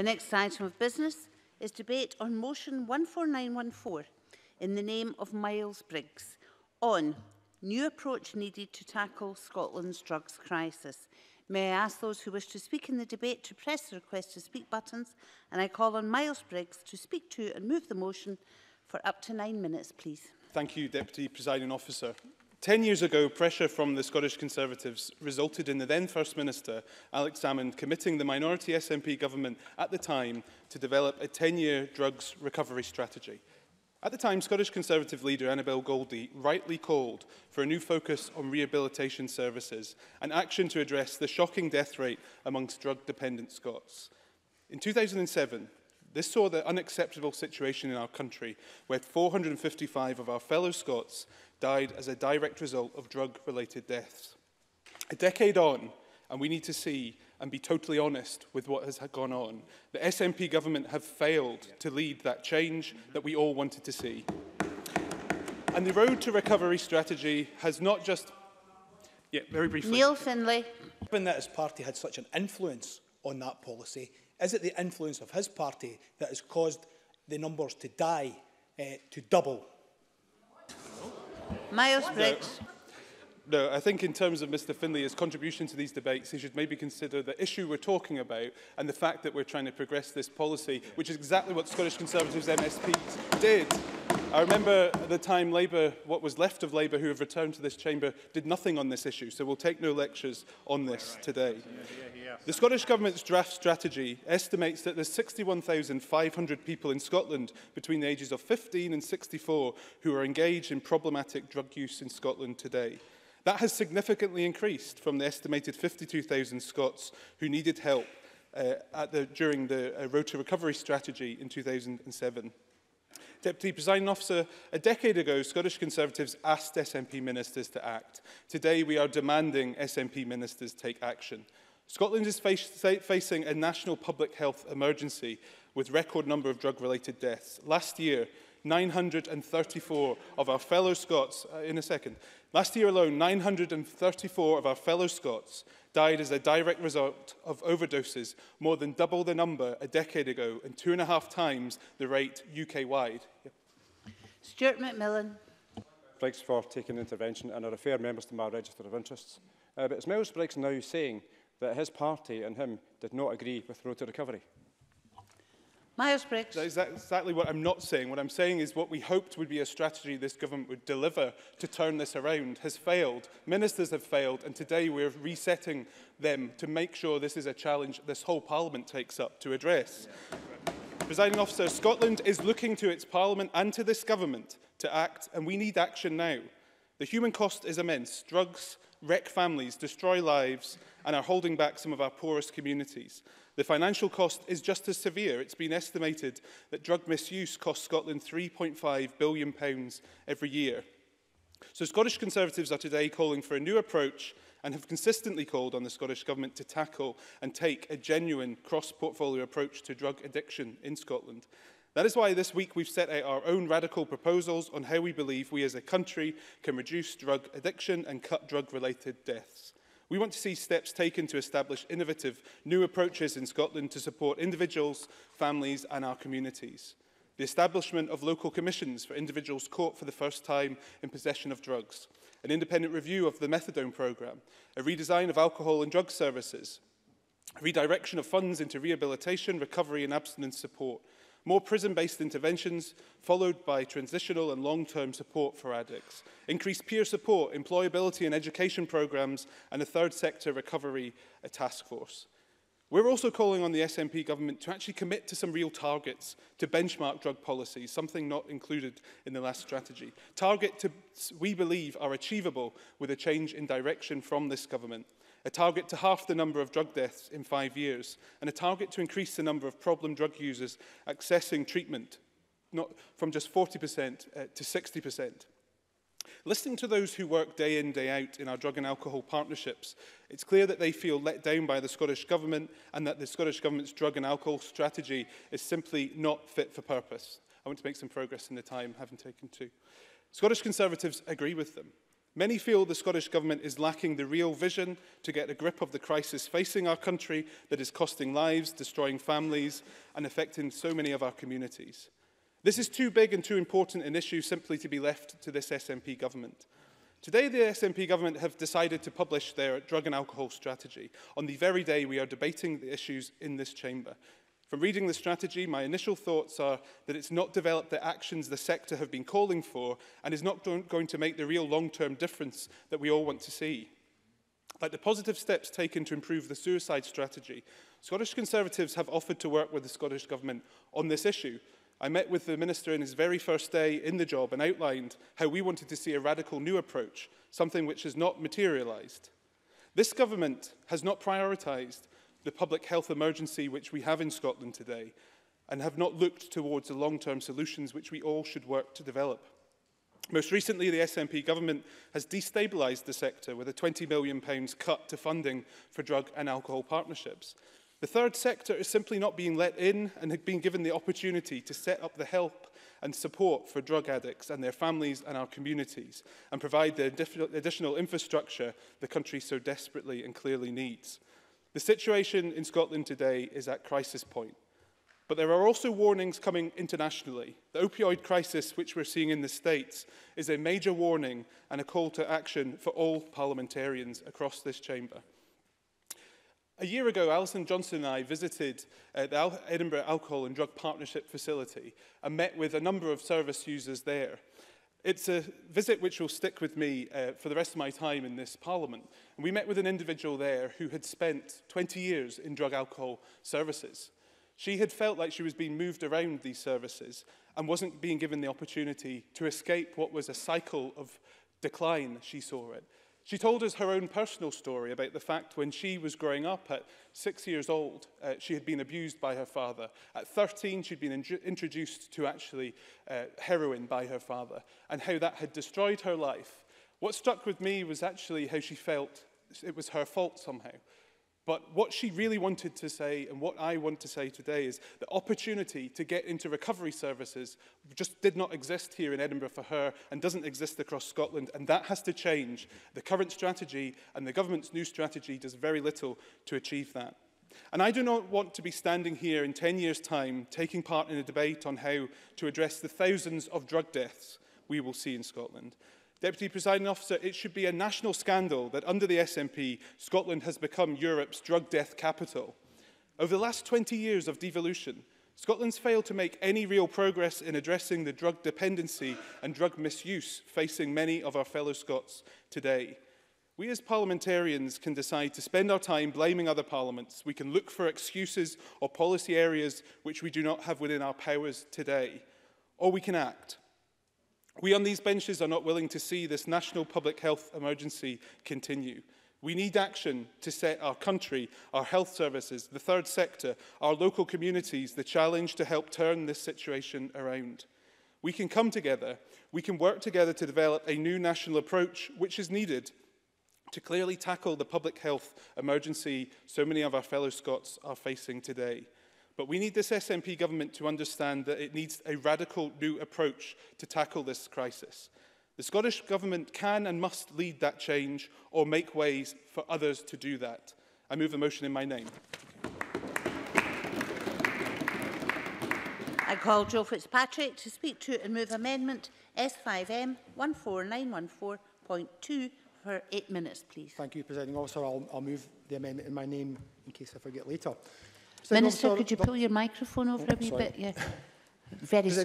The next item of business is debate on motion 14914 in the name of Miles Briggs on new approach needed to tackle Scotland's drugs crisis. May I ask those who wish to speak in the debate to press the request to speak buttons, and I call on Miles Briggs to speak to and move the motion for up to 9 minutes, please. Thank you, Deputy Presiding Officer. 10 years ago, pressure from the Scottish Conservatives resulted in the then First Minister, Alex Salmond, committing the minority SNP government at the time to develop a 10-year drugs recovery strategy. At the time, Scottish Conservative leader Annabel Goldie rightly called for a new focus on rehabilitation services and action to address the shocking death rate amongst drug-dependent Scots. In 2007, this saw the unacceptable situation in our country where 455 of our fellow Scots died as a direct result of drug-related deaths. A decade on, and we need to see and be totally honest with what has gone on. The SNP government have failed to lead that change that we all wanted to see. And the road to recovery strategy has not just... Yeah, very briefly. Neil Findlay. Given that his party had such an influence on that policy, is it the influence of his party that has caused the numbers to die to double? Miles Briggs. No, I think in terms of Mr Findlay's contribution to these debates, he should maybe consider the issue we're talking about and the fact that we're trying to progress this policy, which is exactly what Scottish Conservatives MSPs did. I remember at the time Labour, what was left of Labour, who have returned to this chamber, did nothing on this issue, so we'll take no lectures on this today. The Scottish Government's draft strategy estimates that there's 61,500 people in Scotland between the ages of 15 and 64 who are engaged in problematic drug use in Scotland today. That has significantly increased from the estimated 52,000 Scots who needed help during the Road to Recovery strategy in 2007. Deputy Presiding Officer, a decade ago, Scottish Conservatives asked SNP ministers to act. Today, we are demanding SNP ministers take action. Scotland is facing a national public health emergency with record number of drug-related deaths. Last year, 934 of our fellow Scots, last year alone, 934 of our fellow Scots died as a direct result of overdoses, more than double the number a decade ago and 2.5 times the rate UK-wide. Stuart McMillan. Briggs for taking intervention and I refer members to my register of interests. But is Miles Briggs now saying that his party and him did not agree with Road to Recovery? Miles Briggs. That is exactly what I'm not saying. What I'm saying is what we hoped would be a strategy this government would deliver to turn this around has failed. Ministers have failed, and today we're resetting them to make sure this is a challenge this whole Parliament takes up to address. Yeah. Presiding Officer, Scotland is looking to its Parliament and to this government to act, and we need action now. The human cost is immense. Drugs wreck families, destroy lives, and are holding back some of our poorest communities. The financial cost is just as severe. It's been estimated that drug misuse costs Scotland £3.5 billion every year. So Scottish Conservatives are today calling for a new approach and have consistently called on the Scottish Government to tackle and take a genuine cross-portfolio approach to drug addiction in Scotland. That is why this week we've set out our own radical proposals on how we believe we as a country can reduce drug addiction and cut drug-related deaths. We want to see steps taken to establish innovative new approaches in Scotland to support individuals, families and our communities. The establishment of local commissions for individuals caught for the first time in possession of drugs, an independent review of the methadone programme, a redesign of alcohol and drug services, a redirection of funds into rehabilitation, recovery and abstinence support, more prison-based interventions, followed by transitional and long-term support for addicts, increased peer support, employability and education programmes, and a third sector recovery task force. We're also calling on the SNP government to actually commit to some real targets to benchmark drug policies, something not included in the last strategy. Targets we believe are achievable with a change in direction from this government. A target to halve the number of drug deaths in 5 years, and a target to increase the number of problem drug users accessing treatment from just 40% to 60%. Listening to those who work day in, day out in our drug and alcohol partnerships, it's clear that they feel let down by the Scottish Government and that the Scottish Government's drug and alcohol strategy is simply not fit for purpose. I want to make some progress in the time, having taken two. Scottish Conservatives agree with them. Many feel the Scottish Government is lacking the real vision to get a grip of the crisis facing our country that is costing lives, destroying families, and affecting so many of our communities. This is too big and too important an issue simply to be left to this SNP Government. Today, the SNP Government have decided to publish their drug and alcohol strategy on the very day we are debating the issues in this chamber. From reading the strategy, my initial thoughts are that it's not developed the actions the sector have been calling for and is not going to make the real long-term difference that we all want to see. Like the positive steps taken to improve the suicide strategy, Scottish Conservatives have offered to work with the Scottish Government on this issue. I met with the Minister in his very first day in the job and outlined how we wanted to see a radical new approach, something which has not materialised. This government has not prioritised the public health emergency which we have in Scotland today, and have not looked towards the long-term solutions which we all should work to develop. Most recently, the SNP government has destabilised the sector with a £20 million cut to funding for drug and alcohol partnerships. The third sector is simply not being let in and had been given the opportunity to set up the help and support for drug addicts and their families and our communities, and provide the additional infrastructure the country so desperately and clearly needs. The situation in Scotland today is at crisis point, but there are also warnings coming internationally. The opioid crisis, which we're seeing in the States, is a major warning and a call to action for all parliamentarians across this chamber. A year ago, Alison Johnson and I visited the Edinburgh Alcohol and Drug Partnership Facility and met with a number of service users there. It's a visit which will stick with me for the rest of my time in this Parliament. And we met with an individual there who had spent 20 years in drug alcohol services. She had felt like she was being moved around these services and wasn't being given the opportunity to escape what was a cycle of decline, she saw it. She told us her own personal story about the fact when she was growing up at 6 years old, she had been abused by her father. At 13, she'd been introduced to actually heroin by her father, and how that had destroyed her life. What stuck with me was actually how she felt it was her fault somehow. But what she really wanted to say, and what I want to say today, is the opportunity to get into recovery services just did not exist here in Edinburgh for her and doesn't exist across Scotland, and that has to change. The current strategy and the government's new strategy does very little to achieve that. And I do not want to be standing here in 10 years' time taking part in a debate on how to address the thousands of drug deaths we will see in Scotland. Deputy Presiding Officer, it should be a national scandal that under the SNP, Scotland has become Europe's drug death capital. Over the last 20 years of devolution, Scotland's failed to make any real progress in addressing the drug dependency and drug misuse facing many of our fellow Scots today. We as parliamentarians can decide to spend our time blaming other parliaments. We can look for excuses or policy areas which we do not have within our powers today. Or we can act. We on these benches are not willing to see this national public health emergency continue. We need action to set our country, our health services, the third sector, our local communities, the challenge to help turn this situation around. We can come together, we can work together to develop a new national approach which is needed to clearly tackle the public health emergency so many of our fellow Scots are facing today. But we need this SNP government to understand that it needs a radical new approach to tackle this crisis. The Scottish government can and must lead that change or make ways for others to do that. I move the motion in my name. I call Joe Fitzpatrick to speak to and move amendment S5M 14914.2 for 8 minutes, please. Thank you, Presiding Officer. I'll move the amendment in my name in case I forget later. Minister, could you pull your microphone over a wee bit? Yeah.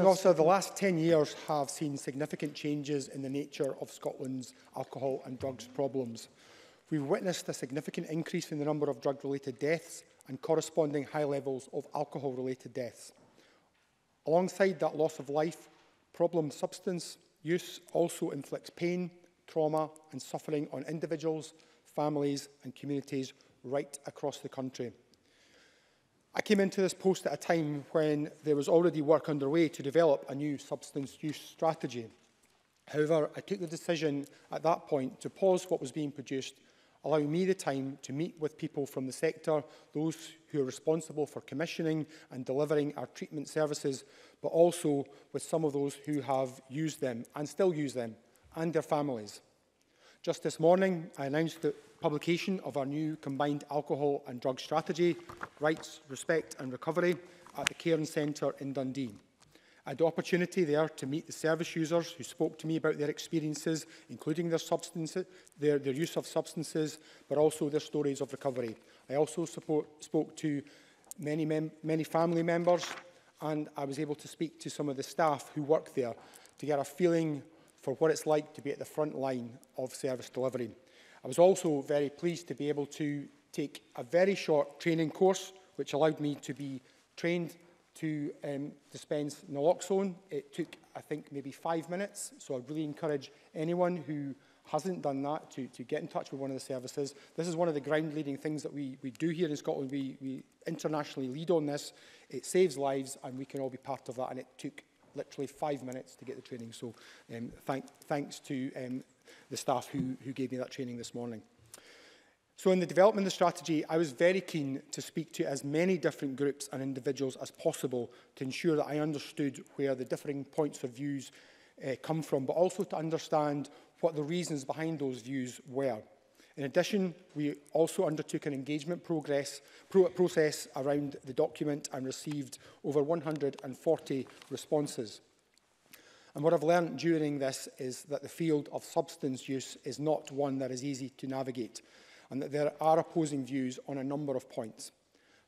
Also, the last 10 years have seen significant changes in the nature of Scotland's alcohol and drugs problems. We've witnessed a significant increase in the number of drug-related deaths and corresponding high levels of alcohol-related deaths. Alongside that loss of life, problem substance use also inflicts pain, trauma and suffering on individuals, families and communities right across the country. I came into this post at a time when there was already work underway to develop a new substance use strategy. However, I took the decision at that point to pause what was being produced, allowing me the time to meet with people from the sector, those who are responsible for commissioning and delivering our treatment services, but also with some of those who have used them and still use them, and their families. Just this morning, I announced the publication of our new combined alcohol and drug strategy, Rights, Respect and Recovery, at the Cairn Centre in Dundee. I had the opportunity there to meet the service users who spoke to me about their experiences, including their use of substances, but also their stories of recovery. I also spoke to many family members, and I was able to speak to some of the staff who work there to get a feeling for what it's like to be at the front line of service delivery. I was also very pleased to be able to take a very short training course, which allowed me to be trained to dispense naloxone. It took, I think, maybe 5 minutes, so I really encourage anyone who hasn't done that to get in touch with one of the services. This is one of the ground-leading things that we do here in Scotland. We internationally lead on this. It saves lives, and we can all be part of that, and it took literally 5 minutes to get the training, so thanks to the staff who gave me that training this morning. So in the development of the strategy, I was very keen to speak to as many different groups and individuals as possible to ensure that I understood where the differing points of views come from, but also to understand what the reasons behind those views were. In addition, we also undertook an engagement process around the document and received over 140 responses. And what I've learned during this is that the field of substance use is not one that is easy to navigate, and that there are opposing views on a number of points.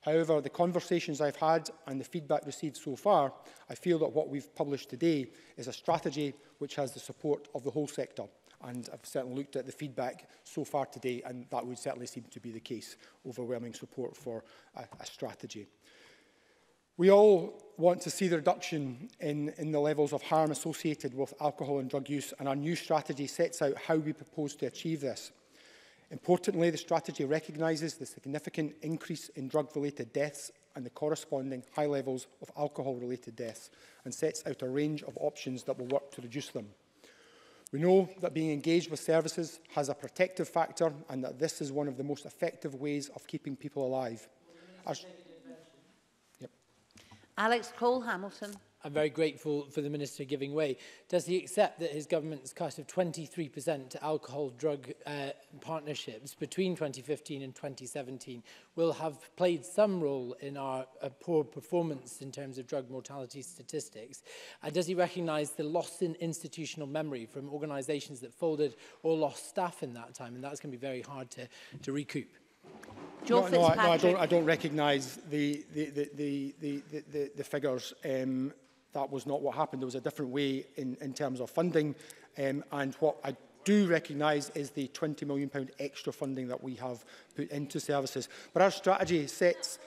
However, the conversations I've had and the feedback received so far, I feel that what we've published today is a strategy which has the support of the whole sector. And I've certainly looked at the feedback so far today, and that would certainly seem to be the case, overwhelming support for a strategy. We all want to see the reduction in the levels of harm associated with alcohol and drug use, and our new strategy sets out how we propose to achieve this. Importantly, the strategy recognises the significant increase in drug-related deaths and the corresponding high levels of alcohol-related deaths, and sets out a range of options that will work to reduce them. We know that being engaged with services has a protective factor, and that this is one of the most effective ways of keeping people alive. Yep. Alex Cole-Hamilton. I'm very grateful for the Minister giving way. Does he accept that his government's cut of 23% to alcohol-drug partnerships between 2015 and 2017 will have played some role in our poor performance in terms of drug mortality statistics? And does he recognise the loss in institutional memory from organisations that folded or lost staff in that time? And that's going to be very hard to recoup. No, I don't recognise the figures. That was not what happened. There was a different way in terms of funding. And what I do recognise is the £20 million extra funding that we have put into services. But our strategy sets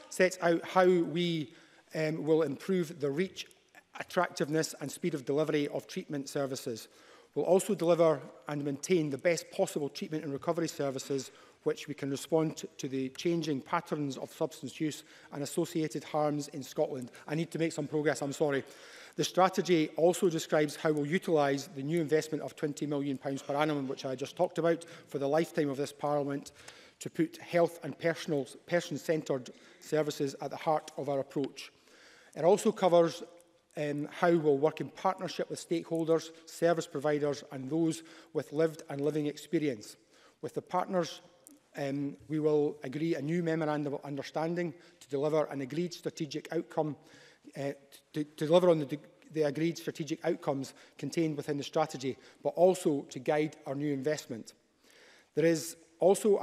out how we will improve the reach, attractiveness and speed of delivery of treatment services. We'll also deliver and maintain the best possible treatment and recovery services which we can respond to the changing patterns of substance use and associated harms in Scotland. I need to make some progress, I'm sorry. The strategy also describes how we'll utilise the new investment of £20 million per annum, which I just talked about, for the lifetime of this Parliament, to put health and person-centred services at the heart of our approach. It also covers how we'll work in partnership with stakeholders, service providers and those with lived and living experience. With the partners, we will agree a new memorandum of understanding to deliver an agreed strategic outcome, to deliver on the agreed strategic outcomes contained within the strategy, but also to guide our new investment. There is also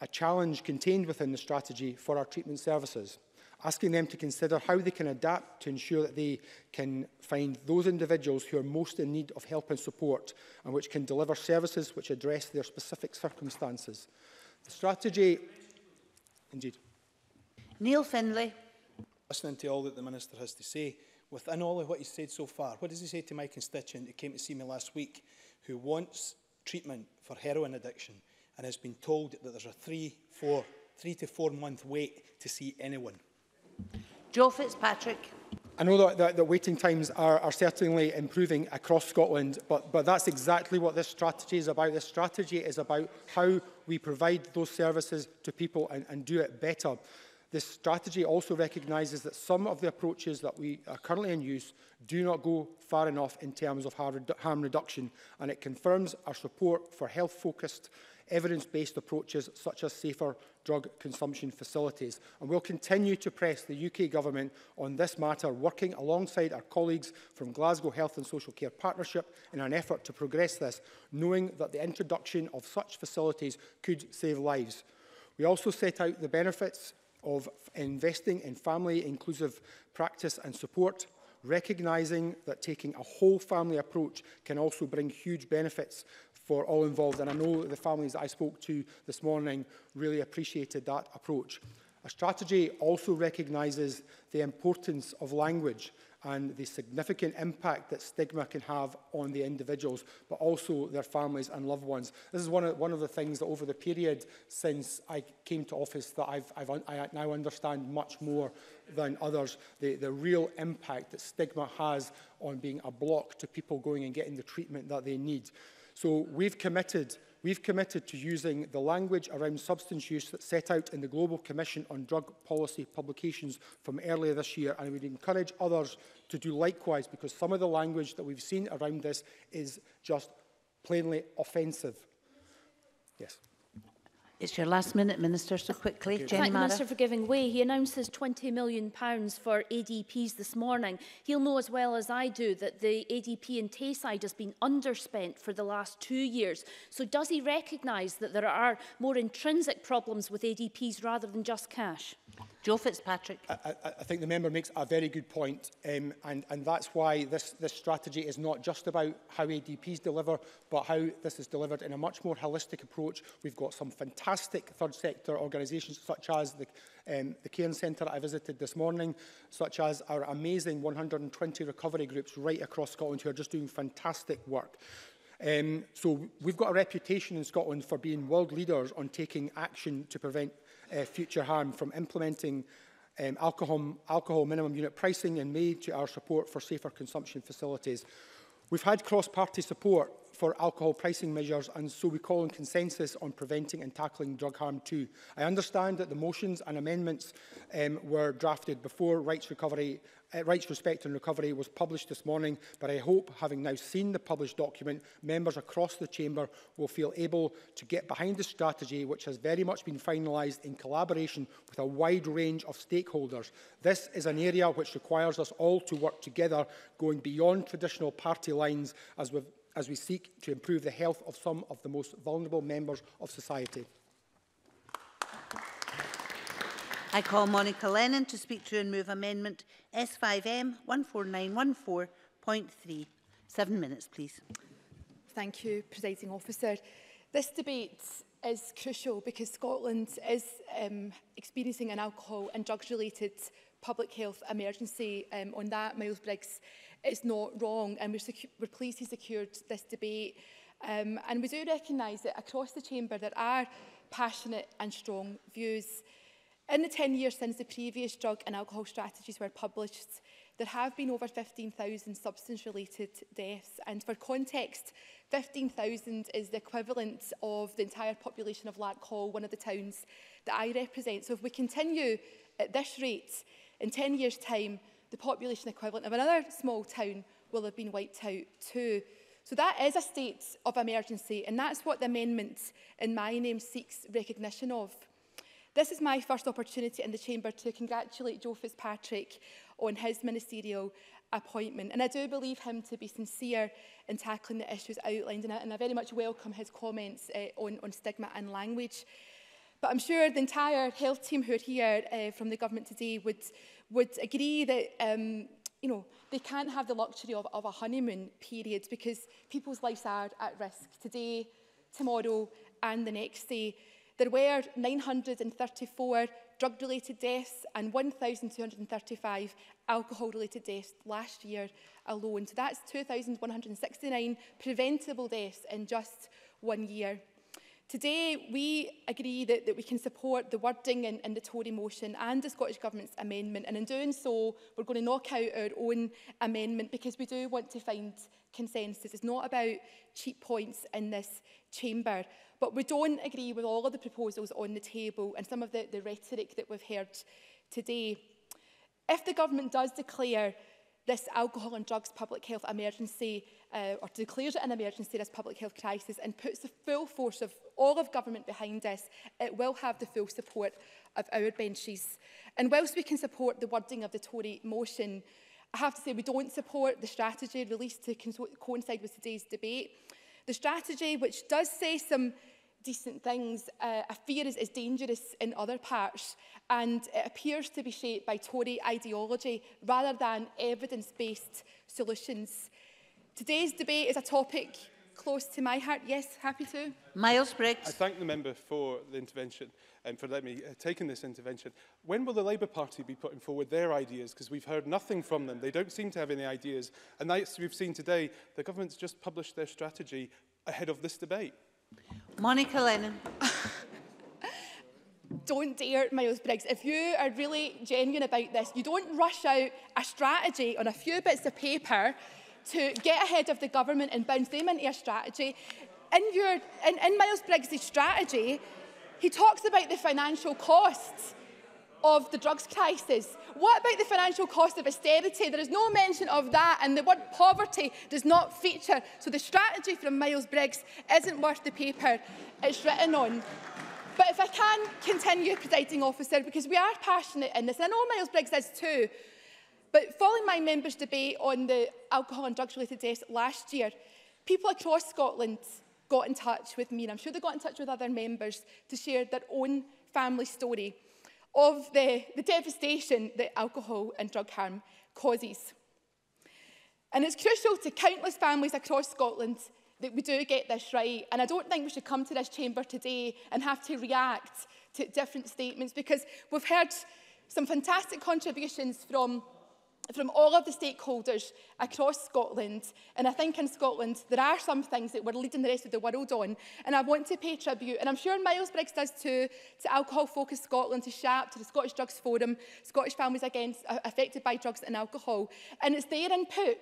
a challenge contained within the strategy for our treatment services, asking them to consider how they can adapt to ensure that they can find those individuals who are most in need of help and support, and which can deliver services which address their specific circumstances. The strategy, indeed. Neil Findlay. Listening to all that the Minister has to say, within all of what he's said so far, what does he say to my constituent who came to see me last week, who wants treatment for heroin addiction and has been told that there's a 3 to 4 month wait to see anyone? Joe Fitzpatrick. I know that the waiting times are certainly improving across Scotland, but that's exactly what this strategy is about. This strategy is about how we provide those services to people and do it better. This strategy also recognises that some of the approaches that are currently in use do not go far enough in terms of harm reduction, and it confirms our support for health-focused, evidence-based approaches such as safer drug consumption facilities. And we'll continue to press the UK Government on this matter, working alongside our colleagues from Glasgow Health and Social Care Partnership in an effort to progress this, knowing that the introduction of such facilities could save lives. We also set out the benefits of investing in family-inclusive practice and support, recognising that taking a whole family approach can also bring huge benefits for all involved. And I know the families I spoke to this morning really appreciated that approach. Our strategy also recognises the importance of language and the significant impact that stigma can have on the individuals, but also their families and loved ones. This is one of the things that over the period since I came to office that I now understand much more than others, the real impact that stigma has on being a block to people going and getting the treatment that they need. So we've committed to using the language around substance use that's set out in the Global Commission on Drug Policy publications from earlier this year, and we'd encourage others to do likewise, because some of the language that we've seen around this is just plainly offensive. Yes. It's your last minute, Minister, so quickly. Thank the Minister for giving way. He announces £20 million for ADPs this morning. He'll know as well as I do that the ADP in Tayside has been underspent for the last 2 years. So does he recognise that there are more intrinsic problems with ADPs rather than just cash? Joe Fitzpatrick. I think the member makes a very good point, and that's why this strategy is not just about how ADPs deliver, but how this is delivered in a much more holistic approach. We've got some fantastic third sector organisations such as the Cairn Centre I visited this morning, such as our amazing 120 recovery groups right across Scotland who are just doing fantastic work. So we've got a reputation in Scotland for being world leaders on taking action to prevent future harm, from implementing alcohol minimum unit pricing in May to our support for safer consumption facilities. We've had cross-party support for alcohol pricing measures, and so we call on consensus on preventing and tackling drug harm too. I understand that the motions and amendments were drafted before Rights, Respect and Recovery was published this morning, but I hope, having now seen the published document, members across the chamber will feel able to get behind the strategy, which has very much been finalised in collaboration with a wide range of stakeholders. This is an area which requires us all to work together, going beyond traditional party lines, as we seek to improve the health of some of the most vulnerable members of society. I call Monica Lennon to speak to and move amendment S5M 14914.3. 7 minutes, please. Thank you, Presiding Officer. This debate is crucial because Scotland is experiencing an alcohol and drugs-related public health emergency. On that, Miles Briggs is not wrong, and we're pleased he secured this debate. And we do recognise that across the chamber there are passionate and strong views. In the 10 years since the previous drug and alcohol strategies were published, there have been over 15,000 substance-related deaths. And for context, 15,000 is the equivalent of the entire population of Lark Hall, one of the towns that I represent. So if we continue at this rate, in 10 years' time, the population equivalent of another small town will have been wiped out too. So that is a state of emergency, and that's what the amendment in my name seeks recognition of. This is my first opportunity in the chamber to congratulate Joe Fitzpatrick on his ministerial appointment, and I do believe him to be sincere in tackling the issues outlined, and I very much welcome his comments on stigma and language. But I'm sure the entire health team who are here from the government today would agree that you know, they can't have the luxury of a honeymoon period, because people's lives are at risk today, tomorrow and the next day. There were 934 drug-related deaths and 1,235 alcohol-related deaths last year alone. So that's 2,169 preventable deaths in just 1 year. Today, we agree that we can support the wording in the Tory motion and the Scottish Government's amendment. And in doing so, we're going to knock out our own amendment because we do want to find consensus. It's not about cheap points in this chamber. But we don't agree with all of the proposals on the table and some of the rhetoric that we've heard today. If the government does declare this alcohol and drugs public health emergency, or declares it an emergency, this public health crisis, and puts the full force of all of government behind this, it will have the full support of our benches. And whilst we can support the wording of the Tory motion, I have to say we don't support the strategy released to coincide with today's debate. The strategy, which does say some decent things, I fear is dangerous in other parts, and it appears to be shaped by Tory ideology rather than evidence-based solutions. Today's debate is a topic close to my heart. Yes, happy to. Miles Briggs. I thank the member for the intervention and for letting me take in this intervention. When will the Labour Party be putting forward their ideas? Because we've heard nothing from them. They don't seem to have any ideas. And as we've seen today, the government's just published their strategy ahead of this debate. Monica Lennon. Don't dare, Miles Briggs. If you are really genuine about this, you don't rush out a strategy on a few bits of paper to get ahead of the government and bounce them into a strategy. In Miles Briggs' strategy, he talks about the financial costs of the drugs crisis. What about the financial cost of austerity? There is no mention of that, and the word poverty does not feature. So the strategy from Miles Briggs isn't worth the paper it's written on. But if I can continue, Presiding Officer, because we are passionate in this, and I know Miles Briggs is too, but following my members' debate on the alcohol and drugs-related deaths last year, people across Scotland got in touch with me, and I'm sure they got in touch with other members, to share their own family story of the devastation that alcohol and drug harm causes. And it's crucial to countless families across Scotland that we do get this right. And I don't think we should come to this chamber today and have to react to different statements, because we've heard some fantastic contributions from all of the stakeholders across Scotland. And I think in Scotland, there are some things that we're leading the rest of the world on. And I want to pay tribute, and I'm sure Miles Briggs does too, to Alcohol Focus Scotland, to SHAP, to the Scottish Drugs Forum, Scottish families affected by drugs and alcohol. And it's their input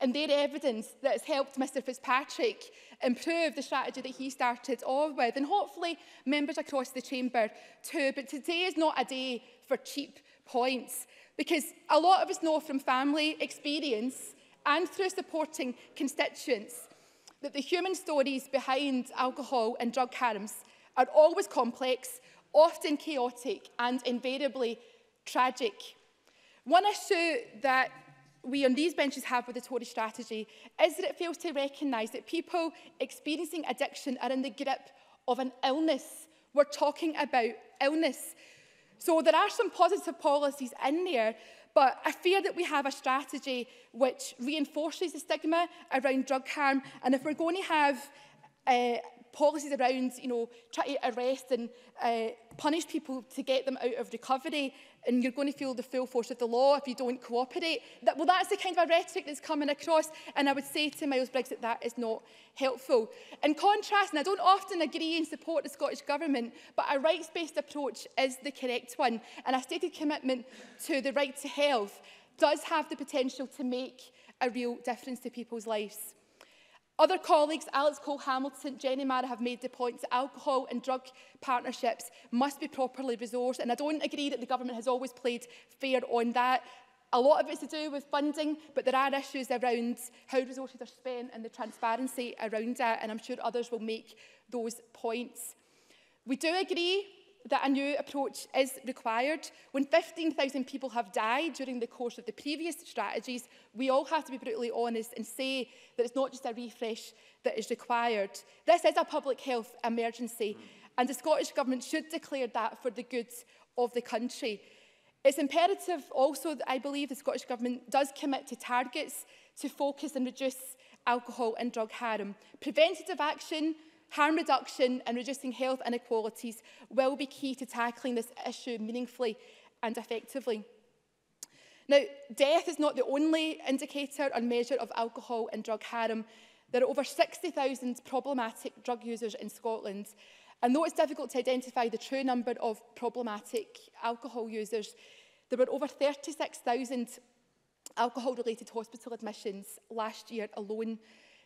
and their evidence that has helped Mr Fitzpatrick improve the strategy that he started off with, and hopefully members across the chamber too. But today is not a day for cheap points, because a lot of us know from family experience and through supporting constituents that the human stories behind alcohol and drug harms are always complex, often chaotic, and invariably tragic. One issue that we on these benches have with the Tory strategy is that it fails to recognise that people experiencing addiction are in the grip of an illness. We're talking about illness. So there are some positive policies in there, but I fear that we have a strategy which reinforces the stigma around drug harm. And if we're going to have policies around, you know, trying to arrest and punish people to get them out of recovery, and you're going to feel the full force of the law if you don't cooperate, well, that's the kind of a rhetoric that's coming across. And I would say to Miles Briggs that that is not helpful. In contrast, and I don't often agree and support the Scottish Government, but a rights-based approach is the correct one. And a stated commitment to the right to health does have the potential to make a real difference to people's lives. Other colleagues, Alex Cole-Hamilton, Jenny Mara, have made the point that alcohol and drug partnerships must be properly resourced, and I don't agree that the government has always played fair on that. A lot of it's to do with funding, but there are issues around how resources are spent and the transparency around that, and I'm sure others will make those points. We do agree that a new approach is required. When 15,000 people have died during the course of the previous strategies, we all have to be brutally honest and say that it's not just a refresh that is required. This is a public health emergency, and the Scottish Government should declare that for the good of the country. It's imperative also that I believe the Scottish Government does commit to targets to focus and reduce alcohol and drug harm. Preventative action, harm reduction and reducing health inequalities will be key to tackling this issue meaningfully and effectively. Now, death is not the only indicator or measure of alcohol and drug harm. There are over 60,000 problematic drug users in Scotland, And though it's difficult to identify the true number of problematic alcohol users, there were over 36,000 alcohol-related hospital admissions last year alone.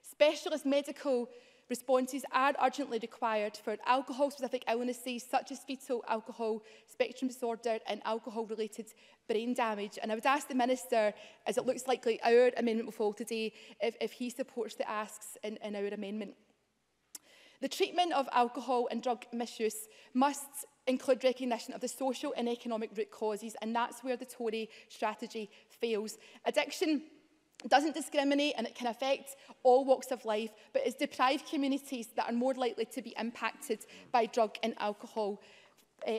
Specialist medical responses are urgently required for alcohol-specific illnesses such as fetal alcohol spectrum disorder and alcohol-related brain damage. And I would ask the Minister, as it looks likely our amendment will fall today, if he supports the asks in our amendment. The treatment of alcohol and drug misuse must include recognition of the social and economic root causes, and that's where the Tory strategy fails. Addiction doesn't discriminate, and it can affect all walks of life, but it's deprived communities that are more likely to be impacted by drug and alcohol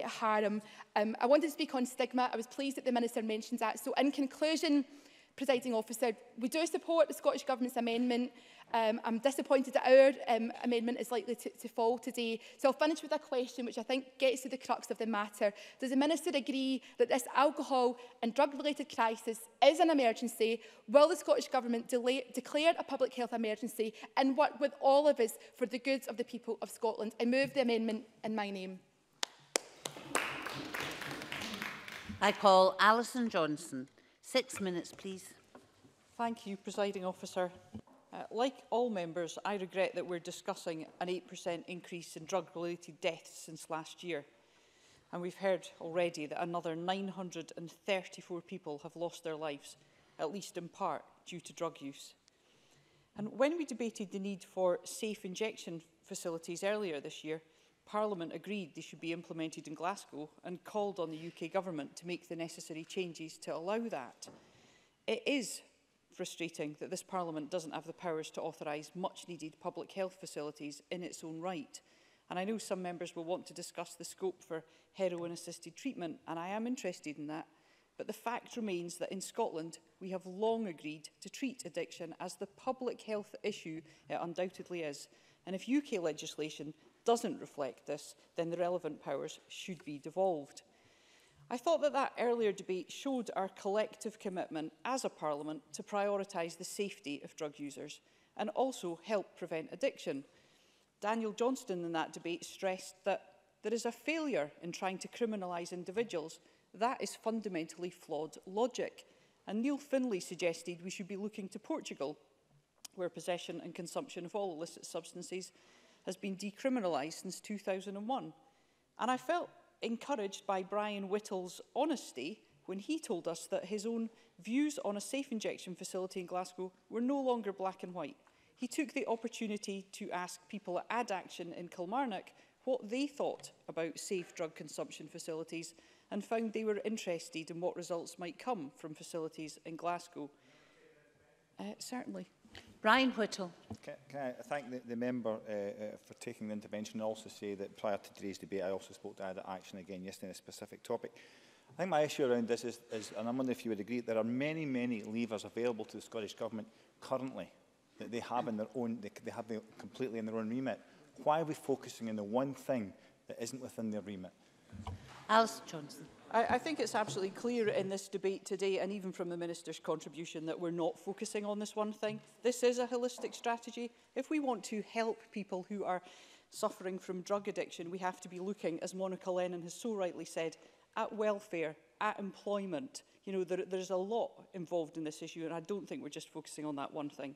harm. I wanted to speak on stigma. I was pleased that the Minister mentioned that. So in conclusion, Presiding Officer, we do support the Scottish Government's amendment. I'm disappointed that our amendment is likely to fall today. So I'll finish with a question which I think gets to the crux of the matter. Does the Minister agree that this alcohol and drug-related crisis is an emergency? Will the Scottish Government declare a public health emergency and work with all of us for the good of the people of Scotland? I move the amendment in my name. I call Alison Johnson. 6 minutes, please. Thank you, Presiding Officer. Like all members, I regret that we're discussing an 8% increase in drug-related deaths since last year. And we've heard already that another 934 people have lost their lives, at least in part due to drug use. And when we debated the need for safe injection facilities earlier this year, Parliament agreed they should be implemented in Glasgow and called on the UK government to make the necessary changes to allow that. It is frustrating that this Parliament doesn't have the powers to authorise much-needed public health facilities in its own right. And I know some members will want to discuss the scope for heroin-assisted treatment, and I am interested in that. But the fact remains that in Scotland, we have long agreed to treat addiction as the public health issue it undoubtedly is. And if UK legislation doesn't reflect this, then the relevant powers should be devolved. I thought that that earlier debate showed our collective commitment as a Parliament to prioritise the safety of drug users and also help prevent addiction. Daniel Johnston in that debate stressed that there is a failure in trying to criminalise individuals. That is fundamentally flawed logic. And Neil Findlay suggested we should be looking to Portugal, where possession and consumption of all illicit substances has been decriminalised since 2001. And I felt encouraged by Brian Whittle's honesty when he told us that his own views on a safe injection facility in Glasgow were no longer black and white. He took the opportunity to ask people at Ad Action in Kilmarnock what they thought about safe drug consumption facilities and found they were interested in what results might come from facilities in Glasgow. Certainly. Brian Whittle. Can I thank the member for taking the intervention, and also say that prior to today's debate, I also spoke to Ad Action again yesterday on a specific topic. I think my issue around this is, and I'm wondering if you would agree, there are many, many levers available to the Scottish Government currently that they have in their own, they have completely in their own remit. Why are we focusing on the one thing that isn't within their remit? Alison Johnson. I think it's absolutely clear in this debate today, and even from the Minister's contribution, that we're not focusing on this one thing. This is a holistic strategy. If we want to help people who are suffering from drug addiction, we have to be looking, as Monica Lennon has so rightly said, at welfare, at employment. You know, there's a lot involved in this issue, and I don't think we're just focusing on that one thing.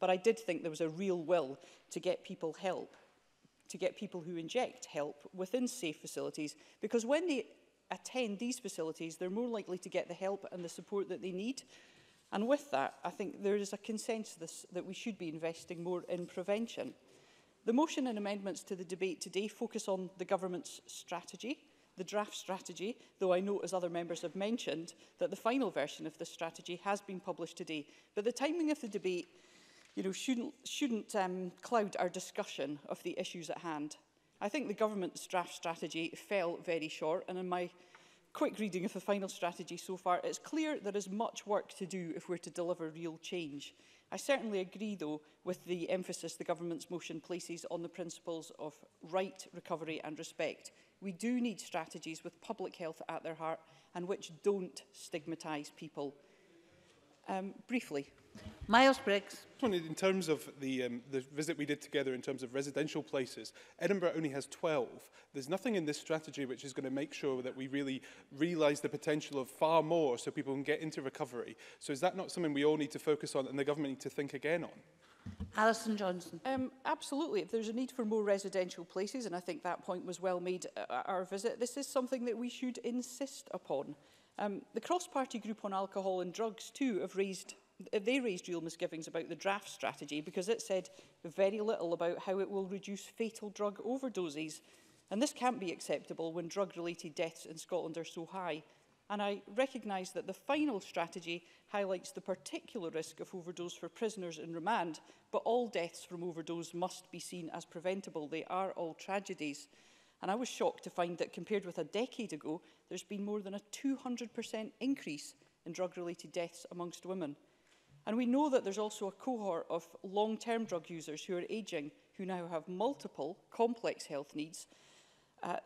But I did think there was a real will to get people help, to get people who inject help within safe facilities, because when they attend these facilities, they're more likely to get the help and the support that they need. And with that, I think there is a consensus that we should be investing more in prevention. The motion and amendments to the debate today focus on the government's strategy, the draft strategy, though I note, as other members have mentioned, that the final version of this strategy has been published today. But the timing of the debate, you know, shouldn't cloud our discussion of the issues at hand. I think the government's draft strategy fell very short, and in my quick reading of the final strategy so far, it's clear there is much work to do if we're to deliver real change. I certainly agree, though, with the emphasis the government's motion places on the principles of right, recovery and respect. We do need strategies with public health at their heart and which don't stigmatise people. briefly. Miles Briggs. In terms of the visit we did together in terms of residential places, Edinburgh only has 12. There's nothing in this strategy which is going to make sure that we really realise the potential of far more so people can get into recovery. So is that not something we all need to focus on and the government need to think again on? Alison Johnson. Absolutely. If there's a need for more residential places, and I think that point was well made at our visit, this is something that we should insist upon. The cross-party group on alcohol and drugs too have raised real misgivings about the draft strategy because it said very little about how it will reduce fatal drug overdoses. And this can't be acceptable when drug-related deaths in Scotland are so high. And I recognise that the final strategy highlights the particular risk of overdose for prisoners in remand, but all deaths from overdose must be seen as preventable. They are all tragedies. And I was shocked to find that compared with a decade ago, there's been more than a 200% increase in drug-related deaths amongst women. And we know that there's also a cohort of long-term drug users who are ageing, who now have multiple complex health needs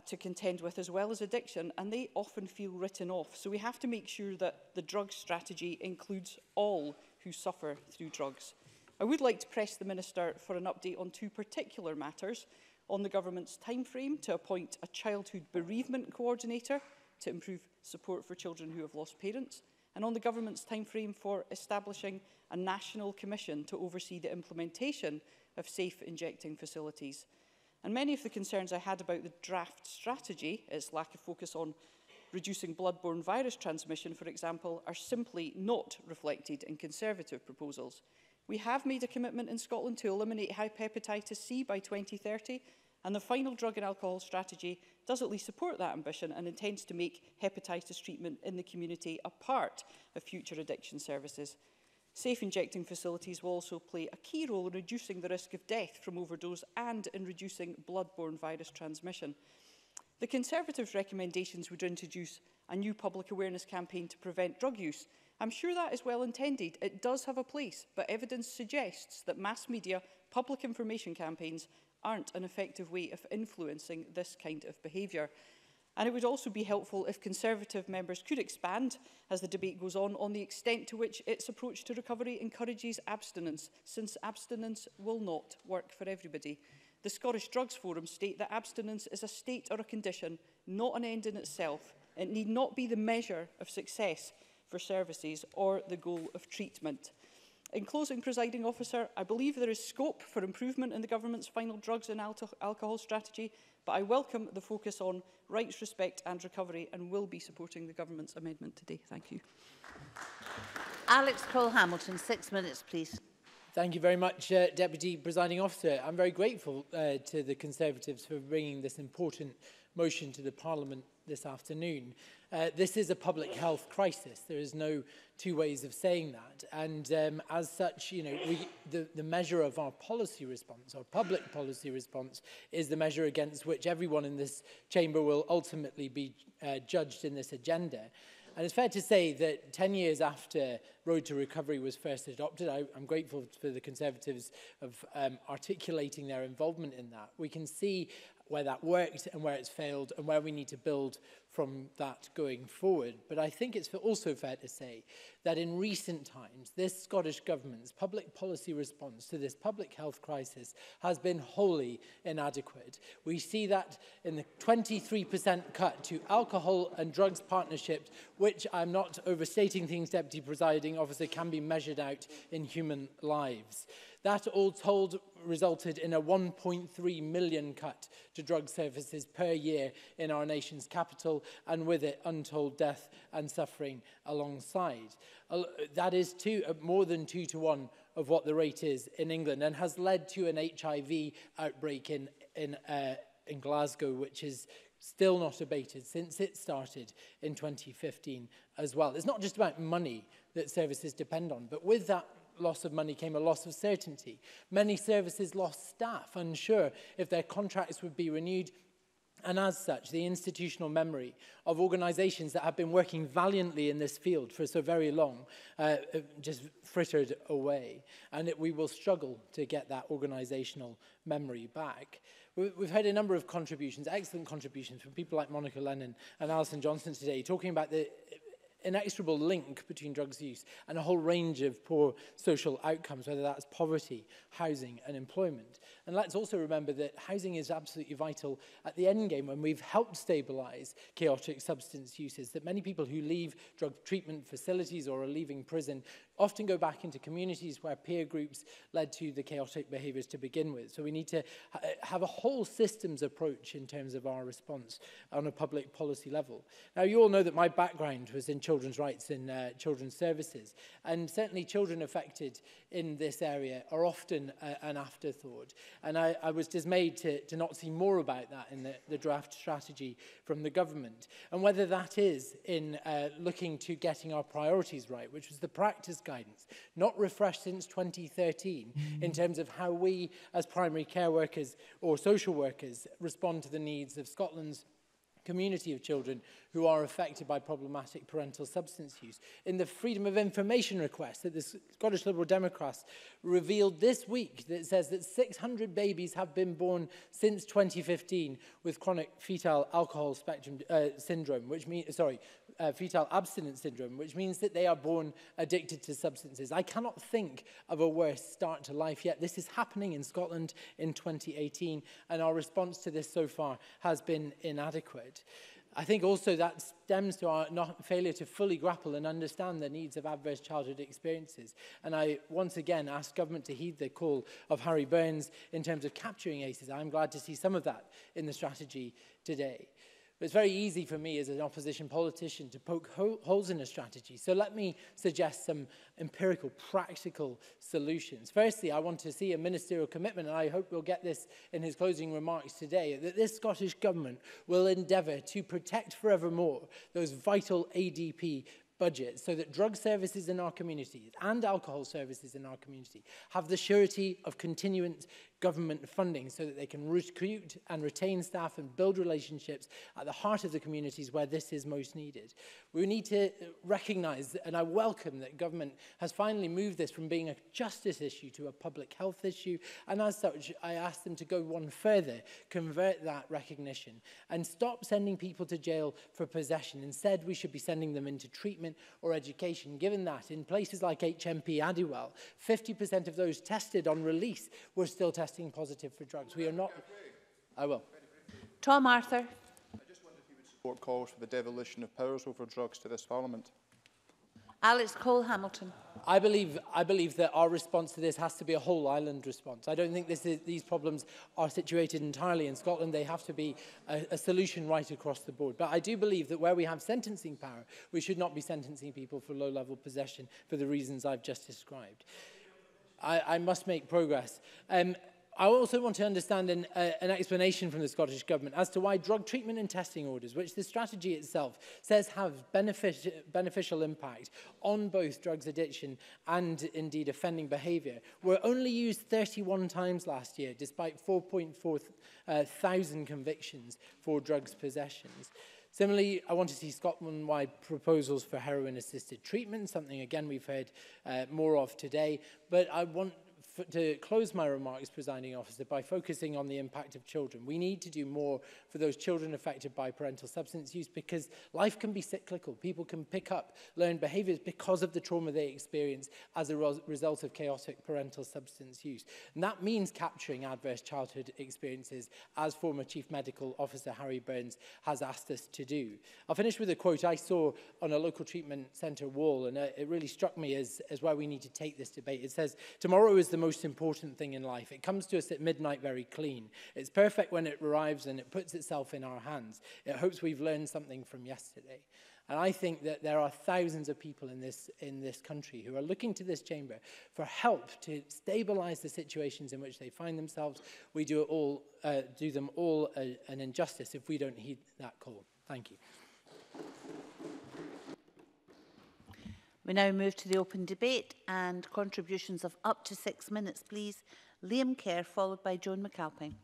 to contend with, as well as addiction, and they often feel written off. So we have to make sure that the drug strategy includes all who suffer through drugs. I would like to press the Minister for an update on two particular matters, on the government's timeframe to appoint a childhood bereavement coordinator to improve support for children who have lost parents, and on the government's timeframe for establishing a national commission to oversee the implementation of safe injecting facilities. And many of the concerns I had about the draft strategy, its lack of focus on reducing bloodborne virus transmission, for example, are simply not reflected in Conservative proposals. We have made a commitment in Scotland to eliminate hepatitis C by 2030, and the final drug and alcohol strategy does at least support that ambition and intends to make hepatitis treatment in the community a part of future addiction services. Safe injecting facilities will also play a key role in reducing the risk of death from overdose and in reducing bloodborne virus transmission. The Conservatives' recommendations would introduce a new public awareness campaign to prevent drug use. I'm sure that is well intended. It does have a place, but evidence suggests that mass media, public information campaigns aren't an effective way of influencing this kind of behaviour. And it would also be helpful if Conservative members could expand, as the debate goes on the extent to which its approach to recovery encourages abstinence, since abstinence will not work for everybody. The Scottish Drugs Forum state that abstinence is a state or a condition, not an end in itself. It need not be the measure of success for services or the goal of treatment. In closing, Presiding Officer, I believe there is scope for improvement in the government's final drugs and alcohol strategy, but I welcome the focus on rights, respect and recovery and will be supporting the government's amendment today. Thank you. Alex Cole-Hamilton, 6 minutes, please. Thank you very much, Deputy Presiding Officer. I'm very grateful to the Conservatives for bringing this important motion to the Parliament this afternoon. This is a public health crisis. There is no two ways of saying that. And as such, the measure of our policy response, our public policy response, is the measure against which everyone in this chamber will ultimately be judged in this agenda. And it's fair to say that 10 years after Road to Recovery was first adopted, I'm grateful for the Conservatives of articulating their involvement in that. We can see where that worked and where it's failed and where we need to build from that going forward. But I think it's also fair to say that in recent times, this Scottish government's public policy response to this public health crisis has been wholly inadequate. We see that in the 23% cut to alcohol and drugs partnerships, which, I'm not overstating things, Deputy Presiding Officer, can be measured out in human lives. That all told resulted in a 1.3 million cut to drug services per year in our nation's capital, and with it untold death and suffering alongside. That is more than 2 to 1 of what the rate is in England, and has led to an HIV outbreak in Glasgow, which is still not abated since it started in 2015 as well. It's not just about money that services depend on, but with that loss of money came a loss of certainty. Many services lost staff, unsure if their contracts would be renewed, and as such, the institutional memory of organisations that have been working valiantly in this field for so very long just frittered away, and we will struggle to get that organisational memory back. We've heard a number of contributions, excellent contributions, from people like Monica Lennon and Alison Johnson today, talking about the inexorable link between drugs use and a whole range of poor social outcomes, whether that's poverty, housing, and employment. And let's also remember that housing is absolutely vital at the end game when we've helped stabilize chaotic substance uses, that many people who leave drug treatment facilities or are leaving prison often go back into communities where peer groups led to the chaotic behaviors to begin with. So we need to have a whole systems approach in terms of our response on a public policy level. Now, you all know that my background was in children's rights and children's services, and certainly children affected in this area are often an afterthought. And I was dismayed to not see more about that in the draft strategy from the government. And whether that is in looking to getting our priorities right, which was the practice guidance, not refreshed since 2013, in terms of how we as primary care workers or social workers respond to the needs of Scotland's community of children who are affected by problematic parental substance use. In the Freedom of Information request that the Scottish Liberal Democrats revealed this week, that says that 600 babies have been born since 2015 with chronic fetal alcohol spectrum syndrome, which means, fetal abstinence syndrome, which means that they are born addicted to substances. I cannot think of a worse start to life yet. This is happening in Scotland in 2018, and our response to this so far has been inadequate. I think also that stems to our failure to fully grapple and understand the needs of adverse childhood experiences. And I once again ask government to heed the call of Harry Burns in terms of capturing ACEs. I'm glad to see some of that in the strategy today. But it's very easy for me as an opposition politician to poke holes in a strategy. So let me suggest some empirical, practical solutions. Firstly, I want to see a ministerial commitment, and I hope we'll get this in his closing remarks today, that this Scottish Government will endeavour to protect forevermore those vital ADP budget, so that drug services in our communities and alcohol services in our community have the surety of continuant government funding, so that they can recruit and retain staff and build relationships at the heart of the communities where this is most needed. We need to recognise, and I welcome that government has finally moved this from being a justice issue to a public health issue, and as such I ask them to go one further, convert that recognition and stop sending people to jail for possession. Instead, we should be sending them into treatment or education, given that in places like HMP Addiwell, 50% of those tested on release were still testing positive for drugs. We are not... I will. Tom Arthur. I just wonder if you would support calls for the devolution of powers over drugs to this Parliament. Alex Cole-Hamilton. I believe that our response to this has to be a whole island response. I don't think these problems are situated entirely in Scotland. They have to be a solution right across the board. But I do believe that where we have sentencing power, we should not be sentencing people for low-level possession for the reasons I've just described. I must make progress. I also want to understand an explanation from the Scottish Government as to why drug treatment and testing orders, which the strategy itself says have beneficial impact on both drugs addiction and indeed offending behaviour, were only used 31 times last year, despite 4,400 convictions for drugs possessions. Similarly, I want to see Scotland-wide proposals for heroin-assisted treatment, something again we've heard more of today, but I want to close my remarks, Presiding Officer, by focusing on the impact of children. We need to do more for those children affected by parental substance use, because life can be cyclical. People can pick up learned behaviours because of the trauma they experience as a result of chaotic parental substance use. And that means capturing adverse childhood experiences, as former Chief Medical Officer Harry Burns has asked us to do. I'll finish with a quote I saw on a local treatment centre wall, and it really struck me as where we need to take this debate. It says, "Tomorrow is the most important thing in life. It comes to us at midnight very clean. It's perfect when it arrives, and it puts itself in our hands. It hopes we've learned something from yesterday." And I think that there are thousands of people in this country who are looking to this chamber for help to stabilise the situations in which they find themselves. We do them all an injustice if we don't heed that call. Thank you. We now move to the open debate, and contributions of up to 6 minutes, please. Liam Kerr, followed by Joan McAlpine.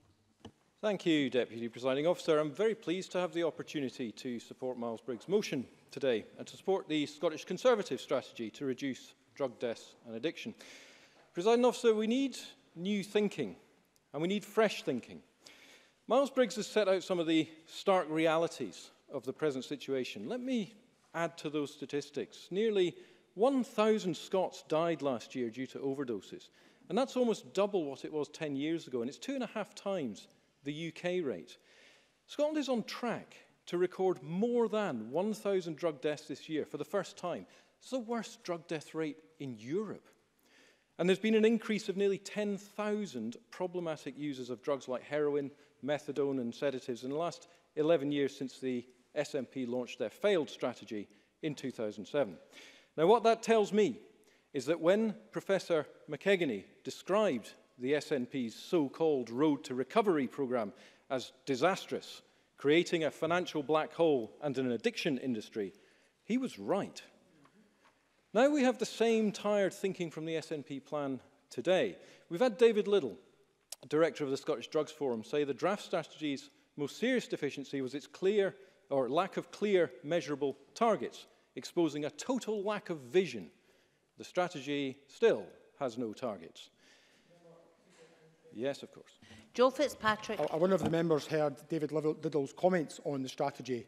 Thank you, Deputy Presiding Officer. I'm very pleased to have the opportunity to support Miles Briggs' motion today and to support the Scottish Conservative strategy to reduce drug deaths and addiction. Presiding Officer, we need new thinking, and we need fresh thinking. Miles Briggs has set out some of the stark realities of the present situation. Let me add to those statistics. Nearly 1,000 Scots died last year due to overdoses. And that's almost double what it was 10 years ago, and it's 2.5 times the UK rate. Scotland is on track to record more than 1,000 drug deaths this year for the first time. It's the worst drug death rate in Europe. And there's been an increase of nearly 10,000 problematic users of drugs like heroin, methadone and sedatives in the last 11 years since the SNP launched their failed strategy in 2007. Now, what that tells me is that when Professor McKegney described the SNP's so-called road to recovery programme as disastrous, creating a financial black hole and an addiction industry, he was right. Now we have the same tired thinking from the SNP plan today. We've had David Liddell, director of the Scottish Drugs Forum, say the draft strategy's most serious deficiency was its lack of clear, measurable targets, exposing a total lack of vision. The strategy still has no targets. Yes, of course. Joe Fitzpatrick. I wonder if the members heard David Liddell's comments on the strategy.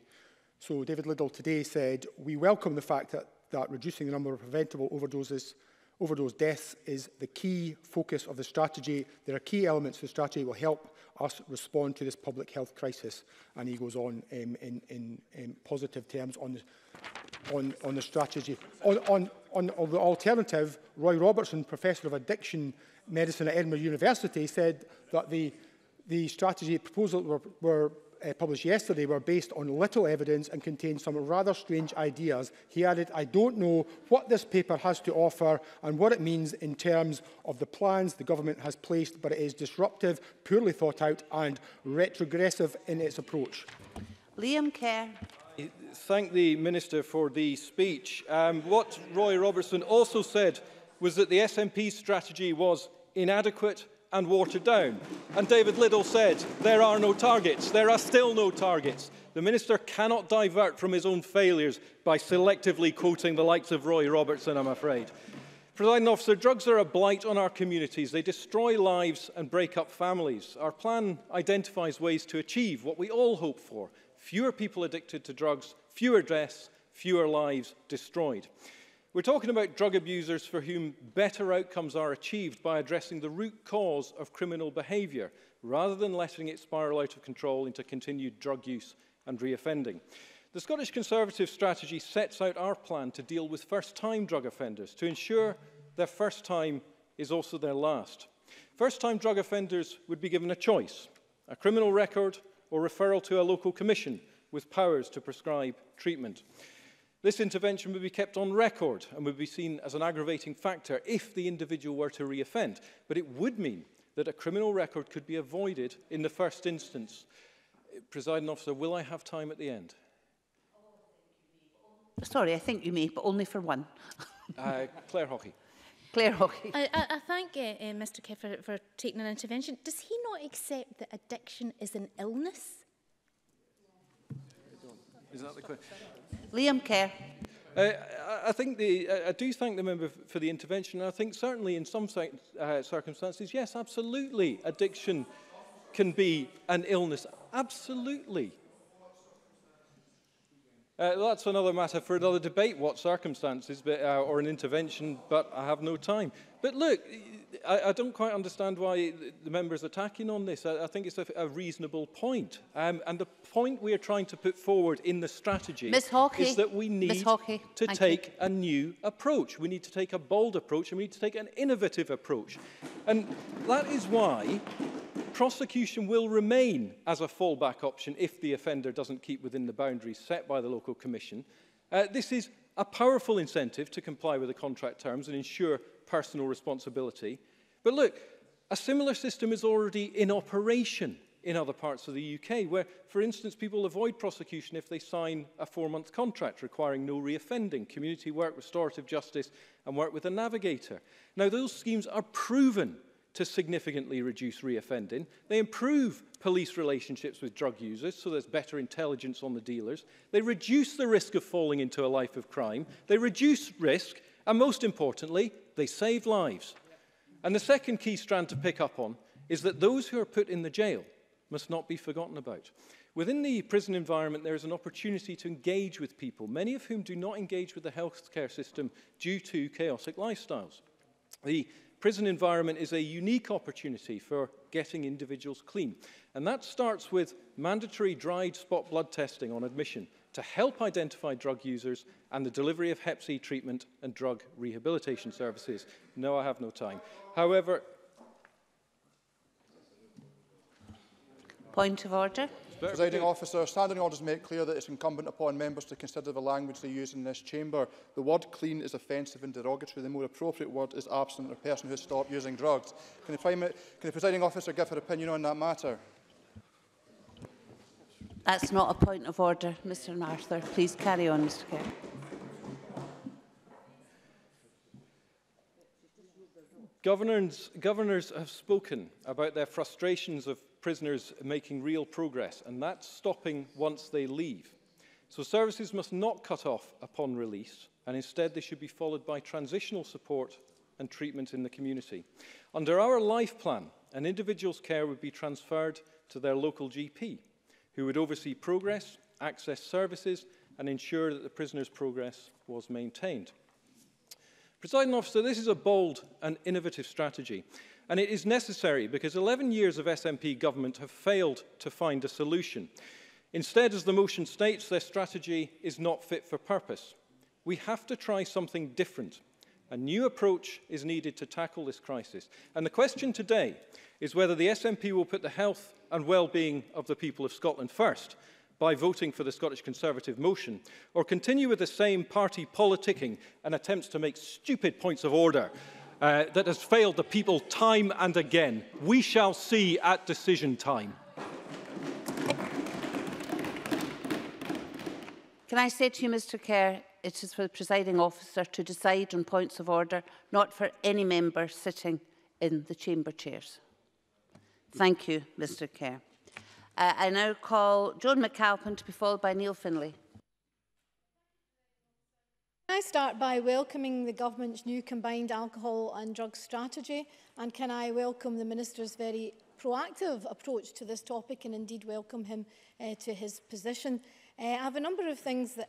So David Liddell today said, "We welcome the fact that reducing the number of preventable overdose deaths is the key focus of the strategy. There are key elements of the strategy that will help us respond to this public health crisis." And he goes on in positive terms on the strategy. On the alternative, Roy Robertson, Professor of Addiction Medicine at Edinburgh University, said that the strategy proposals were published yesterday were based on little evidence and contained some rather strange ideas. He added, "I don't know what this paper has to offer and what it means in terms of the plans the government has placed, but it is disruptive, poorly thought out and retrogressive in its approach." Liam Kerr. Thank the Minister for the speech. What Roy Robertson also said was that the SNP strategy was inadequate and watered down. And David Liddell said, there are no targets. There are still no targets. The Minister cannot divert from his own failures by selectively quoting the likes of Roy Robertson, I'm afraid. Presiding Officer, drugs are a blight on our communities. They destroy lives and break up families. Our plan identifies ways to achieve what we all hope for: fewer people addicted to drugs, fewer deaths, fewer lives destroyed. We're talking about drug abusers for whom better outcomes are achieved by addressing the root cause of criminal behaviour, rather than letting it spiral out of control into continued drug use and re-offending. The Scottish Conservative strategy sets out our plan to deal with first-time drug offenders, to ensure their first time is also their last. First-time drug offenders would be given a choice: a criminal record or referral to a local commission with powers to prescribe treatment. This intervention would be kept on record and would be seen as an aggravating factor if the individual were to re-offend, but it would mean that a criminal record could be avoided in the first instance. Presiding Officer, will I have time at the end? Sorry, I think you may, but only for one. Claire Hawkey. Claire Hawkey. I thank Mr Kerr for taking an intervention. Does he not accept that addiction is an illness? Is that the question? Liam Kerr. I do thank the member for the intervention. I think certainly in some circumstances, yes, absolutely, addiction can be an illness. Absolutely. That's another matter for another debate, what circumstances or an intervention, but I have no time. But look, I don't quite understand why the member is attacking on this. I think it's a reasonable point. And the point we are trying to put forward in the strategy is that we need to take a new approach. We need to take a bold approach, and we need to take an innovative approach. And that is why prosecution will remain as a fallback option if the offender doesn't keep within the boundaries set by the local commission. This is a powerful incentive to comply with the contract terms and ensure personal responsibility. But look, a similar system is already in operation in other parts of the UK, where, for instance, people avoid prosecution if they sign a 4-month contract requiring no reoffending, community work, restorative justice, and work with a navigator. Now, those schemes are proven to significantly reduce reoffending. They improve police relationships with drug users, so there's better intelligence on the dealers. They reduce the risk of falling into a life of crime. They reduce risk, and most importantly, they save lives. And the second key strand to pick up on is that those who are put in the jail must not be forgotten about. Within the prison environment, there is an opportunity to engage with people, many of whom do not engage with the healthcare system due to chaotic lifestyles. The prison environment is a unique opportunity for getting individuals clean. And that starts with mandatory dried spot blood testing on admission to help identify drug users and the delivery of Hep C treatment and drug rehabilitation services. No, I have no time. However... Point of order. Presiding Officer, standing orders make clear that it's incumbent upon members to consider the language they use in this chamber. The word clean is offensive and derogatory. The more appropriate word is abstinent or person who has stopped using drugs. Can the Presiding Officer give her opinion on that matter? That's not a point of order, Mr. Arthur. Please carry on, Mr. Kerr. Governors have spoken about their frustrations of prisoners making real progress, and that's stopping once they leave. So services must not cut off upon release, and instead they should be followed by transitional support and treatment in the community. Under our life plan, an individual's care would be transferred to their local GP, who would oversee progress, access services, and ensure that the prisoner's progress was maintained. Presiding Officer, this is a bold and innovative strategy, and it is necessary because 11 years of SNP government have failed to find a solution. Instead, as the motion states, their strategy is not fit for purpose. We have to try something different. A new approach is needed to tackle this crisis. And the question today is whether the SNP will put the health and well-being of the people of Scotland first by voting for the Scottish Conservative motion, or continue with the same party politicking and attempts to make stupid points of order that has failed the people time and again. We shall see at decision time. Can I say to you, Mr. Kerr, it is for the Presiding Officer to decide on points of order, not for any member sitting in the chamber chairs. Thank you, Mr. Kerr. I now call Joan McAlpin to be followed by Neil Findlay. Can I start by welcoming the government's new combined alcohol and drug strategy, and can I welcome the Minister's very proactive approach to this topic, and indeed welcome him to his position. I have a number of things that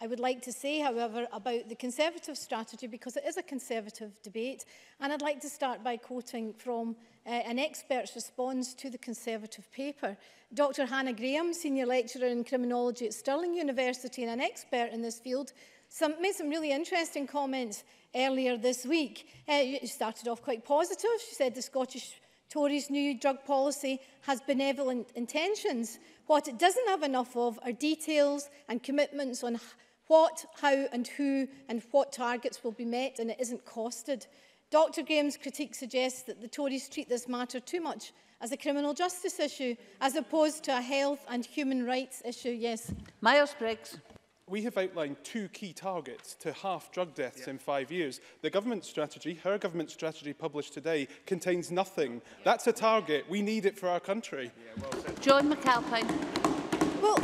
I would like to say, however, about the Conservative strategy, because it is a Conservative debate, and I'd like to start by quoting from an expert's response to the Conservative paper. Dr. Hannah Graham, senior lecturer in criminology at Stirling University and an expert in this field, made some really interesting comments earlier this week. She started off quite positive. She said the Scottish Tories' new drug policy has benevolent intentions. What it doesn't have enough of are details and commitments on what, how and who and what targets will be met, and it isn't costed. Dr. Graham's critique suggests that the Tories treat this matter too much as a criminal justice issue as opposed to a health and human rights issue. Yes. Miles Briggs. We have outlined two key targets to half drug deaths in 5 years. The government's strategy, her government's strategy published today, contains nothing. That's a target. We need it for our country. Well said. John McAlpine. Well,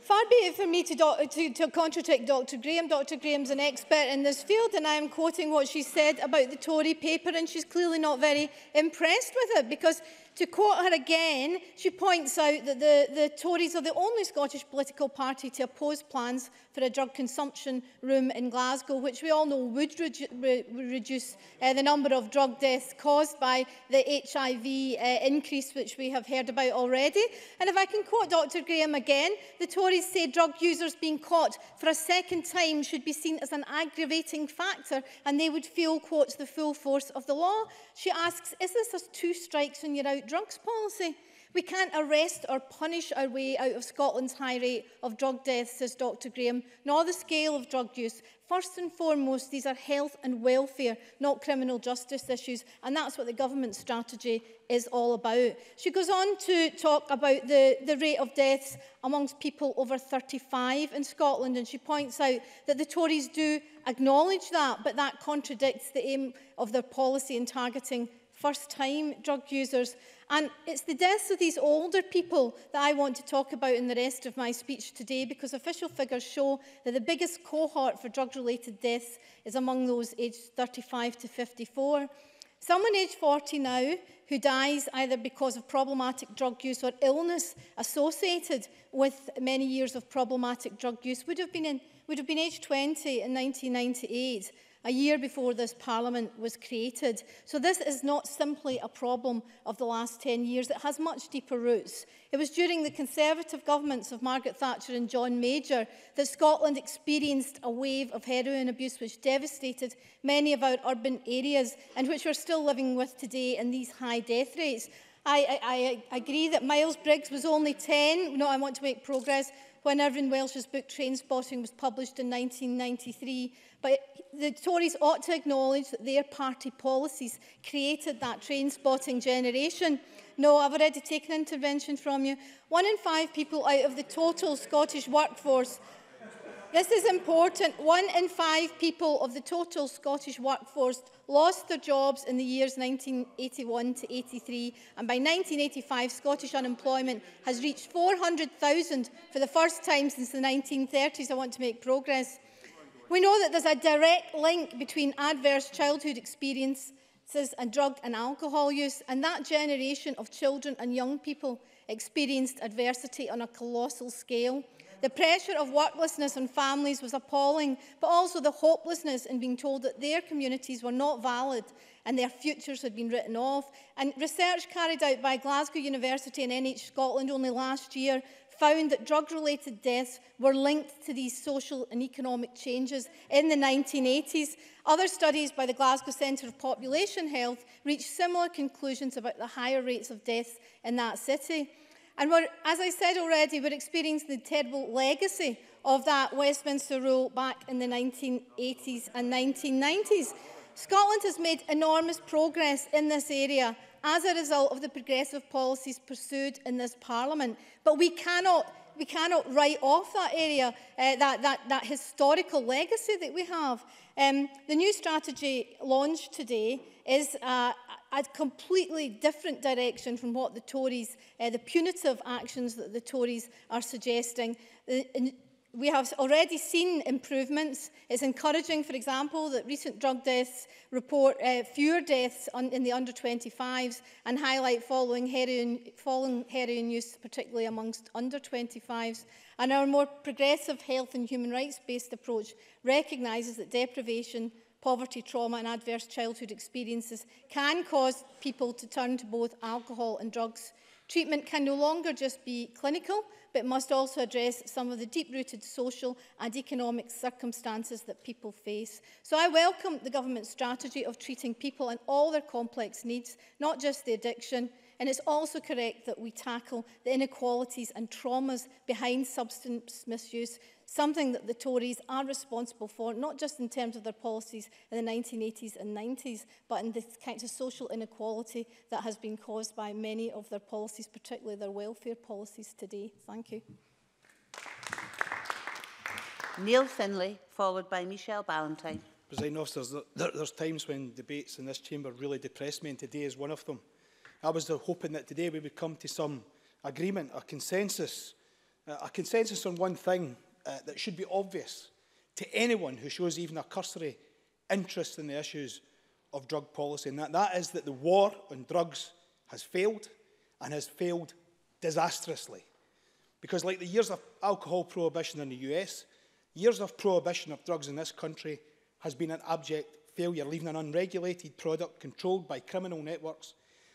far be it for me to contradict Dr. Graham. Dr. Graham's an expert in this field, and I am quoting what she said about the Tory paper, and she's clearly not very impressed with it, because to quote her again, she points out that the Tories are the only Scottish political party to oppose plans for a drug consumption room in Glasgow, which we all know would reduce the number of drug deaths caused by the HIV increase, which we have heard about already. And if I can quote Dr. Graham again, the Tories say drug users being caught for a second time should be seen as an aggravating factor, and they would feel, quotes, the full force of the law. She asks, is this a two strikes and you're out drugs policy? We can't arrest or punish our way out of Scotland's high rate of drug deaths, says Dr. Graham, nor the scale of drug use. First and foremost, these are health and welfare, not criminal justice issues, and that's what the government's strategy is all about. She goes on to talk about the rate of deaths amongst people over 35 in Scotland, and she points out that the Tories do acknowledge that, but that contradicts the aim of their policy in targeting first-time drug users. And it's the deaths of these older people that I want to talk about in the rest of my speech today, because official figures show that the biggest cohort for drug-related deaths is among those aged 35 to 54. Someone aged 40 now who dies either because of problematic drug use or illness associated with many years of problematic drug use would have been aged 20 in 1998, a year before this Parliament was created. So this is not simply a problem of the last 10 years. It has much deeper roots. It was during the Conservative governments of Margaret Thatcher and John Major that Scotland experienced a wave of heroin abuse which devastated many of our urban areas and which we're still living with today in these high death rates. I agree that Miles Briggs was only 10. No, I want to make progress. When Irvine Welsh's book Trainspotting was published in 1993. But the Tories ought to acknowledge that their party policies created that trainspotting generation. No, I've already taken intervention from you. 1 in 5 people out of the total Scottish workforce. This is important. 1 in 5 people of the total Scottish workforce lost their jobs in the years 1981 to 83, and by 1985, Scottish unemployment has reached 400,000 for the first time since the 1930s. I want to make progress. We know that there's a direct link between adverse childhood experiences and drug and alcohol use, and that generation of children and young people experienced adversity on a colossal scale. The pressure of worklessness on families was appalling, but also the hopelessness in being told that their communities were not valid and their futures had been written off. And research carried out by Glasgow University and NH Scotland only last year found that drug-related deaths were linked to these social and economic changes in the 1980s. Other studies by the Glasgow Centre of Population Health reached similar conclusions about the higher rates of deaths in that city. And as I said already, we're experiencing the terrible legacy of that Westminster rule back in the 1980s and 1990s. Scotland has made enormous progress in this area as a result of the progressive policies pursued in this Parliament. But we cannot write off that area, that historical legacy that we have. The new strategy launched today is a completely different direction from what the Tories, the punitive actions that the Tories are suggesting. We have already seen improvements. It's encouraging, for example, that recent drug deaths report fewer deaths in the under-25s and highlight falling heroin use, particularly amongst under-25s. And our more progressive health and human rights-based approach recognises that deprivation, poverty, trauma and adverse childhood experiences can cause people to turn to both alcohol and drugs. Treatment can no longer just be clinical, but must also address some of the deep-rooted social and economic circumstances that people face. So I welcome the government's strategy of treating people and all their complex needs, not just the addiction. And it's also correct that we tackle the inequalities and traumas behind substance misuse, something that the Tories are responsible for, not just in terms of their policies in the 1980s and 90s, but in the kinds of social inequality that has been caused by many of their policies, particularly their welfare policies today. Thank you. Neil Findlay, followed by Michelle Ballantyne. Presiding Officer, there's times when debates in this chamber really depress me, and today is one of them. I was hoping that today we would come to some agreement, a consensus on one thing that should be obvious to anyone who shows even a cursory interest in the issues of drug policy, and that is that the war on drugs has failed, and has failed disastrously. Because like the years of alcohol prohibition in the US, years of prohibition of drugs in this country has been an abject failure, leaving an unregulated product controlled by criminal networks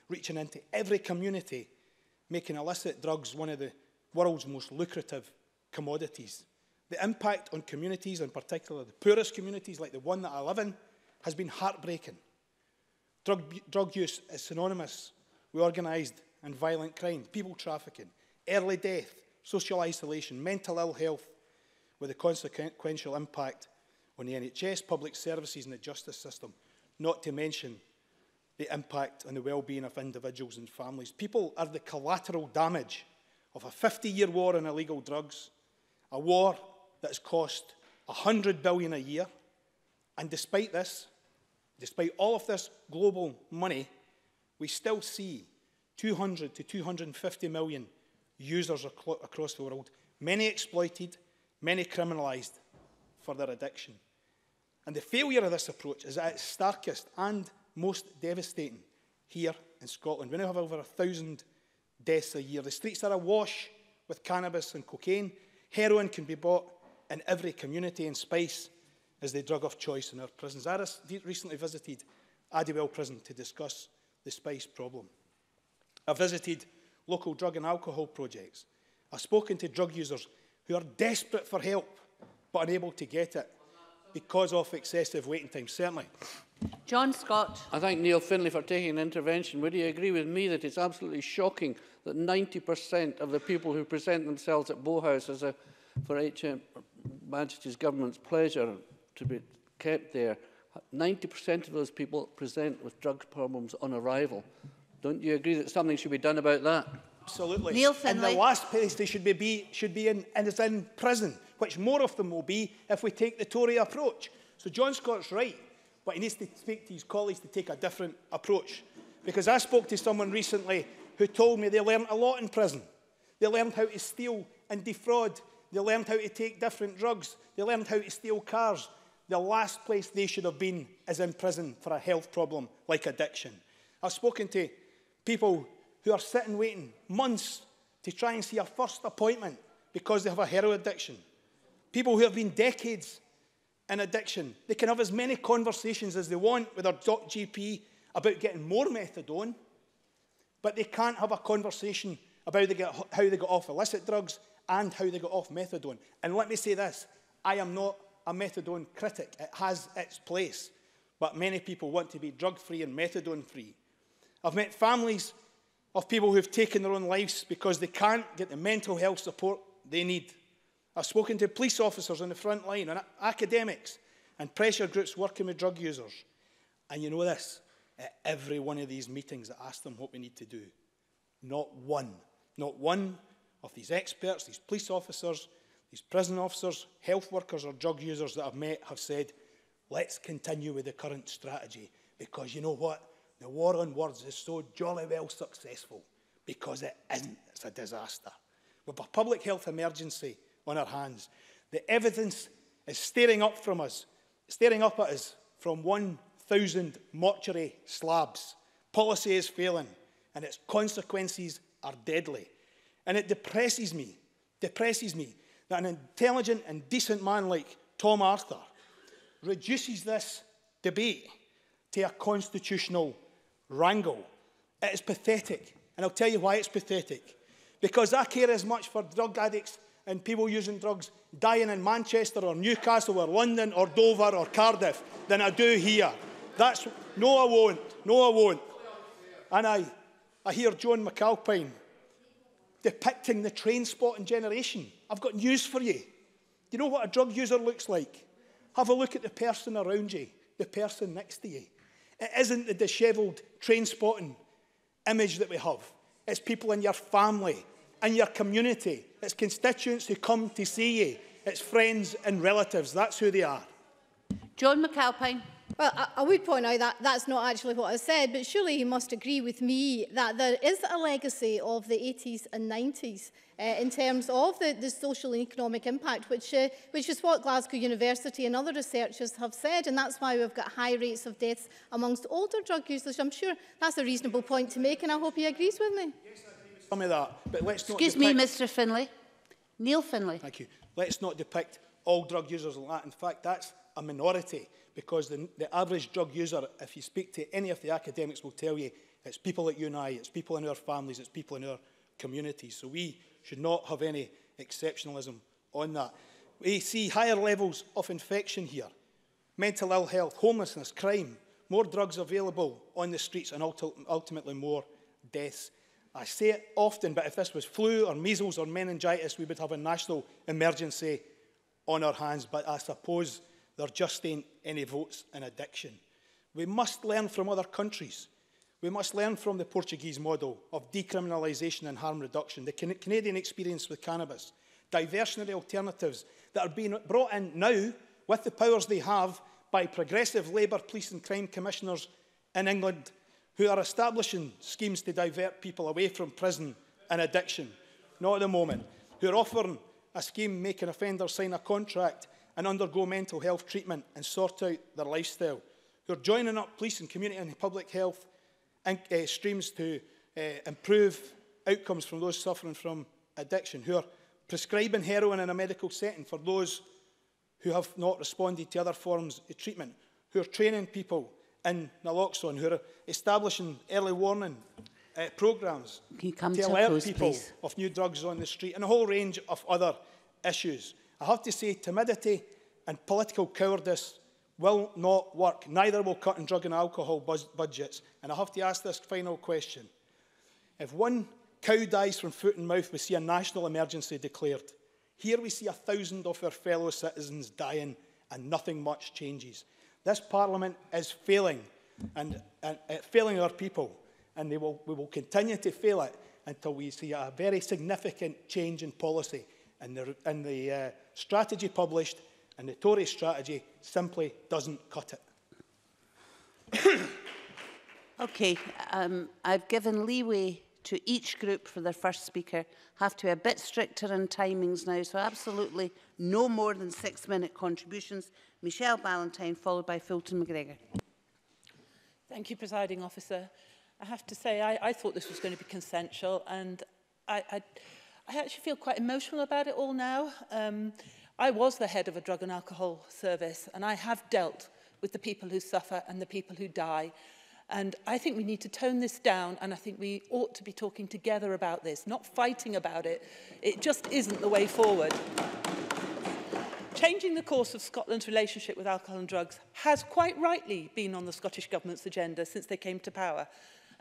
reaching into every community, making illicit drugs one of the world's most lucrative commodities. The impact on communities, in particular the poorest communities like the one that I live in, has been heartbreaking. Drug use is synonymous with organised and violent crime, people trafficking, early death, social isolation, mental ill health, with a consequential impact on the NHS, public services and the justice system, not to mention the impact on the well-being of individuals and families. People are the collateral damage of a 50-year war on illegal drugs, a war that has cost $100 billion a year. And despite this, despite all of this global money, we still see 200 to 250 million users across the world, many exploited, many criminalised for their addiction. And the failure of this approach is at its starkest and most devastating here in Scotland. We now have over 1,000 deaths a year. The streets are awash with cannabis and cocaine. Heroin can be bought in every community, and spice is the drug of choice in our prisons. I recently visited Addywell Prison to discuss the spice problem. I've visited local drug and alcohol projects. I've spoken to drug users who are desperate for help but unable to get it because of excessive waiting time, certainly. John Scott. I thank Neil Findlay for taking an intervention. Would you agree with me that it's absolutely shocking that 90% of the people who present themselves at Bowhouse as for Her Majesty's Government's pleasure to be kept there, 90% of those people present with drug problems on arrival? Don't you agree that something should be done about that? Absolutely. Neil Findlay. And the last place they should be in is in prison, which more of them will be if we take the Tory approach. So John Scott's right, but he needs to speak to his colleagues to take a different approach. Because I spoke to someone recently who told me they learned a lot in prison. They learned how to steal and defraud. They learned how to take different drugs. They learned how to steal cars. The last place they should have been is in prison for a health problem like addiction. I've spoken to people who are sitting waiting months to try and see a first appointment because they have a heroin addiction. People who have been decades in addiction, they can have as many conversations as they want with their GP about getting more methadone, but they can't have a conversation about how they got off illicit drugs and how they got off methadone. And let me say this, I am not a methadone critic. It has its place, but many people want to be drug-free and methadone-free. I've met families of people who have taken their own lives because they can't get the mental health support they need. I've spoken to police officers on the front line, and academics, and pressure groups working with drug users. And you know this, at every one of these meetings I asked them what we need to do. Not one of these experts, these police officers, these prison officers, health workers or drug users that I've met have said, let's continue with the current strategy, because you know what? The war on words is so jolly well successful, because it isn't. It's a disaster. We've a public health emergency on our hands. The evidence is staring up at us from 1,000 mortuary slabs. Policy is failing, and its consequences are deadly. And it depresses me, that an intelligent and decent man like Tom Arthur reduces this debate to a constitutional wrangle. It is pathetic, and I'll tell you why it's pathetic. Because I care as much for drug addicts and people using drugs dying in Manchester or Newcastle or London or Dover or Cardiff than I do here. That's... No, I won't. And I hear Joan McAlpine depicting the train-spotting generation. I've got news for you. Do you know what a drug user looks like? Have a look at the person around you, the person next to you. It isn't the dishevelled train-spotting image that we have. It's people in your family, in your community. It's constituents who come to see you. It's friends and relatives. That's who they are. John McAlpine. Well, I would point out that that's not actually what I said, but surely you must agree with me that there is a legacy of the 80s and 90s in terms of the social and economic impact, which is what Glasgow University and other researchers have said, and that's why we've got high rates of deaths amongst older drug users. I'm sure that's a reasonable point to make, and I hope he agrees with me. Yes, I agree with some of that, but let's not... Excuse me, Mr. Findlay. Neil Findlay. Thank you. Let's not depict all drug users like that. In fact, that's a minority, because the average drug user, if you speak to any of the academics, will tell you it's people like you and I, it's people in our families, it's people in our communities. So we should not have any exceptionalism on that. We see higher levels of infection here, mental ill health, homelessness, crime, more drugs available on the streets, and ultimately more deaths. I say it often, but if this was flu or measles or meningitis, we would have a national emergency on our hands, but I suppose there just ain't any votes in addiction. We must learn from other countries. We must learn from the Portuguese model of decriminalisation and harm reduction, the Canadian experience with cannabis, diversionary alternatives that are being brought in now with the powers they have by progressive Labour police and crime commissioners in England who are establishing schemes to divert people away from prison and addiction. Not at the moment. Who are offering a scheme making offenders sign a contract and undergo mental health treatment and sort out their lifestyle. who are joining up police and community and public health and, streams to improve outcomes from those suffering from addiction, who are prescribing heroin in a medical setting for those who have not responded to other forms of treatment, who are training people in naloxone, who are establishing early warning programmes to alert people of new drugs on the street, and a whole range of other issues. I have to say, timidity and political cowardice will not work. Neither will cutting drug and alcohol budgets. And I have to ask this final question. If one cow dies from foot and mouth, we see a national emergency declared. Here we see 1,000 of our fellow citizens dying and nothing much changes. This Parliament is failing, and failing our people, and we will continue to fail it until we see a very significant change in policy. And the strategy published, and the Tory strategy, simply doesn't cut it. OK, I've given leeway to each group for their first speaker. Have to be a bit stricter in timings now, so absolutely no more than 6-minute contributions. Michelle Ballantyne, followed by Fulton McGregor. Thank you, Presiding Officer. I have to say, I thought this was going to be consensual, and I actually feel quite emotional about it all now. I was the head of a drug and alcohol service, and I have dealt with the people who suffer and the people who die. And I think we need to tone this down, and I think we ought to be talking together about this, not fighting about it. It just isn't the way forward. Changing the course of Scotland's relationship with alcohol and drugs has quite rightly been on the Scottish Government's agenda since they came to power.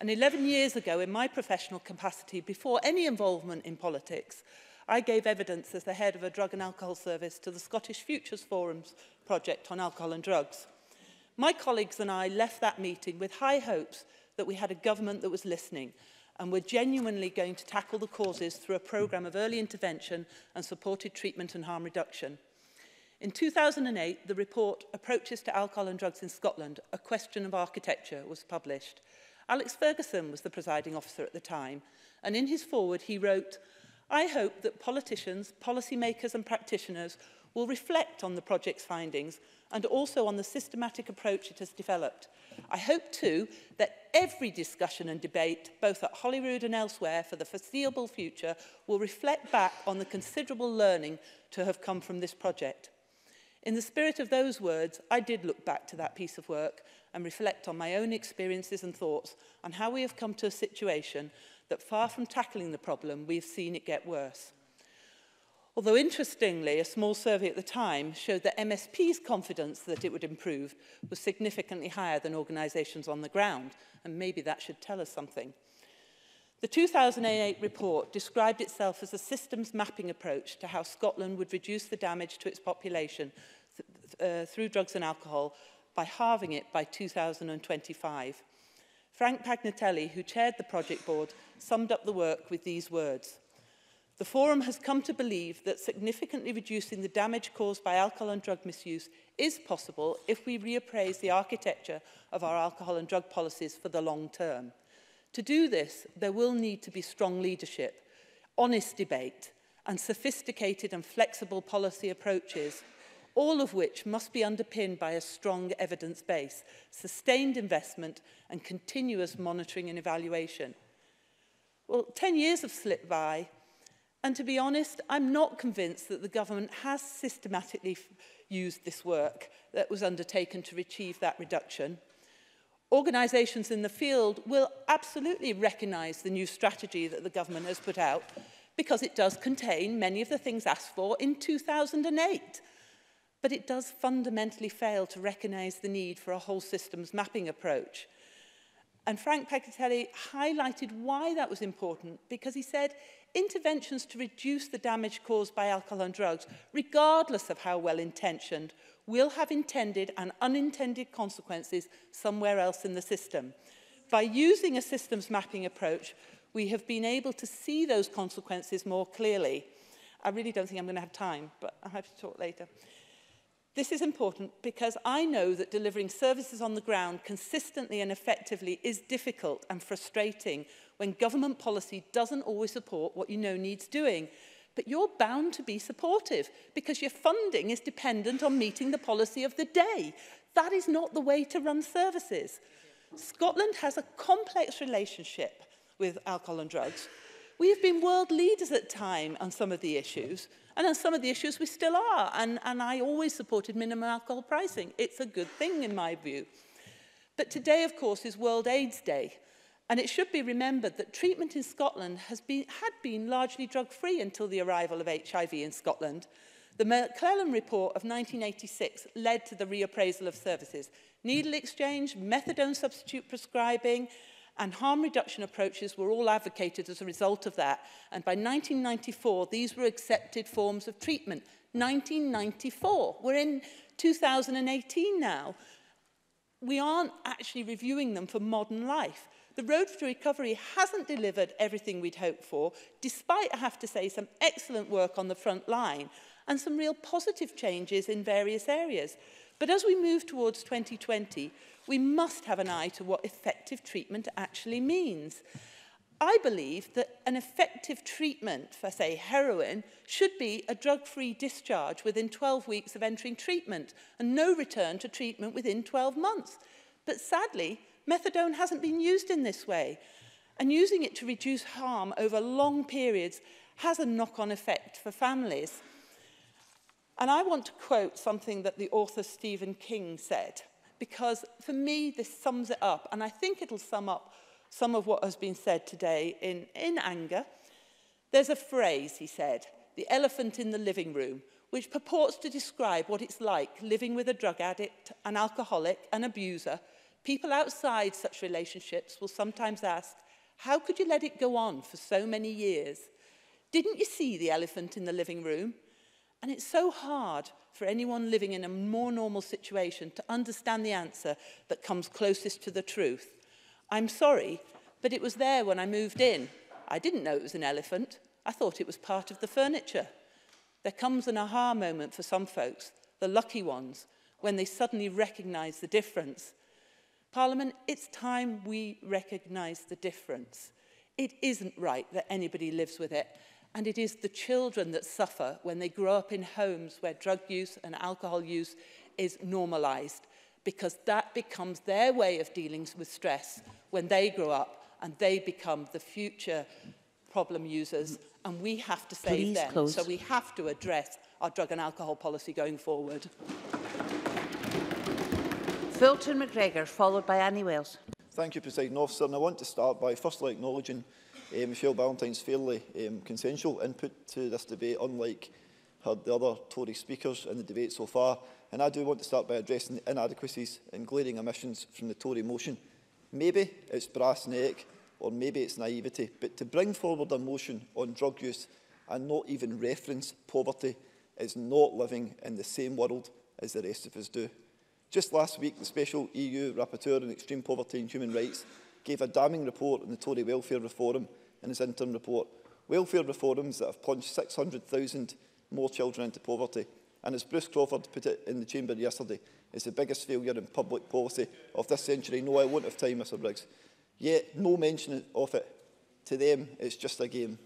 And 11 years ago, in my professional capacity, before any involvement in politics, I gave evidence as the head of a drug and alcohol service to the Scottish Futures Forum's project on alcohol and drugs. My colleagues and I left that meeting with high hopes that we had a government that was listening and were genuinely going to tackle the causes through a programme of early intervention and supported treatment and harm reduction. In 2008, the report Approaches to Alcohol and Drugs in Scotland, A Question of Architecture, was published. Alex Ferguson was the presiding officer at the time, and in his foreword he wrote, I hope that politicians, policymakers and practitioners will reflect on the project's findings and also on the systematic approach it has developed. I hope too that every discussion and debate, both at Holyrood and elsewhere for the foreseeable future, will reflect back on the considerable learning to have come from this project. In the spirit of those words, I did look back to that piece of work and reflect on my own experiences and thoughts on how we have come to a situation that far from tackling the problem, we've seen it get worse. Although interestingly, a small survey at the time showed that MSP's confidence that it would improve was significantly higher than organisations on the ground, and maybe that should tell us something. The 2008 report described itself as a systems mapping approach to how Scotland would reduce the damage to its population through drugs and alcohol by halving it by 2025. Frank Pagnatelli, who chaired the project board, summed up the work with these words. The forum has come to believe that significantly reducing the damage caused by alcohol and drug misuse is possible if we reappraise the architecture of our alcohol and drug policies for the long term. To do this, there will need to be strong leadership, honest debate, and sophisticated and flexible policy approaches, all of which must be underpinned by a strong evidence base, sustained investment and continuous monitoring and evaluation. Well, 10 years have slipped by, and to be honest, I'm not convinced that the government has systematically used this work that was undertaken to achieve that reduction. Organisations in the field will absolutely recognise the new strategy that the government has put out because it does contain many of the things asked for in 2008. But it does fundamentally fail to recognise the need for a whole systems mapping approach. And Frank Pagnatelli highlighted why that was important, because he said interventions to reduce the damage caused by alcohol and drugs, regardless of how well-intentioned, will have intended and unintended consequences somewhere else in the system. By using a systems mapping approach, we have been able to see those consequences more clearly. I really don't think I'm going to have time, but I'll have to talk later. This is important because I know that delivering services on the ground consistently and effectively is difficult and frustrating when government policy doesn't always support what you know needs doing, but you're bound to be supportive because your funding is dependent on meeting the policy of the day. That is not the way to run services. Scotland has a complex relationship with alcohol and drugs. We have been world leaders at time on some of the issues, and on some of the issues we still are, and I always supported minimum alcohol pricing. It's a good thing in my view. But today, of course, is World AIDS Day, and it should be remembered that treatment in Scotland had been largely drug-free until the arrival of HIV in Scotland. The McClellan Report of 1986 led to the reappraisal of services. Needle exchange, methadone substitute prescribing, and harm reduction approaches were all advocated as a result of that. And by 1994, these were accepted forms of treatment. 1994. We're in 2018 now. We aren't actually reviewing them for modern life. The road to recovery hasn't delivered everything we'd hoped for, despite, I have to say, some excellent work on the front line and some real positive changes in various areas. But as we move towards 2020, we must have an eye to what effective treatment actually means. I believe that an effective treatment for, say, heroin should be a drug-free discharge within 12 weeks of entering treatment and no return to treatment within 12 months. But sadly, methadone hasn't been used in this way, and using it to reduce harm over long periods has a knock-on effect for families. And I want to quote something that the author Stephen King said, because for me this sums it up, and I think it'll sum up some of what has been said today in anger. There's a phrase, he said, the elephant in the living room, which purports to describe what it's like living with a drug addict, an alcoholic, an abuser. People outside such relationships will sometimes ask, how could you let it go on for so many years? Didn't you see the elephant in the living room? And it's so hard for anyone living in a more normal situation to understand the answer that comes closest to the truth. I'm sorry, but it was there when I moved in. I didn't know it was an elephant. I thought it was part of the furniture. There comes an aha moment for some folks, the lucky ones, when they suddenly recognise the difference. Parliament, it's time we recognise the difference. It isn't right that anybody lives with it, and it is the children that suffer when they grow up in homes where drug use and alcohol use is normalised, because that becomes their way of dealing with stress when they grow up and they become the future problem users, and we have to save them. Close. So we have to address our drug and alcohol policy going forward. Fulton McGregor, followed by Annie Wells. Thank you, Presiding Officer, and I want to start by firstly acknowledging Michelle Ballantyne's fairly consensual input to this debate, unlike the other Tory speakers in the debate so far. And I do want to start by addressing the inadequacies and glaring omissions from the Tory motion. Maybe it's brass neck, or maybe it's naivety, but to bring forward a motion on drug use and not even reference poverty is not living in the same world as the rest of us do. Just last week, the Special EU Rapporteur on Extreme Poverty and Human Rights gave a damning report on the Tory welfare reform in his interim report. Welfare reforms that have plunged 600,000 more children into poverty. And as Bruce Crawford put it in the chamber yesterday, it's the biggest failure in public policy of this century. No, I won't have time, Mr Briggs. Yet, no mention of it. To them, it's just a game.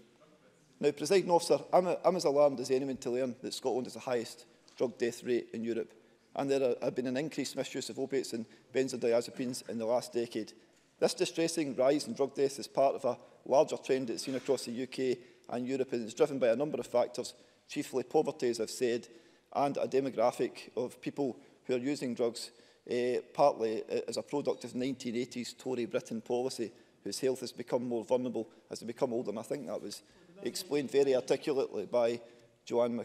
Now, Presiding Officer, I'm as alarmed as anyone to learn that Scotland is the highest drug death rate in Europe, and there have been an increased misuse of opiates and benzodiazepines in the last decade. This distressing rise in drug deaths is part of a larger trend that's seen across the UK and Europe, and is driven by a number of factors, chiefly poverty, as I've said, and a demographic of people who are using drugs, partly as a product of 1980s Tory Britain policy, whose health has become more vulnerable as they become older. And I think that was explained very articulately by Joanne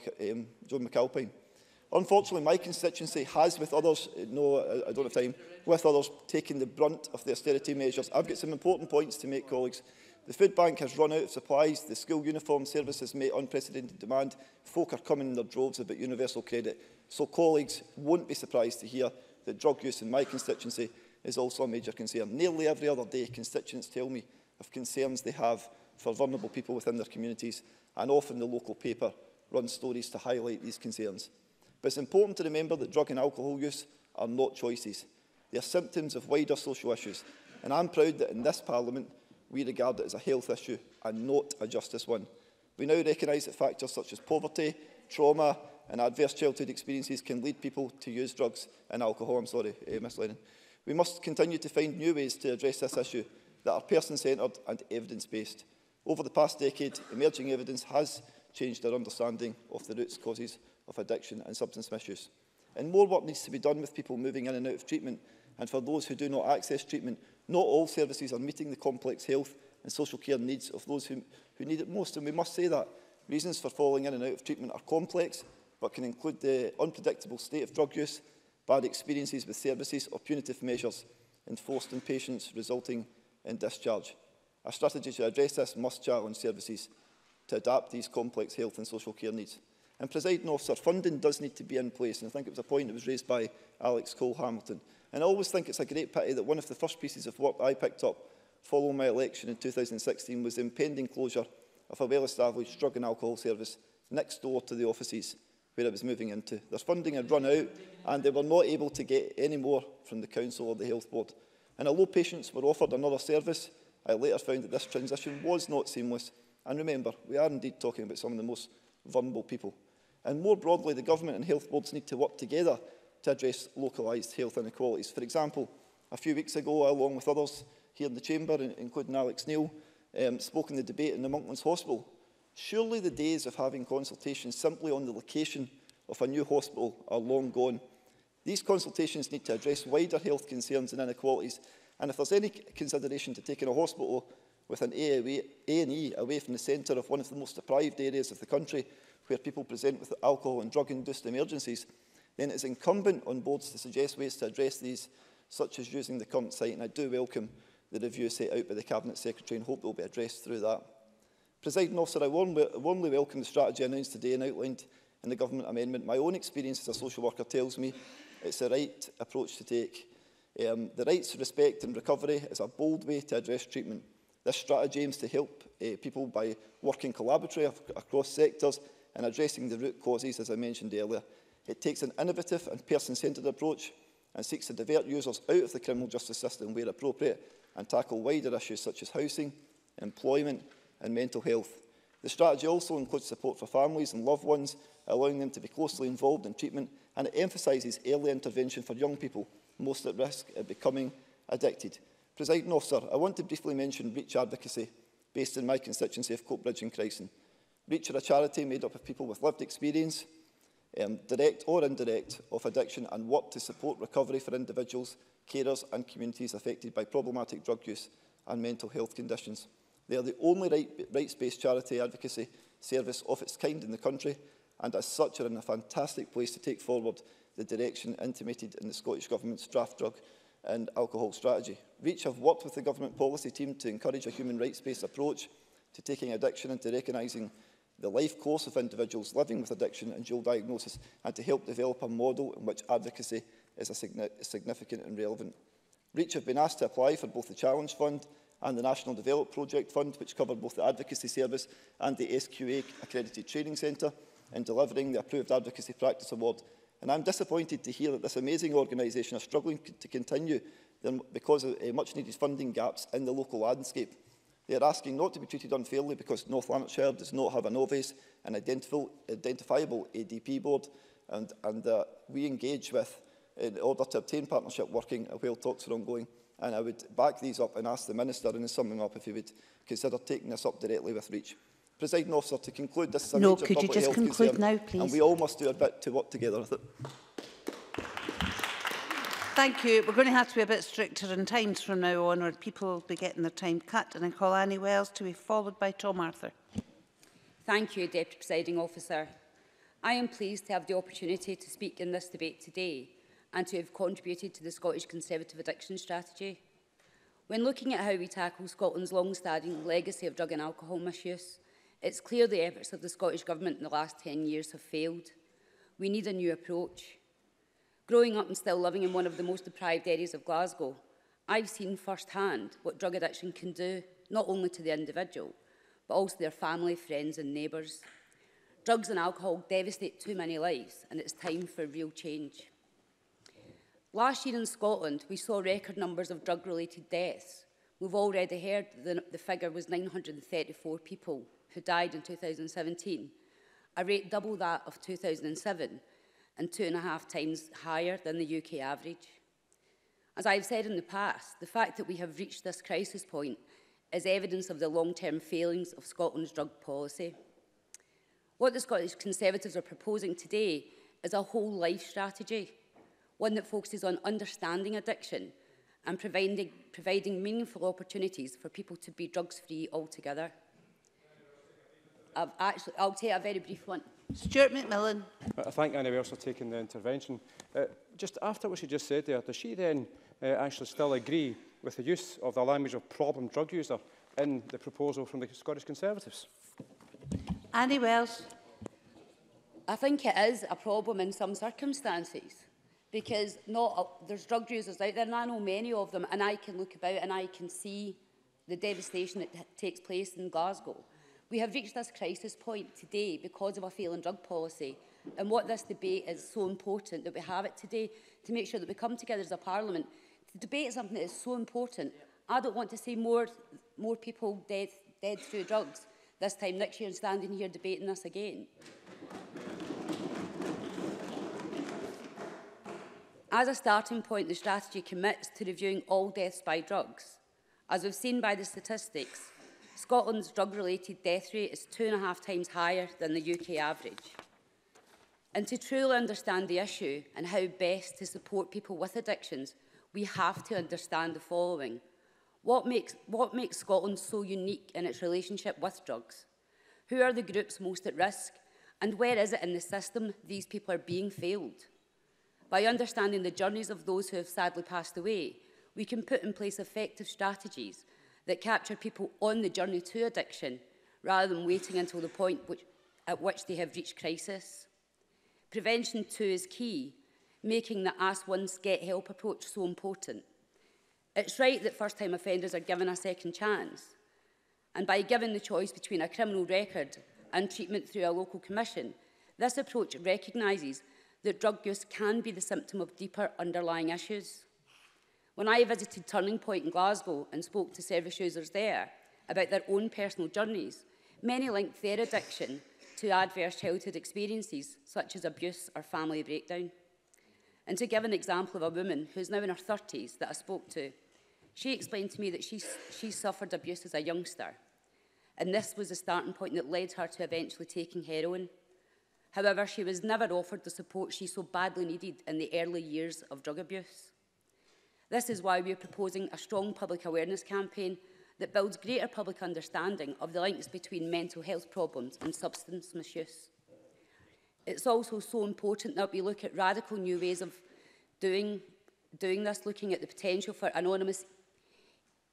Joan McAlpine. Unfortunately, my constituency has, with others, no, I don't have time, with others taking the brunt of the austerity measures. I've got some important points to make, colleagues. The food bank has run out of supplies. The school uniform service has made unprecedented demand. Folk are coming in their droves about universal credit. So, colleagues won't be surprised to hear that drug use in my constituency is also a major concern. Nearly every other day, constituents tell me of concerns they have for vulnerable people within their communities, and often the local paper runs stories to highlight these concerns. But it's important to remember that drug and alcohol use are not choices. They are symptoms of wider social issues. And I'm proud that in this Parliament, we regard it as a health issue and not a justice one. We now recognise that factors such as poverty, trauma and adverse childhood experiences can lead people to use drugs and alcohol. I'm sorry, Ms Lennon. We must continue to find new ways to address this issue that are person-centred and evidence-based. Over the past decade, emerging evidence has changed our understanding of the root causes of addiction and substance misuse. And more work needs to be done with people moving in and out of treatment, and for those who do not access treatment, not all services are meeting the complex health and social care needs of those who need it most, and we must say that. Reasons for falling in and out of treatment are complex, but can include the unpredictable state of drug use, bad experiences with services or punitive measures enforced on patients resulting in discharge. A strategy to address this must challenge services to adapt these complex health and social care needs. And, Presiding Officer, funding does need to be in place, and I think it was a point that was raised by Alex Cole-Hamilton. And I always think it's a great pity that one of the first pieces of work I picked up following my election in 2016 was the impending closure of a well-established drug and alcohol service next door to the offices where it was moving into. Their funding had run out and they were not able to get any more from the council or the health board. And although patients were offered another service, I later found that this transition was not seamless. And remember, we are indeed talking about some of the most vulnerable people. And more broadly, the government and health boards need to work together to address localised health inequalities. For example, a few weeks ago, I, along with others here in the chamber, including Alex Neil, spoke in the debate in the Monklands Hospital. Surely the days of having consultations simply on the location of a new hospital are long gone. These consultations need to address wider health concerns and inequalities, and if there's any consideration to taking a hospital with an A&E away from the centre of one of the most deprived areas of the country, where people present with alcohol and drug-induced emergencies, then it is incumbent on boards to suggest ways to address these, such as using the current site, and I do welcome the review set out by the Cabinet Secretary and hope they will be addressed through that. Presiding Officer, I warmly welcome the strategy announced today and outlined in the Government Amendment. My own experience as a social worker tells me it's the right approach to take. The rights to respect and recovery is a bold way to address treatment. This strategy aims to help people by working collaboratively across sectors and addressing the root causes, as I mentioned earlier. It takes an innovative and person-centred approach and seeks to divert users out of the criminal justice system where appropriate and tackle wider issues such as housing, employment and mental health. The strategy also includes support for families and loved ones, allowing them to be closely involved in treatment, and it emphasises early intervention for young people most at risk of becoming addicted. Presiding Officer, I want to briefly mention Reach Advocacy, based in my constituency of Coatbridge and Crieson. Reach are a charity made up of people with lived experience, direct or indirect, of addiction and work to support recovery for individuals, carers and communities affected by problematic drug use and mental health conditions. They are the only rights-based charity advocacy service of its kind in the country, and as such are in a fantastic place to take forward the direction intimated in the Scottish Government's draft drug and alcohol strategy. Reach have worked with the Government policy team to encourage a human rights-based approach to taking addiction and to recognising the life course of individuals living with addiction and dual diagnosis, and to help develop a model in which advocacy is a significant and relevant. Reach have been asked to apply for both the Challenge Fund and the National Develop Project Fund, which cover both the Advocacy Service and the SQA Accredited Training Centre, in delivering the Approved Advocacy Practice Award. And I'm disappointed to hear that this amazing organisation is struggling to continue because of much-needed funding gaps in the local landscape. They are asking not to be treated unfairly because North Lanarkshire does not have an obvious and identifiable ADP board, and that we engage with in order to obtain partnership working while talks are ongoing. And I would back these up and ask the Minister, in summing up, if he would consider taking this up directly with Reach. Presiding Officer, to conclude, this is a major public health concern, now, and we all must do a bit to work together with it. Thank you. We're going to have to be a bit stricter on times from now on, or people will be getting their time cut. And I call Annie Wells to be followed by Tom Arthur. Thank you, Deputy Presiding Officer. I am pleased to have the opportunity to speak in this debate today and to have contributed to the Scottish Conservative Addiction Strategy. When looking at how we tackle Scotland's long-standing legacy of drug and alcohol misuse, it's clear the efforts of the Scottish Government in the last 10 years have failed. We need a new approach. Growing up and still living in one of the most deprived areas of Glasgow, I've seen firsthand what drug addiction can do, not only to the individual, but also their family, friends and neighbours. Drugs and alcohol devastate too many lives, and it's time for real change. Last year in Scotland, we saw record numbers of drug-related deaths, We've already heard the figure was 934 people who died in 2017, a rate double that of 2007 and 2.5 times higher than the UK average. As I've said in the past, the fact that we have reached this crisis point is evidence of the long-term failings of Scotland's drug policy. What the Scottish Conservatives are proposing today is a whole life strategy, one that focuses on understanding addiction and providing meaningful opportunities for people to be drugs-free altogether. I'll take a very brief one. Stuart McMillan. I thank Anna Wells for taking the intervention. Just after what she just said there, does she then actually still agree with the use of the language of problem drug user in the proposal from the Scottish Conservatives? Annie Wells. I think it is a problem in some circumstances, because there's drug users out there, and I know many of them, and I can look about and I can see the devastation that takes place in Glasgow. We have reached this crisis point today because of a failing drug policy. And what this debate is so important that we have it today to make sure that we come together as a parliament to debate something that is so important. I don't want to see more people dead through drugs this time next year and standing here debating this again. As a starting point, the strategy commits to reviewing all deaths by drugs. As we've seen by the statistics, Scotland's drug-related death rate is 2.5 times higher than the UK average. And to truly understand the issue and how best to support people with addictions, we have to understand the following. What makes Scotland so unique in its relationship with drugs? Who are the groups most at risk? And where is it in the system these people are being failed? By understanding the journeys of those who have sadly passed away, we can put in place effective strategies that capture people on the journey to addiction, rather than waiting until the point at which they have reached crisis. Prevention too is key, making the ask once, get help approach so important. It's right that first-time offenders are given a second chance, and by giving the choice between a criminal record and treatment through a local commission, this approach recognises that drug use can be the symptom of deeper underlying issues. When I visited Turning Point in Glasgow and spoke to service users there about their own personal journeys, many linked their addiction to adverse childhood experiences such as abuse or family breakdown. And to give an example of a woman who is now in her 30s that I spoke to, she explained to me that she suffered abuse as a youngster, and this was the starting point that led her to eventually taking heroin. However, she was never offered the support she so badly needed in the early years of drug abuse. This is why we are proposing a strong public awareness campaign that builds greater public understanding of the links between mental health problems and substance misuse. It's also so important that we look at radical new ways of doing this, looking at the potential for anonymous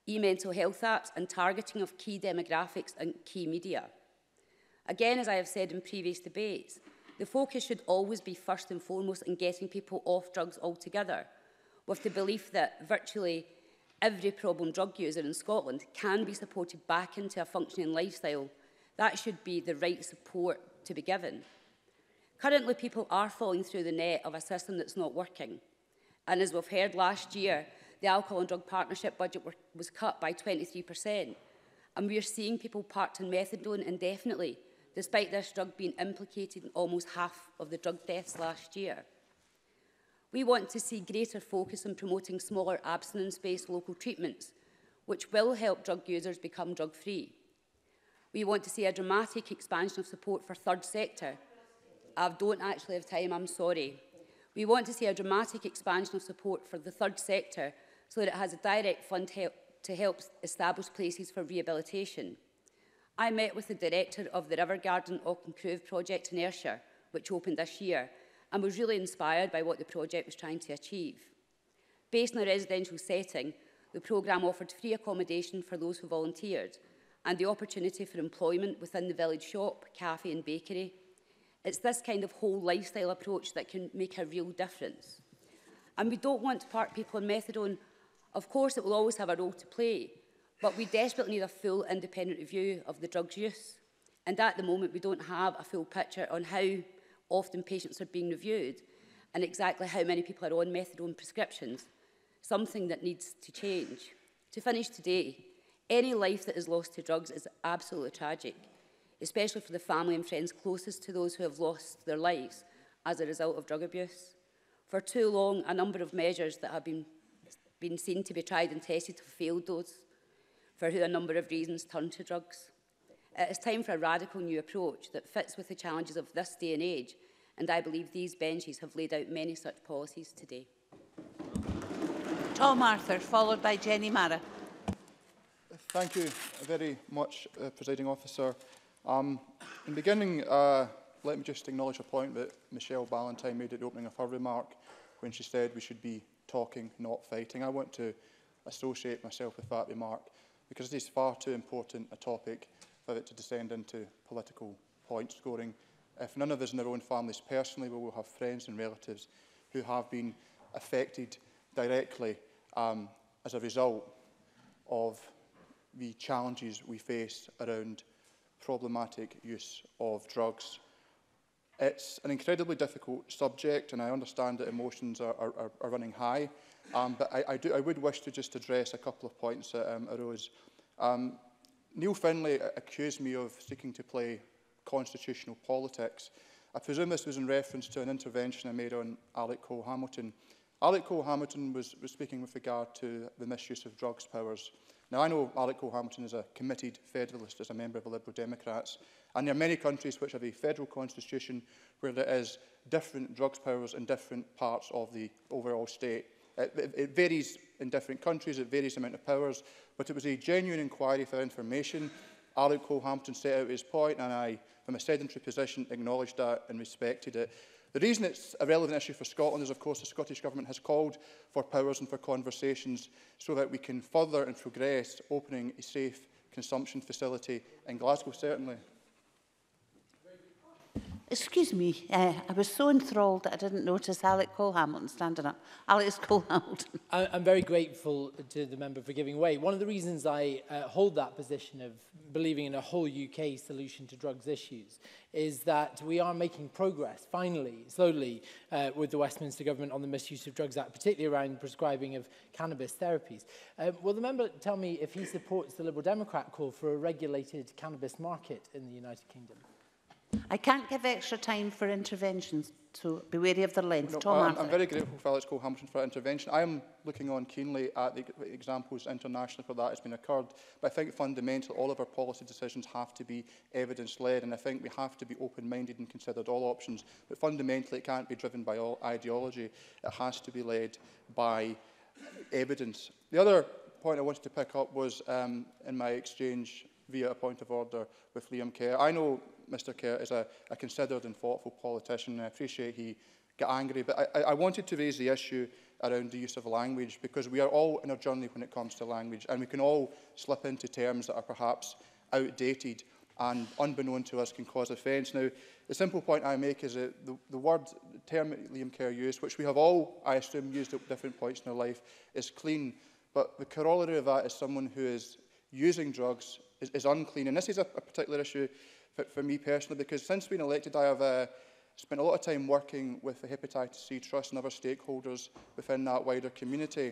e-mental health apps and targeting of key demographics and key media. Again, as I have said in previous debates, the focus should always be first and foremost on getting people off drugs altogether, with the belief that virtually every problem drug user in Scotland can be supported back into a functioning lifestyle. That should be the right support to be given. Currently, people are falling through the net of a system that's not working. And as we've heard last year, the Alcohol and Drug Partnership budget was cut by 23%. And we are seeing people parked in methadone indefinitely, despite this drug being implicated in almost half of the drug deaths last year. We want to see greater focus on promoting smaller abstinence-based local treatments, which will help drug users become drug-free. We want to see a dramatic expansion of support for third sector. I don't actually have time, I'm sorry. We want to see a dramatic expansion of support for the third sector so that it has a direct fund to help establish places for rehabilitation. I met with the director of the River Garden Auckland Cove project in Ayrshire, which opened this year, and was really inspired by what the project was trying to achieve. Based on a residential setting, the programme offered free accommodation for those who volunteered and the opportunity for employment within the village shop, cafe and bakery. It's this kind of whole lifestyle approach that can make a real difference. And we don't want to park people on methadone. Of course, it will always have a role to play, but we desperately need a full independent review of the drug use. And at the moment, we don't have a full picture on how often patients are being reviewed and exactly how many people are on methadone prescriptions, something that needs to change. To finish today, any life that is lost to drugs is absolutely tragic, especially for the family and friends closest to those who have lost their lives as a result of drug abuse. For too long, a number of measures that have been seen to be tried and tested have failed those for who a number of reasons turn to drugs. It is time for a radical new approach that fits with the challenges of this day and age, and I believe these benches have laid out many such policies today. Tom Arthur, followed by Jenny Mara. Thank you very much, Presiding Officer. In the beginning, let me just acknowledge a point that Michelle Ballantyne made at the opening of her remark when she said we should be talking, not fighting. I want to associate myself with that remark because it is far too important a topic for it to descend into political point scoring. If none of us in our own families personally, we will have friends and relatives who have been affected directly as a result of the challenges we face around problematic use of drugs. It's an incredibly difficult subject, and I understand that emotions are running high, but I would wish to just address a couple of points that arose. Neil Findlay accused me of seeking to play constitutional politics. I presume this was in reference to an intervention I made on Alec Cole-Hamilton. Alec Cole-Hamilton was speaking with regard to the misuse of drugs powers. Now, I know Alec Cole-Hamilton is a committed federalist as a member of the Liberal Democrats, and there are many countries which have a federal constitution where there is different drugs powers in different parts of the overall state. It varies in different countries, it varies the amount of powers, but it was a genuine inquiry for information. Alec Cole-Hamilton set out his point, and I, from a sedentary position, acknowledged that and respected it. The reason it's a relevant issue for Scotland is, of course, the Scottish Government has called for powers and for conversations so that we can further and progress opening a safe consumption facility in Glasgow, certainly. Excuse me, I was so enthralled that I didn't notice Alec Cole-Hamilton standing up. Alex Cole-Hamilton. I'm very grateful to the member for giving way. One of the reasons I hold that position of believing in a whole UK solution to drugs issues is that we are making progress, finally, slowly, with the Westminster Government on the Misuse of Drugs Act, particularly around prescribing of cannabis therapies. Will the member tell me if he supports the Liberal Democrat call for a regulated cannabis market in the United Kingdom? I can't give extra time for interventions, so be wary of their length. No, I'm very grateful for Alex Cole-Hamilton for that intervention. I am looking on keenly at the examples internationally where that has been occurred, but I think fundamentally all of our policy decisions have to be evidence-led, and I think we have to be open-minded and consider all options, but fundamentally it can't be driven by ideology. It has to be led by evidence. The other point I wanted to pick up was in my exchange via a point of order with Liam Kerr. I know Mr Kerr is a considered and thoughtful politician, and I appreciate he got angry, but I wanted to raise the issue around the use of language, because we are all in a journey when it comes to language, and we can all slip into terms that are perhaps outdated and unbeknown to us can cause offence. Now, the simple point I make is that the term Liam Kerr used, which we have all, I assume, used at different points in our life, is clean, but the corollary of that is someone who is using drugs is unclean, and this is a particular issue for me personally, because since being elected, I have spent a lot of time working with the Hepatitis C Trust and other stakeholders within that wider community.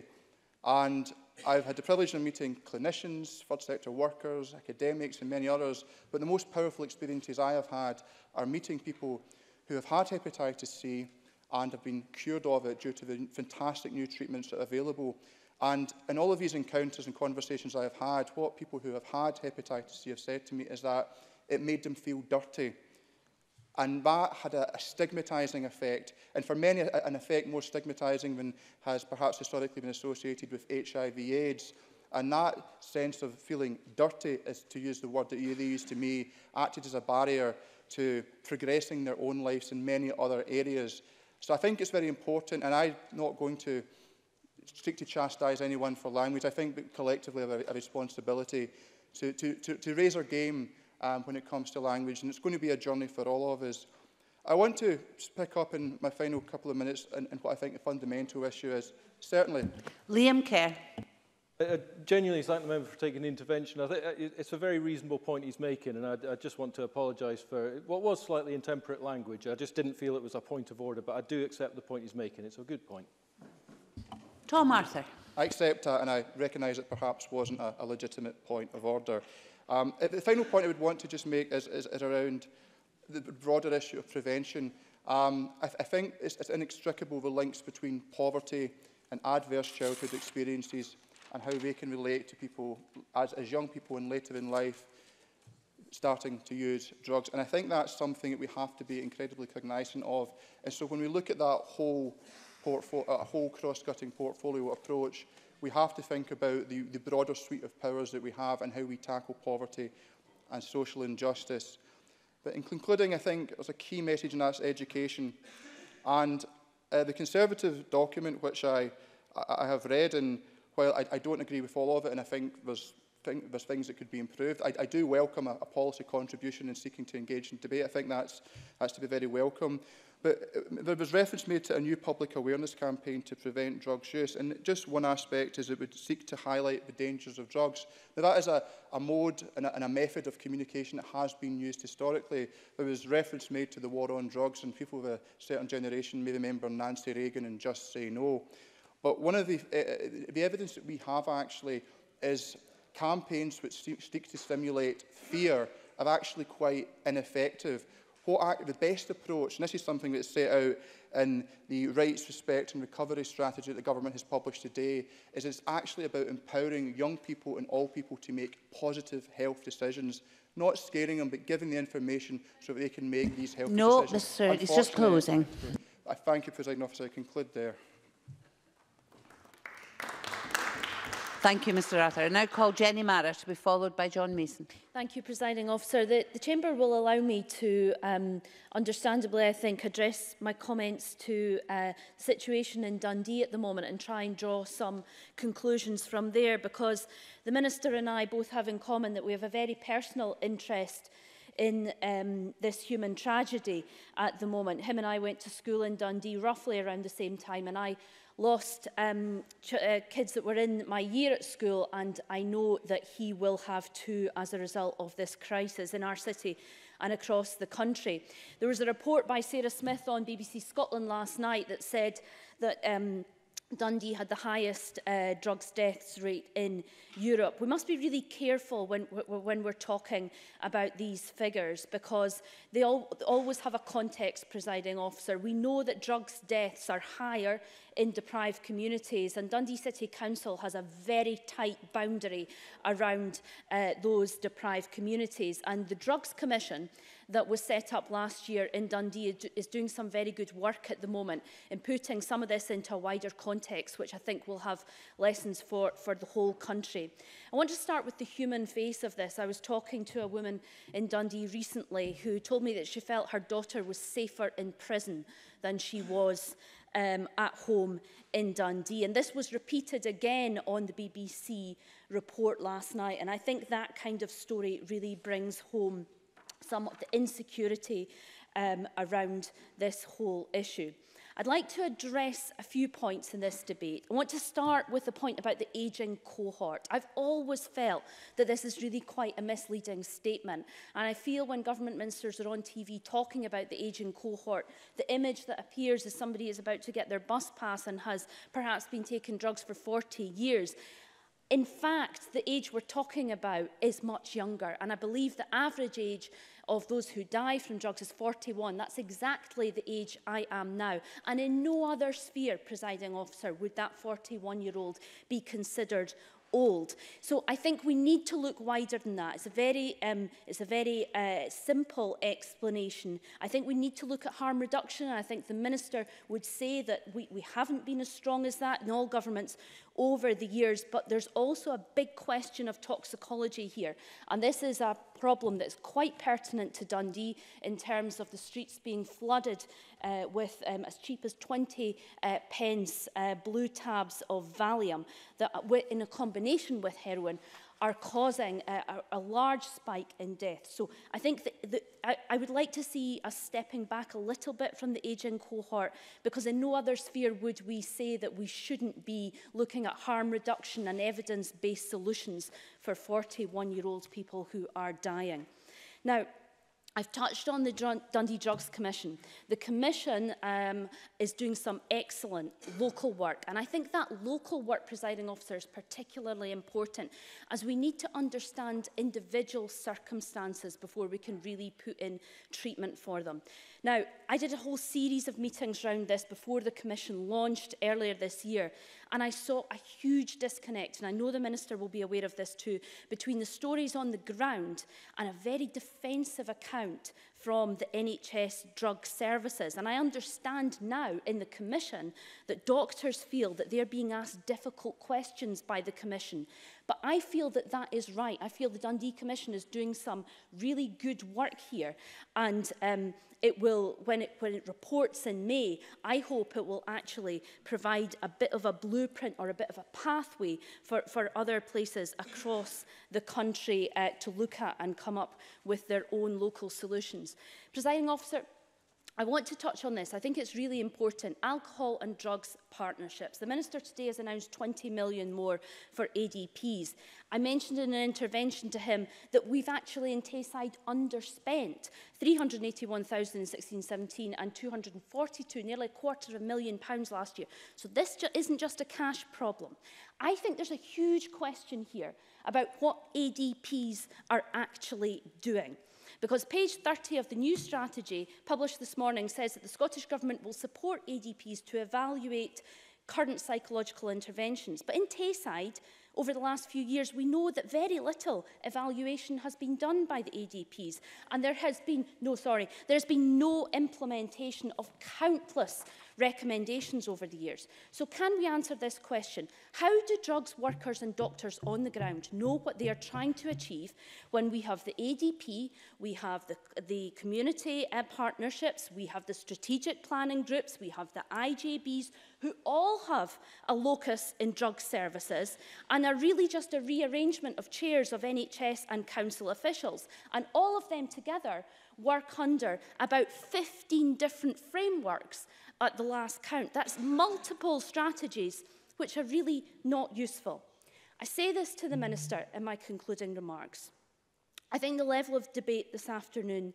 And I've had the privilege of meeting clinicians, third sector workers, academics, and many others. But the most powerful experiences I have had are meeting people who have had hepatitis C and have been cured of it due to the fantastic new treatments that are available. And in all of these encounters and conversations I have had, what people who have had hepatitis C have said to me is that it made them feel dirty. And that had a stigmatising effect, and for many an effect more stigmatising than has perhaps historically been associated with HIV/AIDS. And that sense of feeling dirty, is, to use the word that you used to me, acted as a barrier to progressing their own lives in many other areas. So I think it's very important, and I'm not going to seek to chastise anyone for language. I think that collectively we have a responsibility to raise our game when it comes to language, and it's going to be a journey for all of us. I want to pick up in my final couple of minutes and what I think the fundamental issue is, certainly. Liam Kerr. I genuinely thank the member for taking the intervention. I think it's a very reasonable point he's making, and I just want to apologise for what was slightly intemperate language. I just didn't feel it was a point of order, but I do accept the point he's making. It's a good point. Tom Arthur. I accept that, and I recognise it perhaps wasn't a legitimate point of order. The final point I would want to just make is around the broader issue of prevention. I think it's inextricable, the links between poverty and adverse childhood experiences and how they can relate to people as young people and later in life starting to use drugs. And I think that's something that we have to be incredibly cognizant of. And so when we look at that whole cross-cutting portfolio approach, we have to think about the broader suite of powers that we have and how we tackle poverty and social injustice. But in concluding, I think there's a key message, and that's education. And the Conservative document, which I have read, and while I don't agree with all of it, and I think there's things that could be improved, I do welcome a policy contribution in seeking to engage in debate. I think that's to be very welcome. But there was reference made to a new public awareness campaign to prevent drugs use, and just one aspect is it would seek to highlight the dangers of drugs. Now, that is a mode and a method of communication that has been used historically. There was reference made to the war on drugs, and people of a certain generation may remember Nancy Reagan and Just Say No. But one of the evidence that we have actually is campaigns which seek to stimulate fear are actually quite ineffective. The best approach, and this is something that's set out in the Rights, Respect and Recovery strategy that the government has published today, is it's actually about empowering young people and all people to make positive health decisions, not scaring them, but giving the information so that they can make these healthy decisions. No, sir, it's just closing. I thank you, President Officer. I conclude there. Thank you, Mr Arthur. I now call Jenny Mara to be followed by John Mason. Thank you, Presiding Officer. The Chamber will allow me to, understandably, I think, address my comments to the situation in Dundee at the moment and try and draw some conclusions from there, because the Minister and I both have in common that we have a very personal interest in this human tragedy at the moment. Him and I went to school in Dundee roughly around the same time, and I lost kids that were in my year at school, and I know that he will have too as a result of this crisis in our city and across the country. There was a report by Sarah Smith on BBC Scotland last night that said that Dundee had the highest drugs deaths rate in Europe. We must be really careful when we're talking about these figures, because they always have a context, Presiding Officer. We know that drugs deaths are higher in deprived communities, and Dundee City Council has a very tight boundary around those deprived communities. And the Drugs Commission that was set up last year in Dundee is doing some very good work at the moment in putting some of this into a wider context, which I think will have lessons for the whole country. I want to start with the human face of this. I was talking to a woman in Dundee recently who told me that she felt her daughter was safer in prison than she was at home in Dundee. And this was repeated again on the BBC report last night. And I think that kind of story really brings home some of the insecurity around this whole issue. I'd like to address a few points in this debate. I want to start with the point about the ageing cohort. I've always felt that this is really quite a misleading statement. And I feel when government ministers are on TV talking about the ageing cohort, the image that appears is somebody is about to get their bus pass and has perhaps been taking drugs for 40 years. In fact, the age we're talking about is much younger, and I believe the average age of those who die from drugs is 41. That's exactly the age I am now. And in no other sphere, Presiding Officer, would that 41-year-old be considered old. So I think we need to look wider than that. It's a very simple explanation. I think we need to look at harm reduction, and I think the Minister would say that we haven't been as strong as that in all governments over the years, but there's also a big question of toxicology here. And this is a problem that's quite pertinent to Dundee in terms of the streets being flooded with as cheap as 20 pence blue tabs of Valium that, in a combination with heroin, are causing a large spike in death. So I think I would like to see us stepping back a little bit from the ageing cohort, because in no other sphere would we say that we shouldn't be looking at harm reduction and evidence-based solutions for 41-year-old people who are dying. Now, I've touched on the Dundee Drugs Commission. The Commission is doing some excellent local work, and I think that local work, presiding officer, is particularly important, as we need to understand individual circumstances before we can really put in treatment for them. Now, I did a whole series of meetings around this before the Commission launched earlier this year, and I saw a huge disconnect, and I know the Minister will be aware of this too, between the stories on the ground and a very defensive account from the NHS drug services. And I understand now in the Commission that doctors feel that they're being asked difficult questions by the Commission. But I feel that that is right. I feel the Dundee Commission is doing some really good work here. And it will, when it reports in May, I hope it will actually provide a bit of a blueprint or a bit of a pathway for other places across the country to look at and come up with their own local solutions. Presiding Officer, I want to touch on this. I think it's really important. Alcohol and drugs partnerships. The Minister today has announced 20 million more for ADPs. I mentioned in an intervention to him that we've actually in Tayside underspent 381,000 in 16-17 and 242, nearly £250,000 last year. So this isn't just a cash problem. I think there's a huge question here about what ADPs are actually doing. Because page 30 of the new strategy published this morning says that the Scottish Government will support ADPs to evaluate current psychological interventions. But in Tayside, over the last few years, we know that very little evaluation has been done by the ADPs. And there's been no implementation of countless recommendations over the years. So can we answer this question? How do drugs workers and doctors on the ground know what they are trying to achieve when we have the ADP, we have the community partnerships, we have the strategic planning groups, we have the IJBs, who all have a locus in drug services and are really just a rearrangement of chairs of NHS and council officials. And all of them together work under about 15 different frameworks at the last count. That's multiple strategies which are really not useful. I say this to the Minister in my concluding remarks. I think the level of debate this afternoon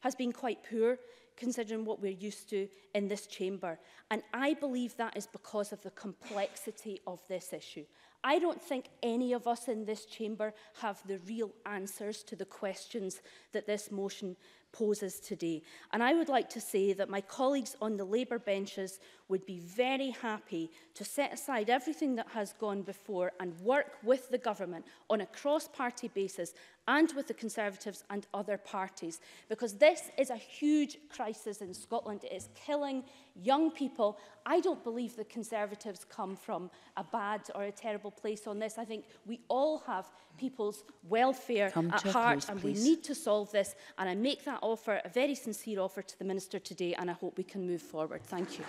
has been quite poor, considering what we're used to in this chamber. And I believe that is because of the complexity of this issue. I don't think any of us in this chamber have the real answers to the questions that this motion poses today. And I would like to say that my colleagues on the Labour benches would be very happy to set aside everything that has gone before and work with the government on a cross-party basis and with the Conservatives and other parties, because this is a huge crisis in Scotland. It is killing young people. I don't believe the Conservatives come from a bad or a terrible place on this. I think we all have people's welfare at heart, and we need to solve this. And I make that offer, a very sincere offer, to the Minister today, and I hope we can move forward. Thank you.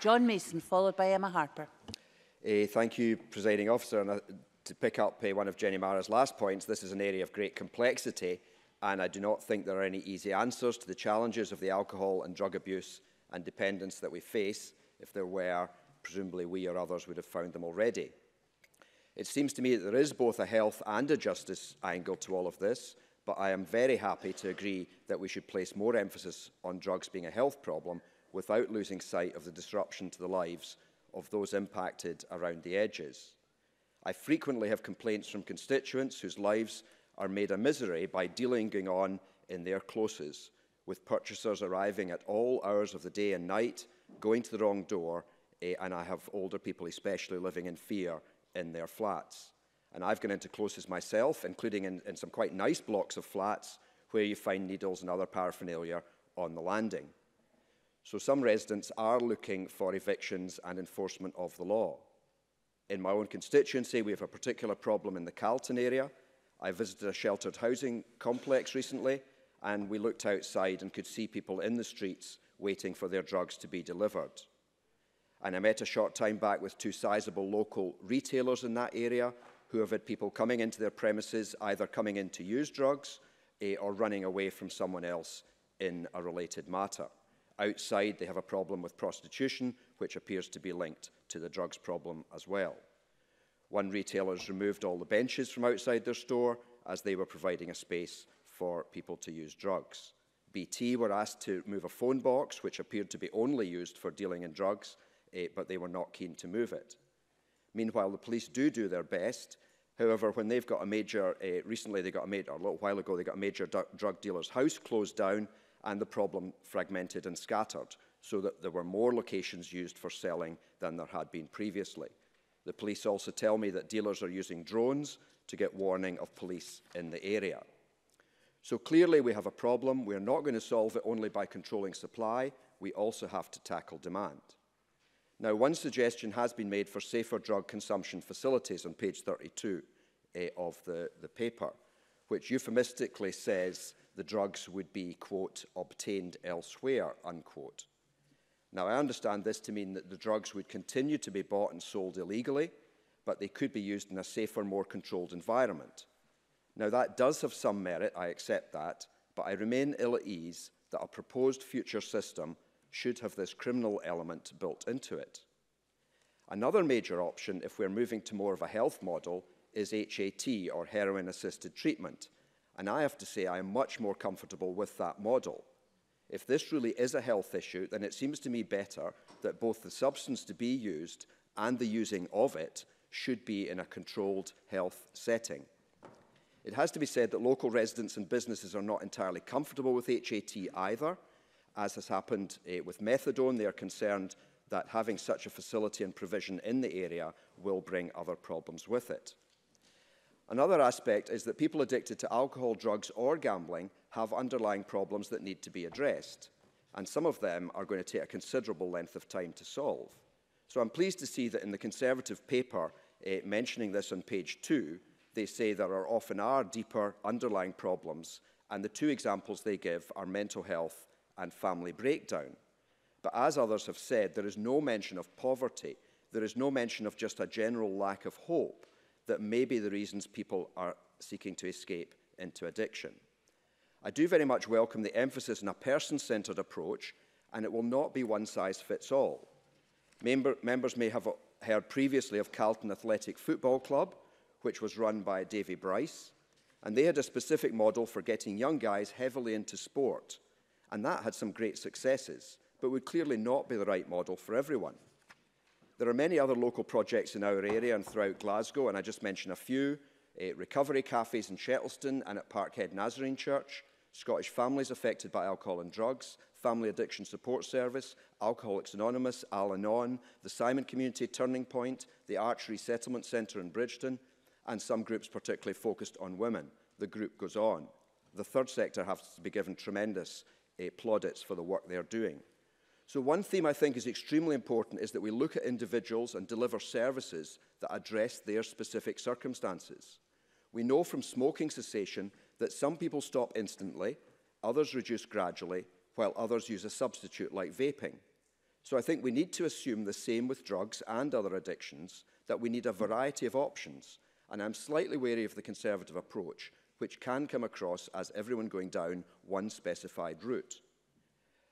John Mason, followed by Emma Harper. Thank you, Presiding Officer. And to pick up one of Jenny Mara's last points, this is an area of great complexity, and I do not think there are any easy answers to the challenges of the alcohol and drug abuse and dependence that we face. If there were, presumably we or others would have found them already. It seems to me that there is both a health and a justice angle to all of this, but I am very happy to agree that we should place more emphasis on drugs being a health problem without losing sight of the disruption to the lives of those impacted around the edges. I frequently have complaints from constituents whose lives are made a misery by dealing going on in their closes, with purchasers arriving at all hours of the day and night, going to the wrong door, and I have older people especially living in fear in their flats. And I've gone into closes myself, including in some quite nice blocks of flats where you find needles and other paraphernalia on the landing. So some residents are looking for evictions and enforcement of the law. In my own constituency, we have a particular problem in the Calton area. I visited a sheltered housing complex recently, and we looked outside and could see people in the streets waiting for their drugs to be delivered. And I met a short time back with two sizable local retailers in that area who have had people coming into their premises, either coming in to use drugs or running away from someone else in a related matter. Outside, they have a problem with prostitution, which appears to be linked to the drugs problem as well. One retailer has removed all the benches from outside their store as they were providing a space for people to use drugs. BT were asked to move a phone box, which appeared to be only used for dealing in drugs, but they were not keen to move it. Meanwhile, the police do their best. However, when they've got a major, recently they got a major, a little while ago, they got a major drug dealer's house closed down, and the problem fragmented and scattered, so that there were more locations used for selling than there had been previously. The police also tell me that dealers are using drones to get warning of police in the area. So clearly we have a problem. We are not going to solve it only by controlling supply. We also have to tackle demand. Now, one suggestion has been made for safer drug consumption facilities on page 32 of the paper, which euphemistically says the drugs would be, quote, obtained elsewhere, unquote. Now, I understand this to mean that the drugs would continue to be bought and sold illegally, but they could be used in a safer, more controlled environment. Now, that does have some merit, I accept that, but I remain ill at ease that a proposed future system should have this criminal element built into it. Another major option, if we're moving to more of a health model, is HAT, or heroin-assisted treatment, and I have to say I am much more comfortable with that model. If this really is a health issue, then it seems to me better that both the substance to be used and the using of it should be in a controlled health setting. It has to be said that local residents and businesses are not entirely comfortable with HAT either. As has happened with methadone, they are concerned that having such a facility and provision in the area will bring other problems with it. Another aspect is that people addicted to alcohol, drugs, or gambling have underlying problems that need to be addressed, and some of them are going to take a considerable length of time to solve. So I'm pleased to see that in the Conservative paper mentioning this on page 2, they say there are often deeper underlying problems, and the two examples they give are mental health and family breakdown. But as others have said, there is no mention of poverty. There is no mention of just a general lack of hope that may be the reasons people are seeking to escape into addiction. I do very much welcome the emphasis on a person-centred approach, and it will not be one size fits all. Members may have heard previously of Carlton Athletic Football Club, which was run by Davy Bryce, and they had a specific model for getting young guys heavily into sport, and that had some great successes, but would clearly not be the right model for everyone. There are many other local projects in our area and throughout Glasgow, and I just mention a few, recovery cafes in Shettleston and at Parkhead Nazarene Church, Scottish families affected by alcohol and drugs, Family Addiction Support Service, Alcoholics Anonymous, Al-Anon, the Simon Community Turning Point, the Arch Resettlement Centre in Bridgeton, and some groups particularly focused on women. The group goes on. The third sector has to be given tremendous plaudits for the work they are doing. So one theme I think is extremely important is that we look at individuals and deliver services that address their specific circumstances. We know from smoking cessation that some people stop instantly, others reduce gradually, while others use a substitute like vaping. So I think we need to assume the same with drugs and other addictions, that we need a variety of options, and I'm slightly wary of the Conservative approach, which can come across as everyone going down one specified route.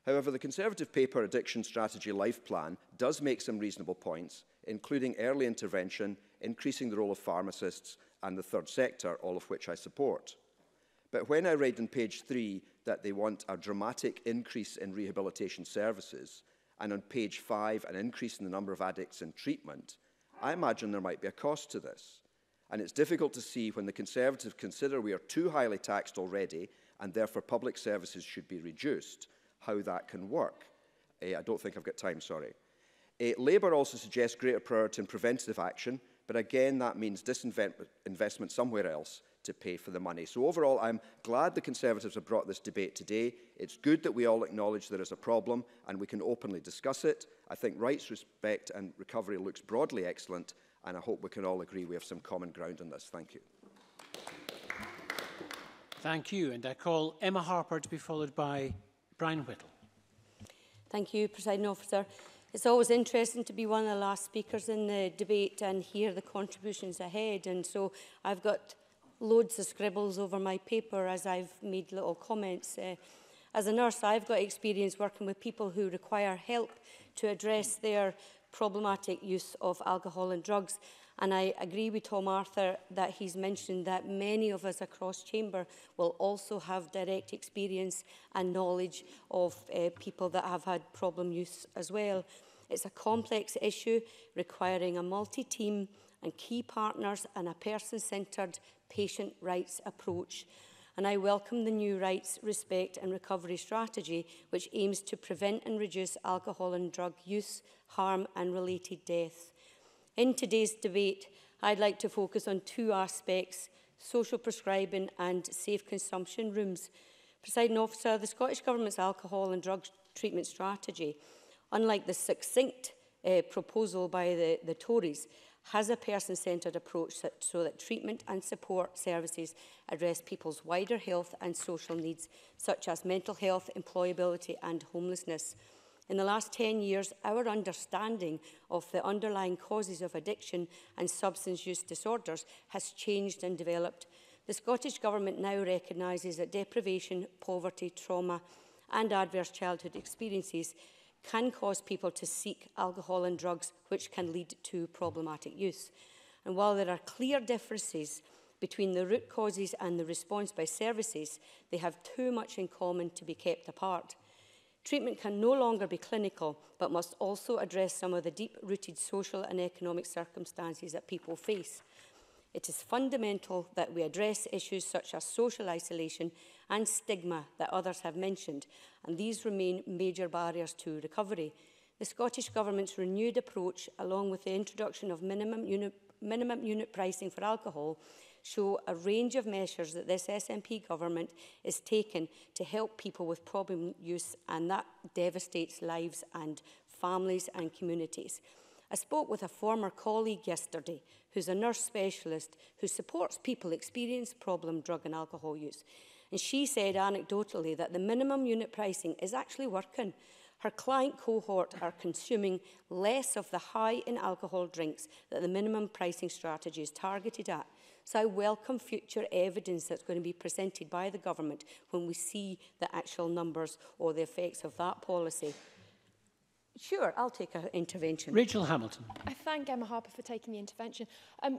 However, the Conservative paper Addiction Strategy Life Plan does make some reasonable points, including early intervention, increasing the role of pharmacists and the third sector, all of which I support. But when I read on page 3 that they want a dramatic increase in rehabilitation services, and on page 5 an increase in the number of addicts in treatment, I imagine there might be a cost to this. And it's difficult to see when the Conservatives consider we are too highly taxed already and therefore public services should be reduced, how that can work. I don't think I've got time, sorry. Labour also suggests greater priority in preventative action, but again that means disinvestment somewhere else to pay for the money. So overall, I'm glad the Conservatives have brought this debate today. It's good that we all acknowledge there is a problem and we can openly discuss it. I think rights, respect and recovery looks broadly excellent, and I hope we can all agree we have some common ground on this. Thank you. Thank you. And I call Emma Harper to be followed by Brian Whittle. Thank you, Presiding Officer. It's always interesting to be one of the last speakers in the debate and hear the contributions ahead. And so I've got loads of scribbles over my paper as I've made little comments. As a nurse, I've got experience working with people who require help to address their problematic use of alcohol and drugs. And I agree with Tom Arthur that he's mentioned that many of us across Chamber will also have direct experience and knowledge of people that have had problem use as well. It's a complex issue requiring a multi-team and key partners and a person-centred patient rights approach. And I welcome the new Rights, Respect and Recovery strategy, which aims to prevent and reduce alcohol and drug use, harm and related death. In today's debate, I'd like to focus on two aspects: social prescribing and safe consumption rooms. Presiding Officer, the Scottish Government's alcohol and drug treatment strategy, unlike the succinct proposal by the Tories, has a person-centred approach so that treatment and support services address people's wider health and social needs, such as mental health, employability and homelessness. In the last 10 years, our understanding of the underlying causes of addiction and substance use disorders has changed and developed. The Scottish Government now recognises that deprivation, poverty, trauma and adverse childhood experiences can cause people to seek alcohol and drugs, which can lead to problematic use. And while there are clear differences between the root causes and the response by services, they have too much in common to be kept apart. Treatment can no longer be clinical, but must also address some of the deep-rooted social and economic circumstances that people face. It is fundamental that we address issues such as social isolation and stigma that others have mentioned, and these remain major barriers to recovery. The Scottish Government's renewed approach, along with the introduction of minimum unit pricing for alcohol, show a range of measures that this SNP government is taking to help people with problem use, and that devastates lives and families and communities. I spoke with a former colleague yesterday who's a nurse specialist who supports people experiencing problem drug and alcohol use. And she said anecdotally that the minimum unit pricing is actually working. Her client cohort are consuming less of the high in alcohol drinks that the minimum pricing strategy is targeted at. So I welcome future evidence that's going to be presented by the government when we see the actual numbers or the effects of that policy. Sure, I'll take an intervention. Rachel Hamilton. I thank Emma Harper for taking the intervention.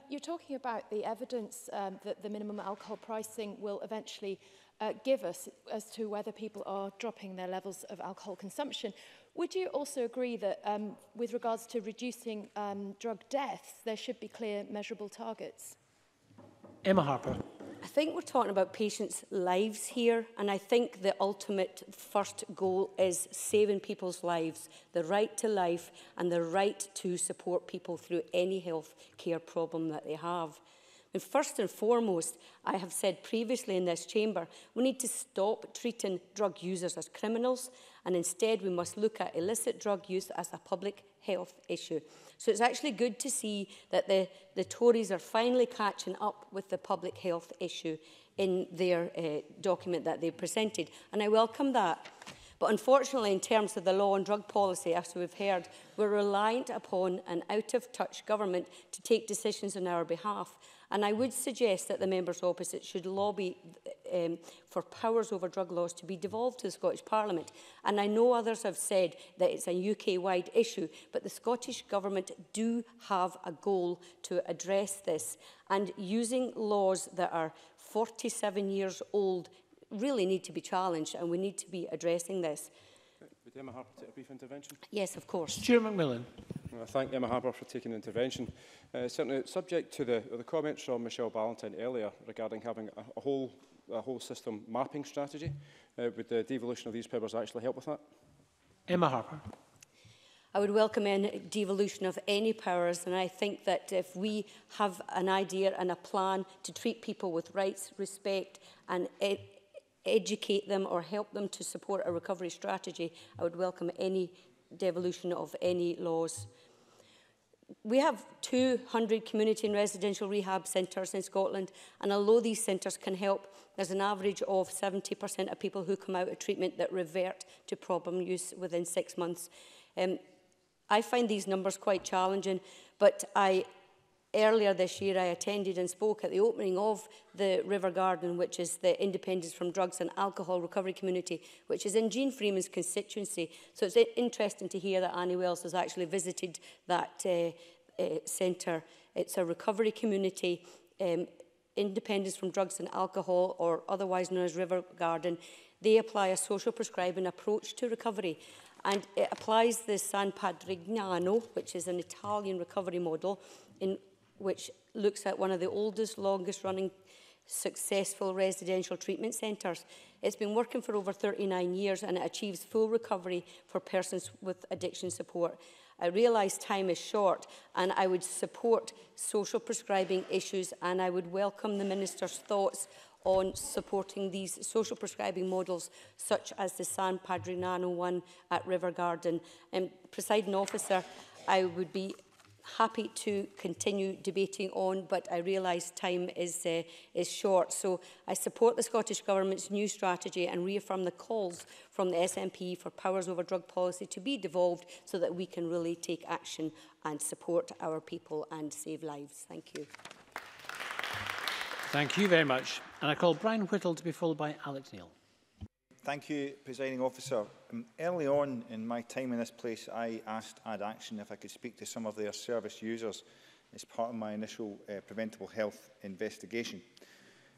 You're talking about the evidence that the minimum alcohol pricing will eventually give us as to whether people are dropping their levels of alcohol consumption. Would you also agree that with regards to reducing drug deaths, there should be clear, measurable targets? Emma Harper. I think we're talking about patients' lives here, and I think the ultimate first goal is saving people's lives, the right to life and the right to support people through any health care problem that they have. And first and foremost, I have said previously in this chamber, we need to stop treating drug users as criminals, and instead we must look at illicit drug use as a public health issue. So it's actually good to see that the Tories are finally catching up with the public health issue in their document that they presented, and I welcome that. But unfortunately, in terms of the law and drug policy, as we've heard, we're reliant upon an out-of-touch government to take decisions on our behalf. And I would suggest that the members opposite should lobby for powers over drug laws to be devolved to the Scottish Parliament. And I know others have said that it's a UK-wide issue, but the Scottish Government do have a goal to address this. And using laws that are 47 years old really need to be challenged, and we need to be addressing this. Would Emma Harper take a brief intervention? Yes, of course. Stuart McMillan. Well, I thank Emma Harper for taking the intervention. Certainly, subject to the comments from Michelle Ballantyne earlier regarding having a whole system mapping strategy, would the devolution of these powers actually help with that? Emma Harper. I would welcome any devolution of any powers, and I think that if we have an idea and a plan to treat people with rights, respect and educate them or help them to support a recovery strategy, I would welcome any devolution of any laws. We have 200 community and residential rehab centres in Scotland, and although these centres can help, there's an average of 70% of people who come out of treatment that revert to problem use within 6 months. I find these numbers quite challenging, but I Earlier this year, I attended and spoke at the opening of the River Garden, which is the Independence from Drugs and Alcohol Recovery Community, which is in Jean Freeman's constituency. So it's interesting to hear that Annie Wells has actually visited that centre. It's a recovery community, Independence from Drugs and Alcohol, or otherwise known as River Garden. They apply a social prescribing approach to recovery. And it applies the San Padrignano, which is an Italian recovery model, in which looks at one of the oldest, longest-running, successful residential treatment centres. It's been working for over 39 years, and it achieves full recovery for persons with addiction support. I realise time is short, and I would support social prescribing issues, and I would welcome the Minister's thoughts on supporting these social prescribing models, such as the San Padrignano one at River Garden. Presiding Officer, I would be happy to continue debating on, but I realise time is short. So I support the Scottish Government's new strategy and reaffirm the calls from the SNP for powers over drug policy to be devolved so that we can really take action and support our people and save lives. Thank you. Thank you very much. And I call Brian Whittle to be followed by Alex Neil. Thank you, Presiding Officer. Early on in my time in this place, I asked Ad Action if I could speak to some of their service users as part of my initial preventable health investigation.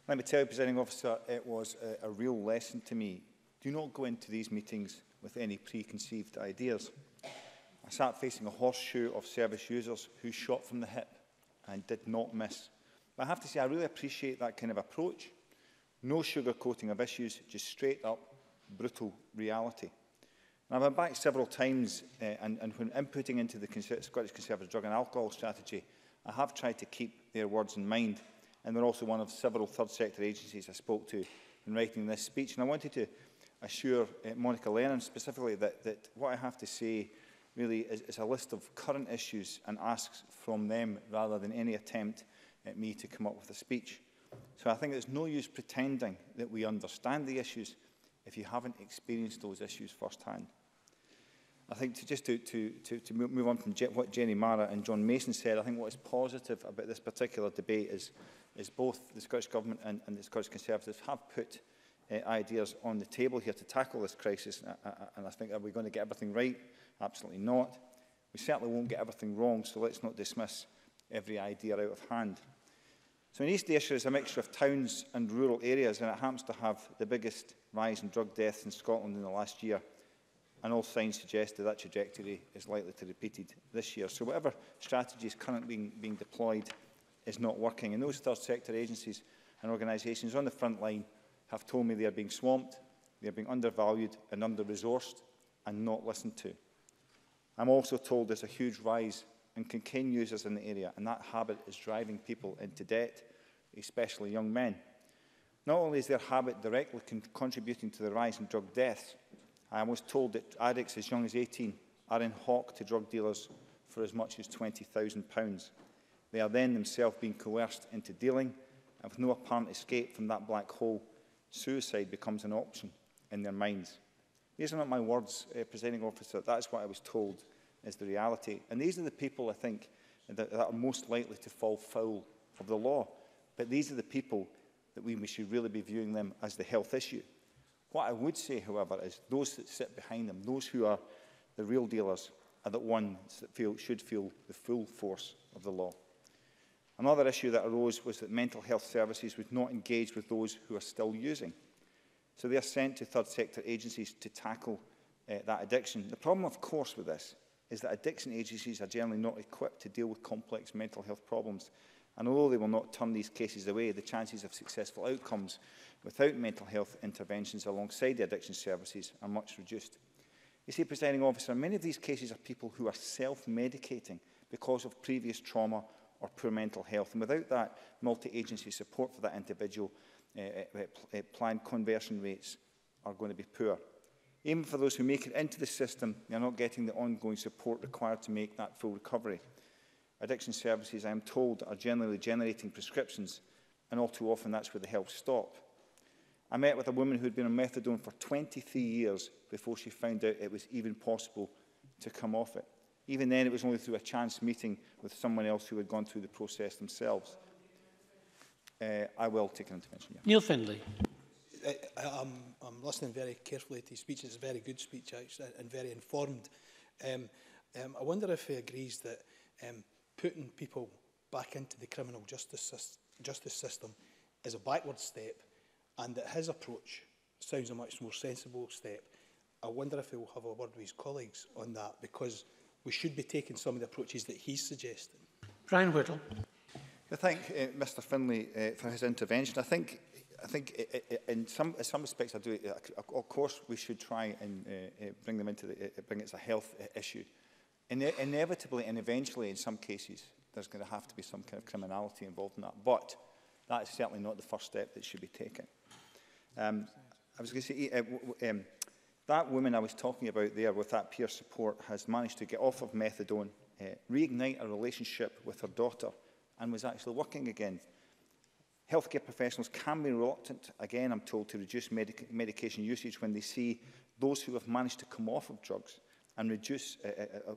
Let me tell you, Presiding Officer, it was a real lesson to me. Do not go into these meetings with any preconceived ideas. I sat facing a horseshoe of service users who shot from the hip and did not miss. But I have to say, I really appreciate that kind of approach. No sugarcoating of issues, just straight up brutal reality. And I've been back several times, and when inputting into the Scottish Conservative Drug and Alcohol Strategy, I have tried to keep their words in mind. And they're also one of several third sector agencies I spoke to in writing this speech. And I wanted to assure Monica Lennon specifically that what I have to say really is a list of current issues and asks from them rather than any attempt at me to come up with a speech. So I think there's no use pretending that we understand the issues if you haven't experienced those issues firsthand. I think to move on from what Jenny Mara and John Mason said, I think what is positive about this particular debate is both the Scottish Government and the Scottish Conservatives have put ideas on the table here to tackle this crisis. And I think, are we going to get everything right? Absolutely not. We certainly won't get everything wrong, so let's not dismiss every idea out of hand. So in East Ayrshire is a mixture of towns and rural areas, and it happens to have the biggest rise in drug deaths in Scotland in the last year. And all signs suggest that that trajectory is likely to be repeated this year. So whatever strategy is currently being deployed is not working. And those third sector agencies and organisations on the front line have told me they are being swamped, they are being undervalued and under-resourced and not listened to. I'm also told there's a huge rise and cocaine users in the area, and that habit is driving people into debt, especially young men. Not only is their habit directly contributing to the rise in drug deaths, I was told that addicts as young as 18 are in hock to drug dealers for as much as £20,000. They are then themselves being coerced into dealing, and with no apparent escape from that black hole, suicide becomes an option in their minds. These are not my words, Presiding Officer, that's what I was told is the reality. And these are the people, I think, that are most likely to fall foul of the law. But these are the people that we should really be viewing them as the health issue. What I would say, however, is those that sit behind them, those who are the real dealers, are the ones that should feel the full force of the law. Another issue that arose was that mental health services would not engage with those who are still using. So they are sent to third sector agencies to tackle that addiction. The problem, of course, with this is that addiction agencies are generally not equipped to deal with complex mental health problems. And although they will not turn these cases away, the chances of successful outcomes without mental health interventions alongside the addiction services are much reduced. You see, Presiding Officer, many of these cases are people who are self-medicating because of previous trauma or poor mental health. And without that multi-agency support for that individual, planned conversion rates are going to be poor. Even for those who make it into the system, they are not getting the ongoing support required to make that full recovery. Addiction services, I am told, are generally generating prescriptions, and all too often that's where the help stop. I met with a woman who had been on methadone for 23 years before she found out it was even possible to come off it. Even then, it was only through a chance meeting with someone else who had gone through the process themselves. I will take an intervention. Yeah. Neil Findlay. I'm listening very carefully to his speech. It's a very good speech, actually, and very informed. I wonder if he agrees that putting people back into the criminal justice system is a backward step, and that his approach sounds a much more sensible step. I wonder if he will have a word with his colleagues on that, because we should be taking some of the approaches that he's suggesting. Brian Whittle. I thank Mr. Findlay for his intervention. I think in some respects, I do. Of course, we should try and bring them into the bring it as a health issue. Inevitably and eventually, in some cases, there's going to have to be some kind of criminality involved in that. But that is certainly not the first step that should be taken. I was going to say that woman I was talking about there with that peer support has managed to get off of methadone, reignite a relationship with her daughter, and was actually working again. Healthcare professionals can be reluctant, again, I'm told, to reduce medication usage when they see those who have managed to come off of drugs and reduce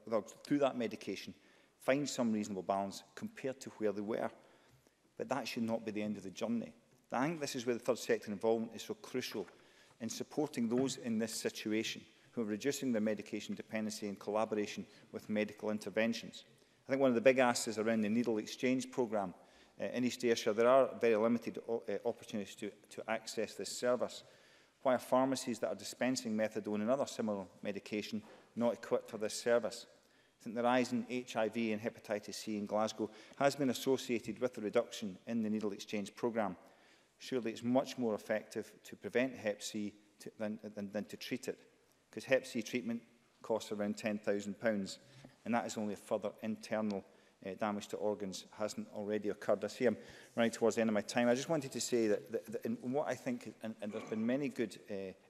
drugs through that medication, find some reasonable balance compared to where they were. But that should not be the end of the journey. I think this is where the third sector involvement is so crucial in supporting those in this situation who are reducing their medication dependency in collaboration with medical interventions. I think one of the big asks is around the needle exchange programme. In East Ayrshire, there are very limited opportunities to access this service. Why are pharmacies that are dispensing methadone and other similar medication not equipped for this service? I think the rise in HIV and hepatitis C in Glasgow has been associated with the reduction in the needle exchange programme. Surely it's much more effective to prevent hep C than to treat it, because hep C treatment costs around £10,000, and that is only a further internal damage to organs hasn't already occurred. I see I'm running towards the end of my time. I just wanted to say that in what I think, and there's been many good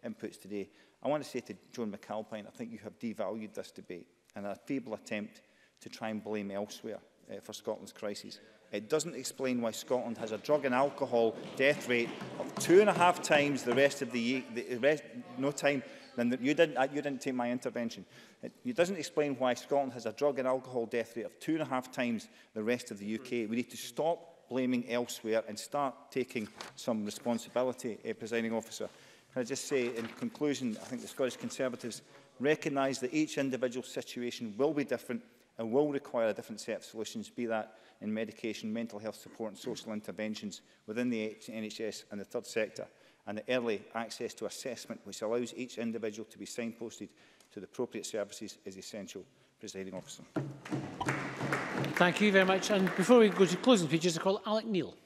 inputs today, I want to say to Joan McAlpine, I think you have devalued this debate and a feeble attempt to try and blame elsewhere for Scotland's crisis. It doesn't explain why Scotland has a drug and alcohol death rate of 2.5 times the rest of you didn't take my intervention. It doesn't explain why Scotland has a drug and alcohol death rate of 2.5 times the rest of the UK. We need to stop blaming elsewhere and start taking some responsibility, Presiding Officer. Can I just say, in conclusion, I think the Scottish Conservatives recognise that each individual situation will be different and will require a different set of solutions, be that in medication, mental health support and social interventions within the NHS and the third sector, and the early access to assessment, which allows each individual to be signposted to the appropriate services, is essential. Presiding Officer. Thank you very much. And before we go to closing speeches, I call Alec Neil.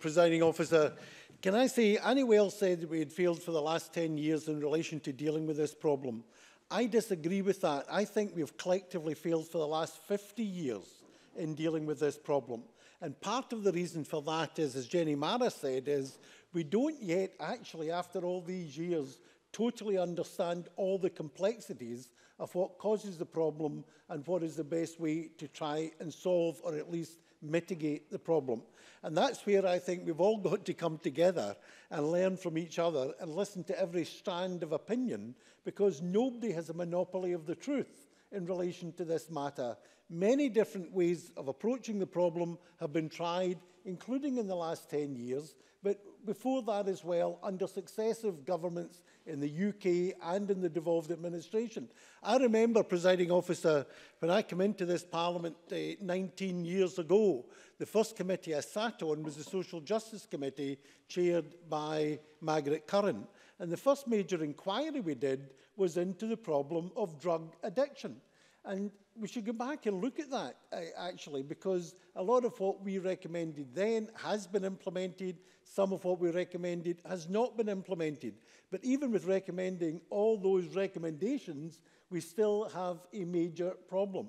Presiding Officer, can I say, Annie Wells said that we had failed for the last 10 years in relation to dealing with this problem. I disagree with that. I think we have collectively failed for the last 50 years in dealing with this problem. And part of the reason for that is, as Jenny Mara said, is we don't yet actually, after all these years, totally understand all the complexities of what causes the problem and what is the best way to try and solve or at least mitigate the problem. And that's where I think we've all got to come together and learn from each other and listen to every strand of opinion, because nobody has a monopoly of the truth in relation to this matter. Many different ways of approaching the problem have been tried, including in the last 10 years, but before that as well, under successive governments in the UK and in the devolved administration. I remember, Presiding Officer, when I came into this Parliament 19 years ago, the first committee I sat on was the Social Justice Committee, chaired by Margaret Curran. And the first major inquiry we did was into the problem of drug addiction. And we should go back and look at that, actually, because a lot of what we recommended then has been implemented. Some of what we recommended has not been implemented. But even with recommending all those recommendations, we still have a major problem.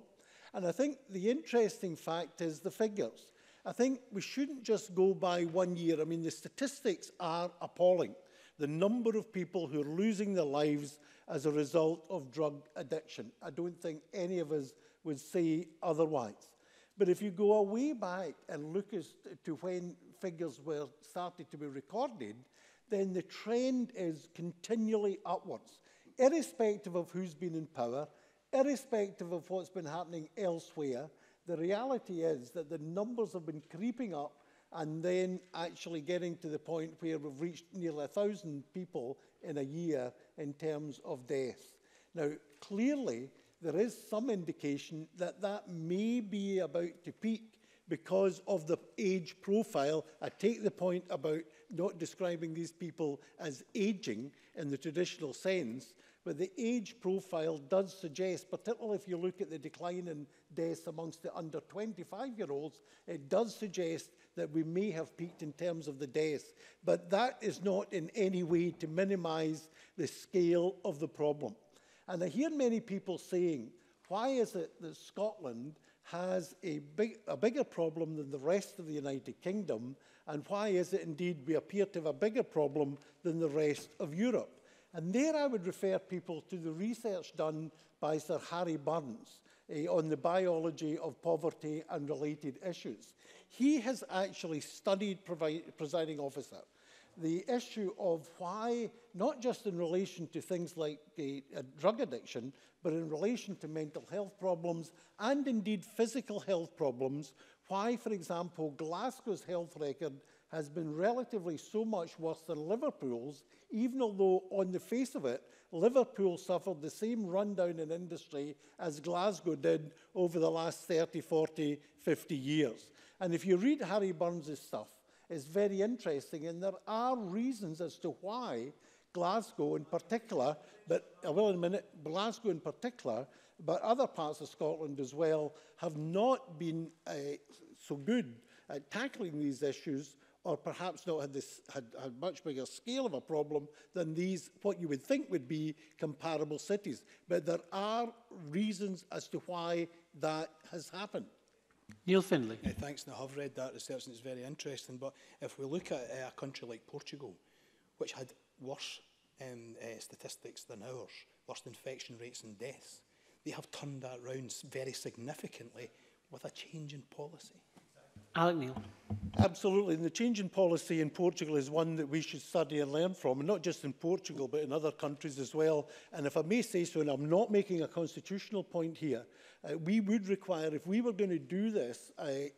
And I think the interesting fact is the figures. I think we shouldn't just go by one year. I mean, the statistics are appalling. The number of people who are losing their lives as a result of drug addiction. I don't think any of us would say otherwise. But if you go way back and look as to when figures were started to be recorded, then the trend is continually upwards. Irrespective of who's been in power, irrespective of what's been happening elsewhere, the reality is that the numbers have been creeping up and then actually getting to the point where we've reached nearly 1,000 people in a year in terms of death. Now, clearly, there is some indication that that may be about to peak because of the age profile. I take the point about not describing these people as aging in the traditional sense, but the age profile does suggest, particularly if you look at the decline in deaths amongst the under 25-year-olds, it does suggest that we may have peaked in terms of the deaths. But that is not in any way to minimize the scale of the problem. And I hear many people saying, why is it that Scotland has a bigger problem than the rest of the United Kingdom? And why is it indeed we appear to have a bigger problem than the rest of Europe? And there I would refer people to the research done by Sir Harry Burns on the biology of poverty and related issues. He has actually studied, presiding officer, the issue of why, not just in relation to things like drug addiction, but in relation to mental health problems and indeed physical health problems, why, for example, Glasgow's health record has been relatively so much worse than Liverpool's, even although on the face of it, Liverpool suffered the same rundown in industry as Glasgow did over the last 30, 40, 50 years. And if you read Harry Burns' stuff, it's very interesting, and there are reasons as to why Glasgow in particular, but I will in a minute, Glasgow in particular, but other parts of Scotland as well, have not been so good at tackling these issues, or perhaps not had much bigger scale of a problem than these, what you would think would be comparable cities. But there are reasons as to why that has happened. Neil Findlay. Thanks. Now, I've read that research and it's very interesting, but if we look at a country like Portugal, which had worse statistics than ours, worse infection rates and deaths, they have turned that round very significantly with a change in policy. Alec Neil. Absolutely, and the change in policy in Portugal is one that we should study and learn from, and not just in Portugal, but in other countries as well. And if I may say so, and I'm not making a constitutional point here, we would require, if we were going to do this,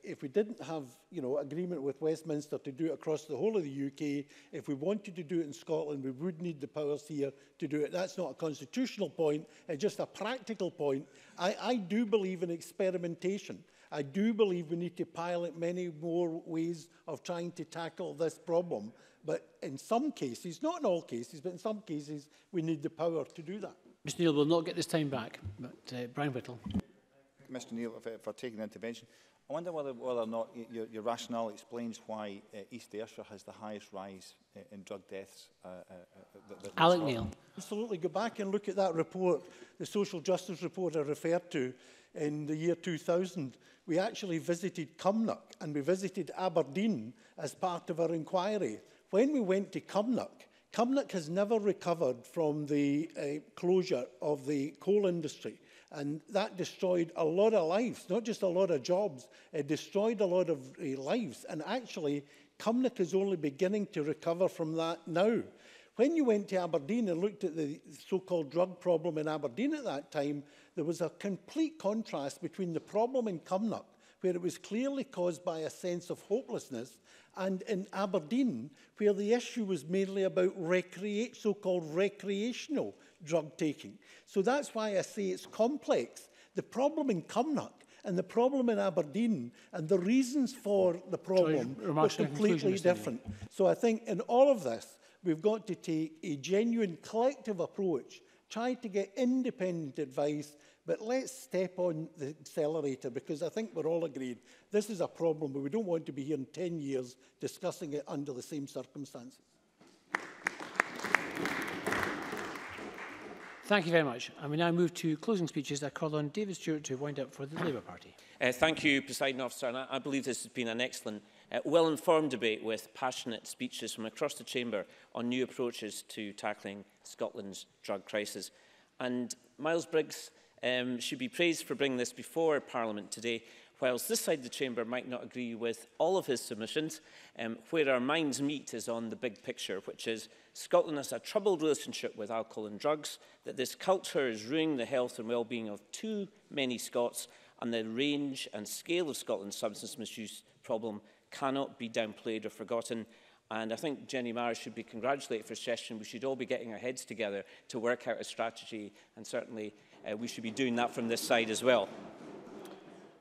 if we didn't have agreement with Westminster to do it across the whole of the UK, if we wanted to do it in Scotland, we would need the powers here to do it. That's not a constitutional point, it's just a practical point. I do believe in experimentation. I do believe we need to pilot many more ways of trying to tackle this problem. But in some cases, not in all cases, but in some cases, we need the power to do that. Mr Neil will not get this time back, but Brian Whittle. Mr Neil, for taking the intervention, I wonder whether or not your rationale explains why East Ayrshire has the highest rise in drug deaths. Alec Neil. Absolutely. Go back and look at that report, the social justice report I referred to. In the year 2000, we actually visited Cumnock and we visited Aberdeen as part of our inquiry. When we went to Cumnock, Cumnock has never recovered from the closure of the coal industry. And that destroyed a lot of lives, not just a lot of jobs. It destroyed a lot of lives. And actually, Cumnock is only beginning to recover from that now. When you went to Aberdeen and looked at the so-called drug problem in Aberdeen at that time, there was a complete contrast between the problem in Cumnock, where it was clearly caused by a sense of hopelessness, and in Aberdeen, where the issue was mainly about so-called recreational drug taking. So that's why I say it's complex. The problem in Cumnock and the problem in Aberdeen and the reasons for the problem were completely different. So I think in all of this, we've got to take a genuine collective approach, try to get independent advice, but let's step on the accelerator, because I think we're all agreed this is a problem, but we don't want to be here in 10 years discussing it under the same circumstances. Thank you very much. And we now move to closing speeches. I call on David Stewart to wind up for the Labour Party. Thank you, Presiding Officer. And I believe this has been an excellent, well-informed debate with passionate speeches from across the chamber on new approaches to tackling Scotland's drug crisis. And Miles Briggs should be praised for bringing this before Parliament today, whilst this side of the chamber might not agree with all of his submissions. Where our minds meet is on the big picture, which is Scotland has a troubled relationship with alcohol and drugs, that this culture is ruining the health and well-being of too many Scots, and the range and scale of Scotland's substance misuse problem cannot be downplayed or forgotten. And I think Jenny Marr should be congratulated for a session. We should all be getting our heads together to work out a strategy, and certainly we should be doing that from this side as well.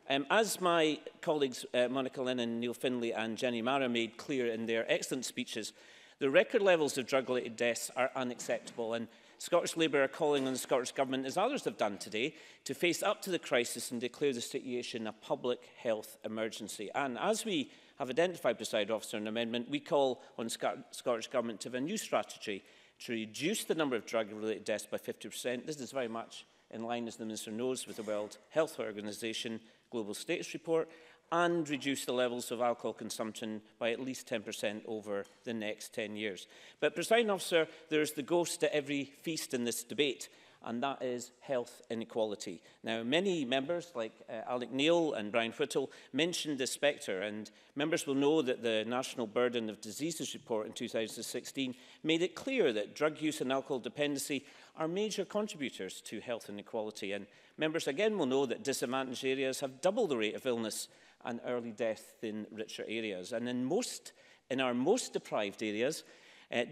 As my colleagues Monica Lennon, Neil Findlay and Jenny Marr made clear in their excellent speeches, the record levels of drug-related deaths are unacceptable, and Scottish Labour are calling on the Scottish Government, as others have done today, to face up to the crisis and declare the situation a public health emergency. And as we have identified, Presiding Officer, in an amendment, we call on the Scottish Government to have a new strategy to reduce the number of drug-related deaths by 50%. This is very much in line, as the Minister knows, with the World Health Organization Global Status Report, and reduce the levels of alcohol consumption by at least 10% over the next 10 years. But, Presiding Officer, there is the ghost at every feast in this debate, and that is health inequality. Now, many members, like Alec Neil and Brian Whittle, mentioned this spectre, and members will know that the National Burden of Diseases report in 2016 made it clear that drug use and alcohol dependency are major contributors to health inequality. And members again will know that disadvantaged areas have double the rate of illness and early death than richer areas. And in our most deprived areas,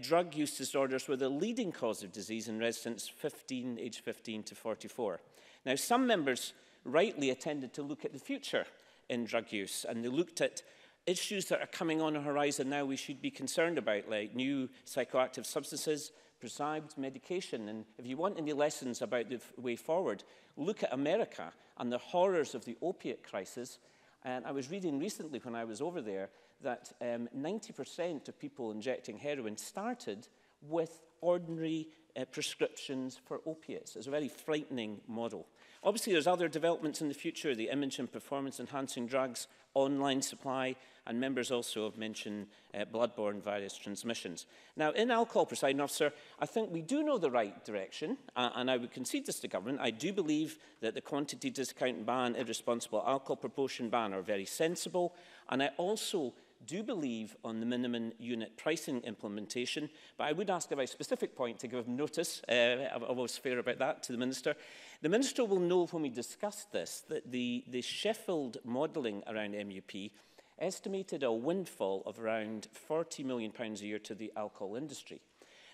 drug use disorders were the leading cause of disease in residents aged 15 to 44. Now, some members rightly attended to look at the future in drug use, and they looked at issues that are coming on the horizon now we should be concerned about, like new psychoactive substances, prescribed medication. And if you want any lessons about the way forward, look at America and the horrors of the opiate crisis. And I was reading recently, when I was over there, that 90% of people injecting heroin started with ordinary prescriptions for opiates. It's a very frightening model. Obviously, there's other developments in the future, the image and performance-enhancing drugs, online supply, and members also have mentioned bloodborne virus transmissions. Now, in alcohol, Presiding Officer, I think we do know the right direction, and I would concede this to government. I do believe that the quantity discount ban, irresponsible alcohol proportion ban are very sensible, and I also do believe on the minimum unit pricing implementation, but I would ask about a specific point to give notice, I was fair about that, to the Minister. The Minister will know when we discussed this that the Sheffield modelling around MUP estimated a windfall of around £40 million a year to the alcohol industry.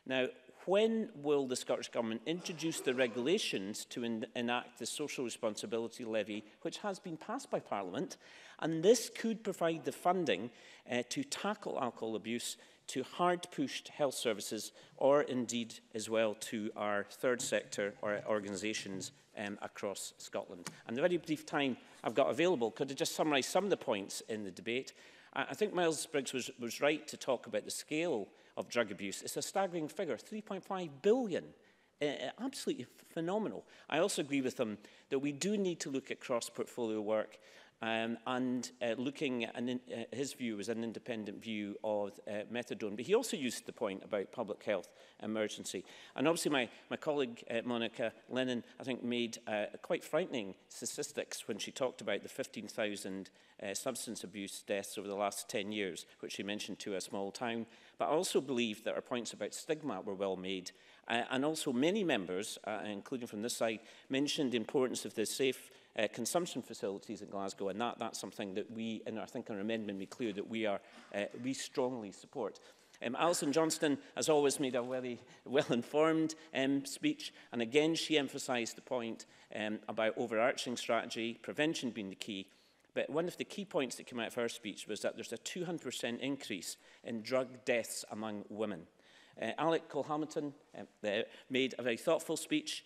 Now, when will the Scottish Government introduce the regulations to enact the social responsibility levy, which has been passed by Parliament? And this could provide the funding to tackle alcohol abuse, to hard-pushed health services, or indeed as well to our third sector or organisations across Scotland. And the very brief time I've got available, could I just summarise some of the points in the debate? I think Miles Briggs was right to talk about the scale of drug abuse. It's a staggering figure, 3.5 billion. Absolutely phenomenal. I also agree with them that we do need to look at cross-portfolio work and looking at his view was an independent view of methadone. But he also used the point about public health emergency. And obviously my colleague Monica Lennon, I think, made quite frightening statistics when she talked about the 15,000 substance abuse deaths over the last 10 years, which she mentioned to a small town. But I also believe that our points about stigma were well made. And also many members, including from this side, mentioned the importance of the safe consumption facilities in Glasgow, and that's something that we, in our Think and Amendment, made clear that we strongly support. Alison Johnston, as always, made a very well-informed speech, and again she emphasised the point about overarching strategy, prevention being the key. But one of the key points that came out of her speech was that there's a 200% increase in drug deaths among women. Alec Cole-Hamilton made a very thoughtful speech.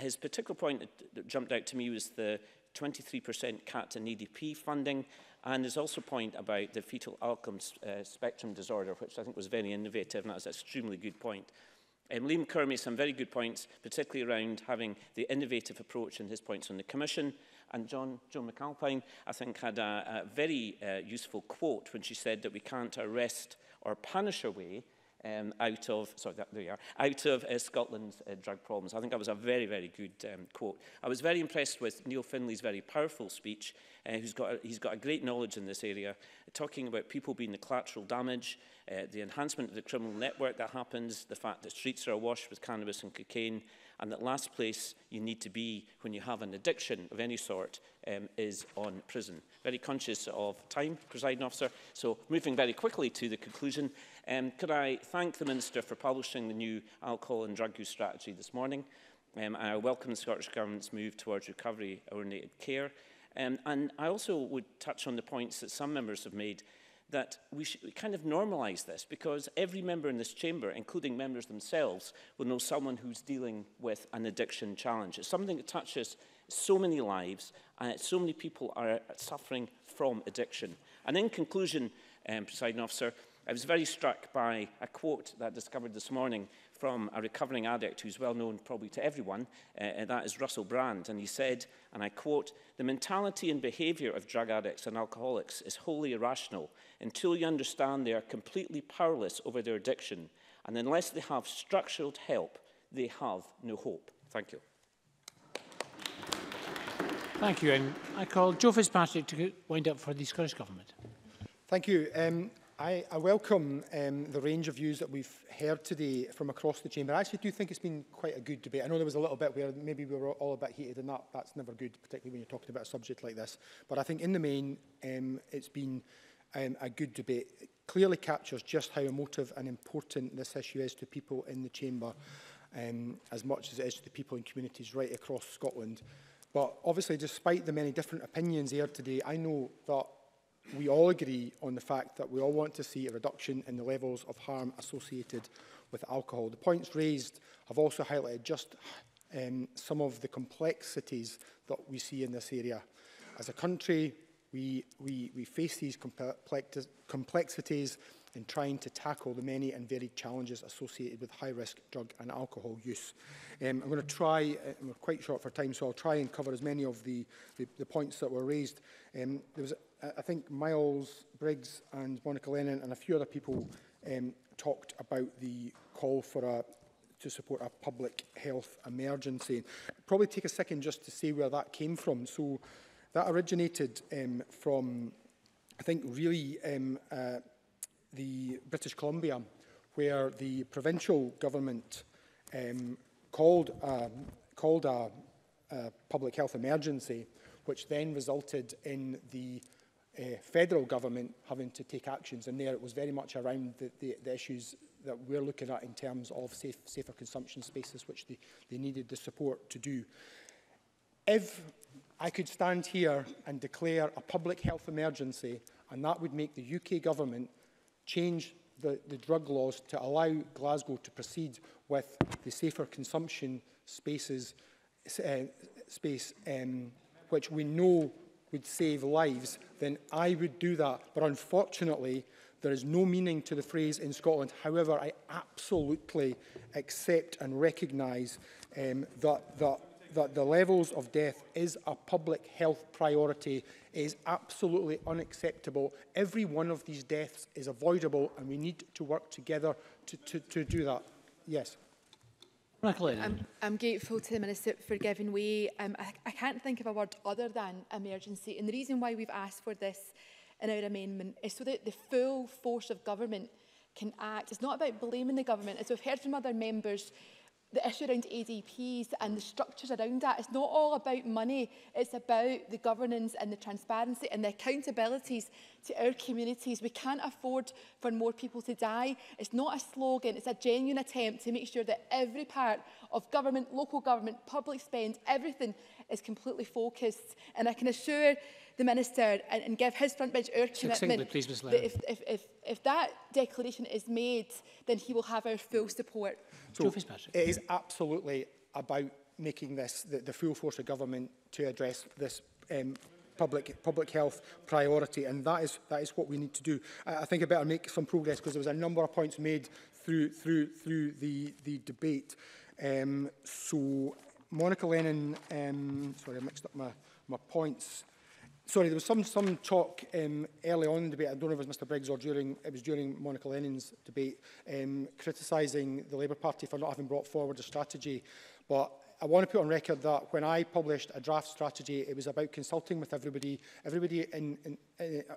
His particular point that jumped out to me was the 23% cut in EDP funding, and his also point about the fetal alcohol spectrum disorder, which I think was very innovative, and that was an extremely good point. Liam Kerr made some very good points, particularly around having the innovative approach and his points on the Commission. And Joan McAlpine, I think, had a very useful quote when she said that we can't arrest or punish away out of Scotland's drug problems. I think that was a very, very good quote. I was very impressed with Neil Findlay's very powerful speech. He's got a great knowledge in this area, talking about people being the collateral damage, the enhancement of the criminal network that happens, the fact that streets are awash with cannabis and cocaine, and that last place you need to be when you have an addiction of any sort is on prison. Very conscious of time, Presiding Officer, so moving very quickly to the conclusion, could I thank the Minister for publishing the new alcohol and drug use strategy this morning. I welcome the Scottish Government's move towards recovery-oriented care. And I also would touch on the points that some members have made, that we should kind of normalise this, because every member in this chamber, including members themselves, will know someone who's dealing with an addiction challenge. It's something that touches so many lives, and so many people are suffering from addiction. And in conclusion, Presiding Officer, I was very struck by a quote that I discovered this morning from a recovering addict who's well known probably to everyone, and that is Russell Brand. And he said, and I quote, "The mentality and behaviour of drug addicts and alcoholics is wholly irrational until you understand they are completely powerless over their addiction. And unless they have structured help, they have no hope." Thank you. Thank you. I call Joe Fitzpatrick to wind up for the Scottish Government. Thank you. I welcome the range of views that we've heard today from across the chamber. I actually do think it's been quite a good debate. I know there was a little bit where maybe we were all a bit heated, and that's never good, particularly when you're talking about a subject like this. But I think in the main, it's been a good debate. It clearly captures just how emotive and important this issue is to people in the chamber, as much as it is to the people in communities right across Scotland. But obviously, despite the many different opinions aired today, I know that we all agree on the fact that we all want to see a reduction in the levels of harm associated with alcohol. The points raised have also highlighted just some of the complexities that we see in this area. As a country, we face these complexities in trying to tackle the many and varied challenges associated with high-risk drug and alcohol use. I'm going to try, we're quite short for time, so I'll try and cover as many of the points that were raised. There was, I think, Miles Briggs and Monica Lennon and a few other people talked about the call for to support a public health emergency. Probably take a second just to say where that came from. So that originated from, I think, really the British Columbia, where the provincial government called a public health emergency, which then resulted in the federal government having to take actions. And there it was very much around the issues that we're looking at in terms of safer consumption spaces, which they needed the support to do. If I could stand here and declare a public health emergency, and that would make the UK government change the drug laws to allow Glasgow to proceed with the safer consumption spaces, which we know would save lives, then I would do that. But unfortunately, there is no meaning to the phrase in Scotland. However, I absolutely accept and recognise that the levels of death is a public health priority. It is absolutely unacceptable. Every one of these deaths is avoidable, and we need to work together to do that. Yes. I'm grateful to the Minister for giving way. I can't think of a word other than emergency. And the reason why we've asked for this in our amendment is so that the full force of government can act. It's not about blaming the government. As we've heard from other members, the issue around ADPs and the structures around that, it's not all about money. It's about the governance and the transparency and the accountabilities to our communities. We can't afford for more people to die. It's not a slogan. It's a genuine attempt to make sure that every part of government, local government, public spend, everything is completely focused. And I can assure the Minister and give his front bench our commitment that if that declaration is made, then he will have our full support. So it is absolutely about making this the full force of government to address this public health priority, and that is what we need to do. I think I better make some progress because there was a number of points made through the debate. So Monica Lennon, sorry, I mixed up my points. Sorry, there was some talk early on in the debate, I don't know if it was Mr Briggs or it was during Monica Lennon's debate, criticising the Labour Party for not having brought forward a strategy. But I want to put on record that when I published a draft strategy, it was about consulting with everybody. Everybody in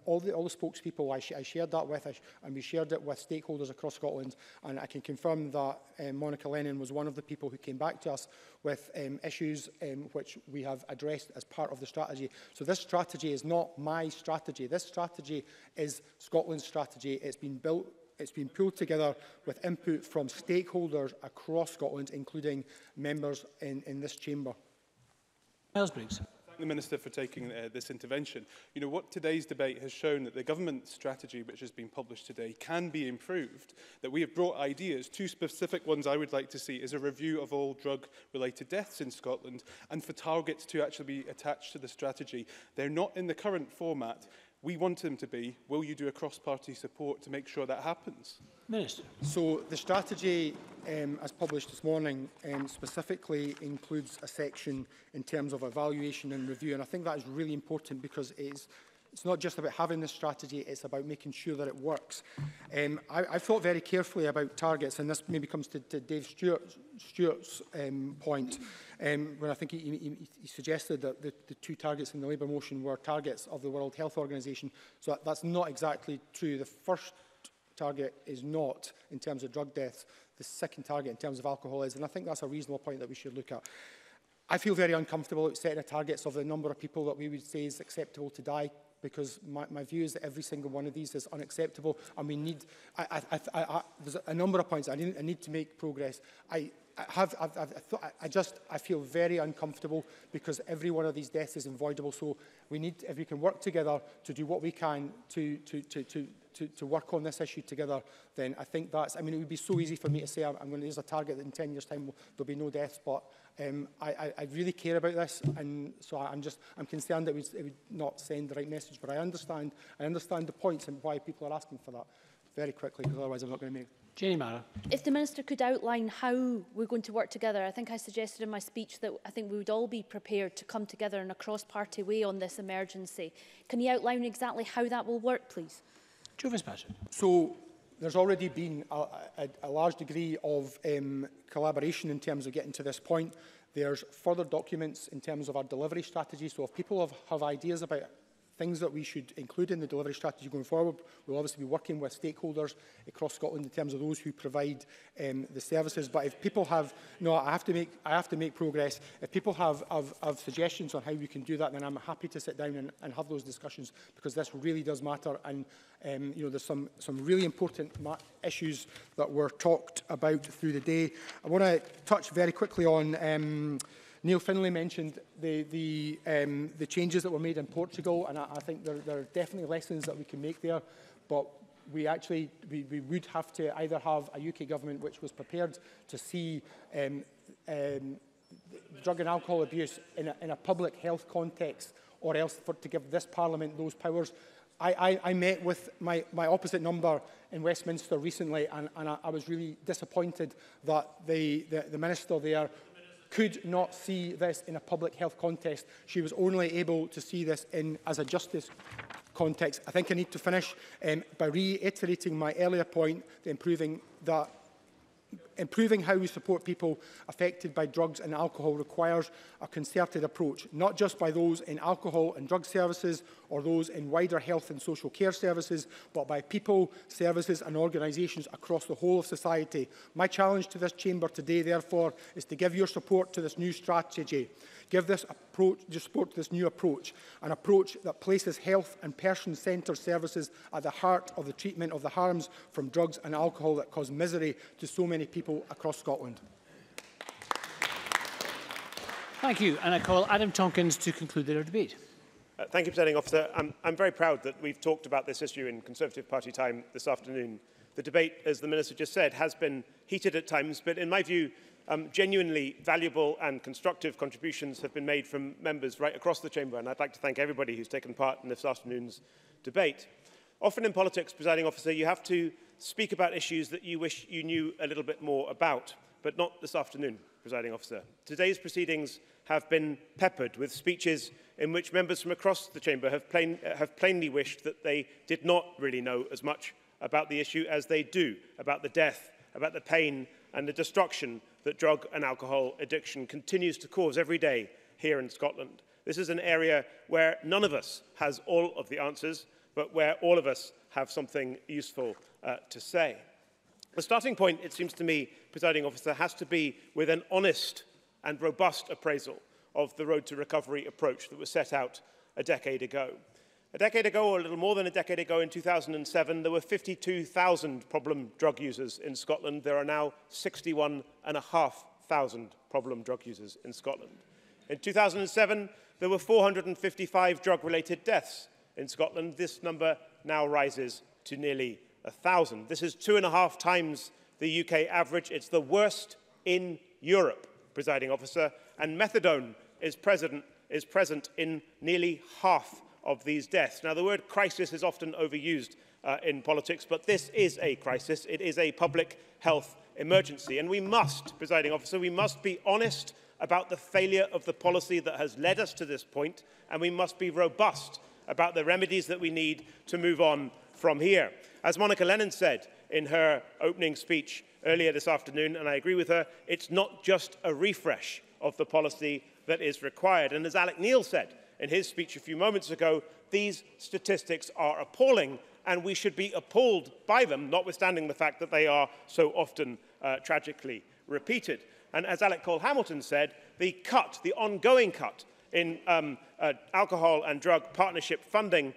all the spokespeople I shared that with, and we shared it with stakeholders across Scotland. And I can confirm that Monica Lennon was one of the people who came back to us with issues which we have addressed as part of the strategy. So this strategy is not my strategy. This strategy is Scotland's strategy. It's been built. It's been pulled together with input from stakeholders across Scotland, including members in this chamber. Miles Briggs. Thank the Minister for taking this intervention. You know, what today's debate has shown that the government strategy which has been published today can be improved, that we have brought ideas. Two specific ones I would like to see is a review of all drug-related deaths in Scotland and for targets to actually be attached to the strategy. They're not in the current format. We want them to be. Will you do a cross-party support to make sure that happens? Minister. So the strategy, as published this morning, specifically includes a section in terms of evaluation and review. And I think that is really important because it's not just about having this strategy, it's about making sure that it works. I thought very carefully about targets, and this maybe comes to Dave Stewart's point, when I think he suggested that the two targets in the Labour motion were targets of the World Health Organization. So that's not exactly true. The first target is not in terms of drug deaths. The second target in terms of alcohol is, and I think that's a reasonable point that we should look at. I feel very uncomfortable at setting a target of the number of people that we would say is acceptable to die, because my view is that every single one of these is unacceptable, and we need, there's a number of points. I need to make progress. I feel very uncomfortable because every one of these deaths is avoidable. So we need, if we can work together to do what we can to work on this issue together, then I think that's, I mean, it would be so easy for me to say, I'm going to use a target that in 10 years' time there'll be no deaths, but I really care about this, and so I'm concerned that it would not send the right message, but I understand the points and why people are asking for that very quickly, because otherwise I'm not going to make it. Jenny Mara. If the Minister could outline how we're going to work together. I think I suggested in my speech that I think we would all be prepared to come together in a cross-party way on this emergency. Can you outline exactly how that will work, please? Joe Fitzpatrick. So there's already been a large degree of collaboration in terms of getting to this point. There's further documents in terms of our delivery strategy. So if people have ideas about things that we should include in the delivery strategy going forward, we'll obviously be working with stakeholders across Scotland in terms of those who provide the services. But if people have, no, I have to make progress. If people have suggestions on how we can do that, then I'm happy to sit down and have those discussions, because this really does matter. And you know, there's some really important issues that were talked about through the day. I want to touch very quickly on. Neil Findlay mentioned the changes that were made in Portugal, and I think there are definitely lessons that we can make there, but we would have to either have a UK government which was prepared to see drug and alcohol abuse in a public health context, or else to give this Parliament those powers. I met with my opposite number in Westminster recently, and I was really disappointed that the Minister there could not see this in a public health context. She was only able to see this as a justice context. I think I need to finish by reiterating my earlier point, improving how we support people affected by drugs and alcohol requires a concerted approach, not just by those in alcohol and drug services or those in wider health and social care services, but by people, services and organisations across the whole of society. My challenge to this chamber today, therefore, is to give your support to this new strategy. Give this approach, support to this new approach, an approach that places health and person-centred services at the heart of the treatment of the harms from drugs and alcohol that cause misery to so many people across Scotland. Thank you, and I call Adam Tomkins to conclude their debate. Thank you, Presiding Officer. I'm very proud that we've talked about this issue in Conservative Party time this afternoon. The debate, as the Minister just said, has been heated at times, but in my view, genuinely valuable and constructive contributions have been made from members right across the chamber, and I'd like to thank everybody who's taken part in this afternoon's debate. Often in politics, Presiding Officer, you have to speak about issues that you wish you knew a little bit more about, but not this afternoon. Presiding Officer. Today's proceedings have been peppered with speeches in which members from across the chamber have plainly wished that they did not really know as much about the issue as they do, about the death, about the pain and the destruction that drug and alcohol addiction continues to cause every day here in Scotland. This is an area where none of us has all of the answers, but where all of us have something useful to say. The starting point, it seems to me, Presiding Officer, has to be with an honest and robust appraisal of the road to recovery approach that was set out a decade ago. A decade ago, or a little more than a decade ago, in 2007, there were 52,000 problem drug users in Scotland. There are now 61,500 problem drug users in Scotland. In 2007, there were 455 drug-related deaths in Scotland. This number now rises to nearly 1,000. This is 2.5 times the UK average. It's the worst in Europe, Presiding Officer, and methadone is present in nearly half of these deaths. Now, the word crisis is often overused in politics, but this is a crisis. It is a public health emergency, and we must, Presiding Officer, we must be honest about the failure of the policy that has led us to this point, and we must be robust about the remedies that we need to move on from here. As Monica Lennon said in her opening speech earlier this afternoon, and I agree with her, it's not just a refresh of the policy that is required. And as Alec Neil said in his speech a few moments ago, these statistics are appalling, and we should be appalled by them, notwithstanding the fact that they are so often tragically repeated. And as Alec Cole-Hamilton said, the cut, the ongoing cut in alcohol and drug partnership funding,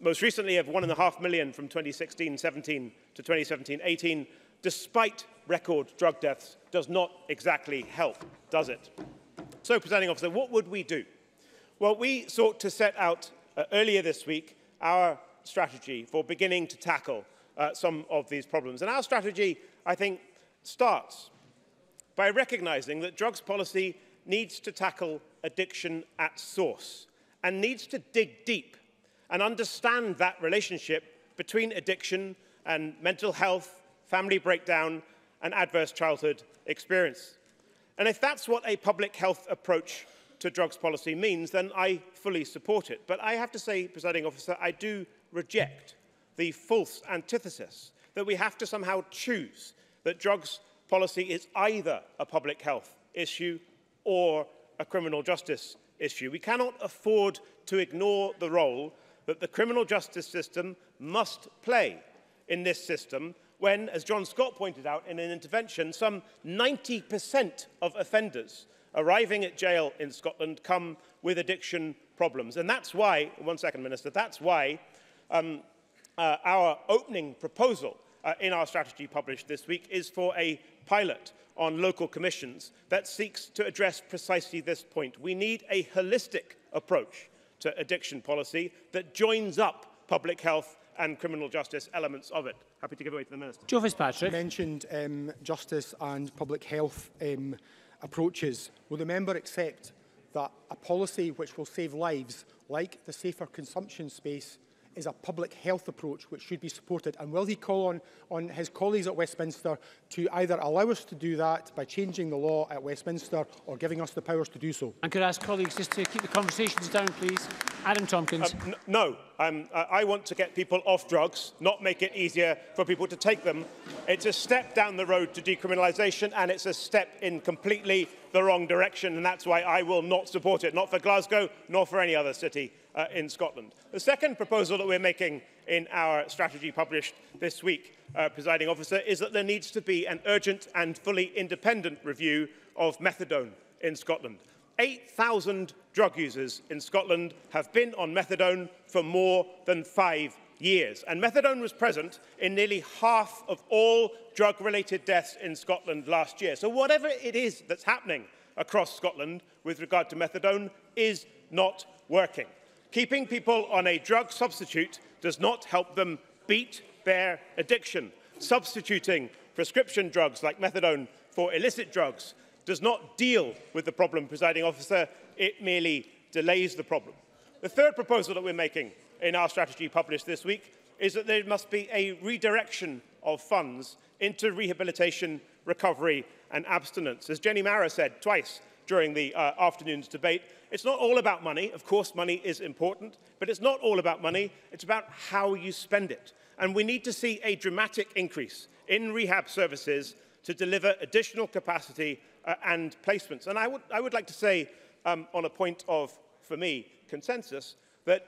most recently of $1.5 million from 2016-17 to 2017-18, despite record drug deaths, does not exactly help, does it? So, Presiding Officer, what would we do? Well, we sought to set out earlier this week our strategy for beginning to tackle some of these problems. And our strategy, I think, starts by recognizing that drugs policy needs to tackle addiction at source and needs to dig deep and understand that relationship between addiction and mental health, family breakdown, and adverse childhood experience. And if that's what a public health approach to drugs policy means, then I fully support it. But I have to say, Presiding Officer, I do reject the false antithesis that we have to somehow choose that drugs policy is either a public health issue or a criminal justice issue. We cannot afford to ignore the role that the criminal justice system must play in this system when, as John Scott pointed out in an intervention, some 90% of offenders arriving at jail in Scotland come with addiction problems. And that's why, one second, Minister, that's why our opening proposal in our strategy published this week is for a pilot on local commissions that seeks to address precisely this point. We need a holistic approach to addiction policy that joins up public health and criminal justice elements of it. Happy to give it away to the Minister. Joe Fitzpatrick. You mentioned justice and public health approaches. Will the member accept that a policy which will save lives, like the safer consumption space, is a public health approach which should be supported? And will he call on his colleagues at Westminster to either allow us to do that by changing the law at Westminster or giving us the powers to do so? And could I ask colleagues just to keep the conversations down, please? Adam Tompkins. No. I want to get people off drugs, not make it easier for people to take them. It's a step down the road to decriminalisation, and it's a step in completely the wrong direction, and that's why I will not support it, not for Glasgow, nor for any other city in Scotland. The second proposal that we're making in our strategy published this week, Presiding Officer, is that there needs to be an urgent and fully independent review of methadone in Scotland. 8,000 drug users in Scotland have been on methadone for more than 5 years. And methadone was present in nearly half of all drug-related deaths in Scotland last year. So whatever it is that's happening across Scotland with regard to methadone is not working. Keeping people on a drug substitute does not help them beat their addiction. Substituting prescription drugs like methadone for illicit drugs does not deal with the problem, Presiding Officer. It merely delays the problem. The third proposal that we're making in our strategy published this week is that there must be a redirection of funds into rehabilitation, recovery and abstinence. As Jenny Mara said twice during the afternoon's debate, it's not all about money. Of course, money is important, but it's not all about money. It's about how you spend it. And we need to see a dramatic increase in rehab services to deliver additional capacity and placements. And I would like to say, on a point of, for me, consensus, that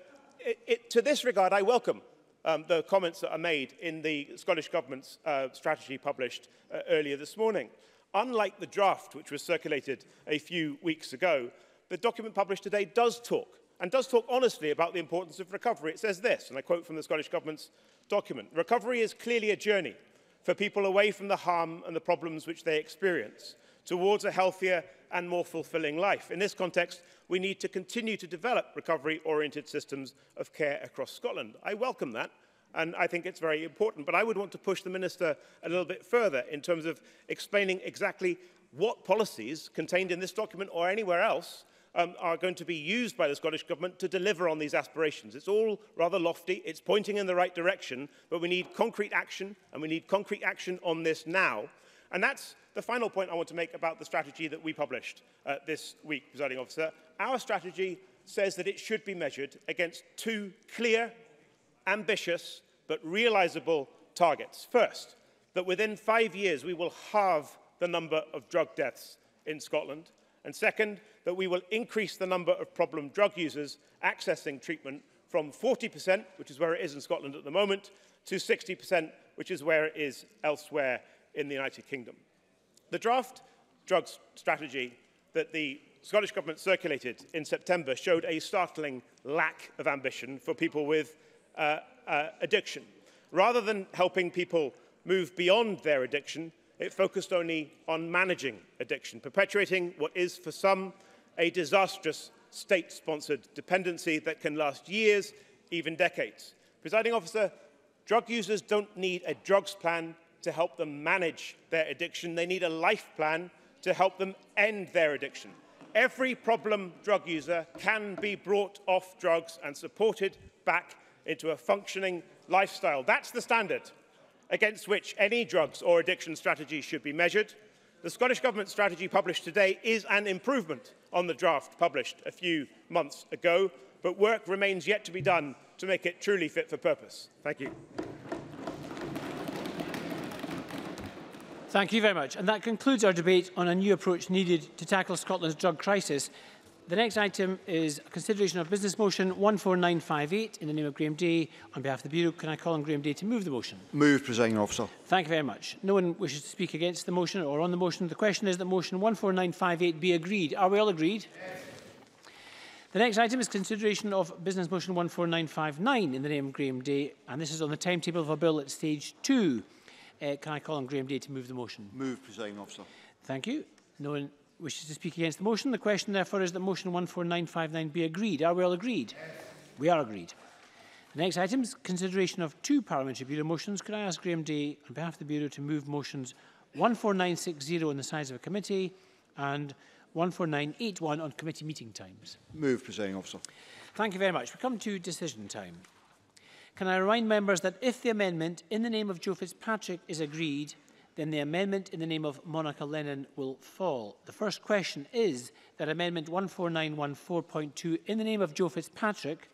to this regard, I welcome the comments that are made in the Scottish Government's strategy published earlier this morning. Unlike the draft, which was circulated a few weeks ago, the document published today does talk, and does talk honestly, about the importance of recovery. It says this, and I quote from the Scottish Government's document, "Recovery is clearly a journey for people away from the harm and the problems which they experience, towards a healthier and more fulfilling life. In this context, we need to continue to develop recovery-oriented systems of care across Scotland." I welcome that, and I think it's very important, but I would want to push the Minister a little bit further in terms of explaining exactly what policies contained in this document or anywhere else are going to be used by the Scottish Government to deliver on these aspirations. It's all rather lofty, it's pointing in the right direction, but we need concrete action, and we need concrete action on this now. And that's the final point I want to make about the strategy that we published this week, Presiding Officer. Our strategy says that it should be measured against two clear, ambitious, but realisable targets. First, that within 5 years we will halve the number of drug deaths in Scotland. And second, that we will increase the number of problem drug users accessing treatment from 40%, which is where it is in Scotland at the moment, to 60%, which is where it is elsewhere in the United Kingdom. The draft drugs strategy that the Scottish Government circulated in September showed a startling lack of ambition for people with addiction. Rather than helping people move beyond their addiction, it focused only on managing addiction, perpetuating what is, for some, a disastrous state-sponsored dependency that can last years, even decades. Presiding Officer, drug users don't need a drugs plan to help them manage their addiction. They need a life plan to help them end their addiction. Every problem drug user can be brought off drugs and supported back into a functioning lifestyle. That's the standard against which any drugs or addiction strategy should be measured. The Scottish Government strategy published today is an improvement on the draft published a few months ago, but work remains yet to be done to make it truly fit for purpose. Thank you. Thank you very much. And that concludes our debate on a new approach needed to tackle Scotland's drug crisis. The next item is a consideration of Business Motion 14958 in the name of Graham Day. On behalf of the Bureau, can I call on Graham Day to move the motion? Move, Presiding Officer. Thank you very much. No one wishes to speak against the motion or on the motion. The question is that motion 14958 be agreed. Are we all agreed? Yes. The next item is consideration of Business Motion 14959 in the name of Graham Day. And this is on the timetable of a bill at stage 2. Can I call on Graham Day to move the motion? Move, Presiding Officer. Thank you. No one wishes to speak against the motion. The question, therefore, is that motion 14959 be agreed. Are we all agreed? Yes. We are agreed. The next item is consideration of two Parliamentary Bureau motions. Could I ask Graham Day, on behalf of the Bureau, to move motions 14960 on the size of a committee and 14981 on committee meeting times? Move, Presiding Officer. Thank you very much. We come to decision time. Can I remind members that if the amendment in the name of Joe Fitzpatrick is agreed, then the amendment in the name of Monica Lennon will fall. The first question is that amendment 14914.2 in the name of Joe Fitzpatrick,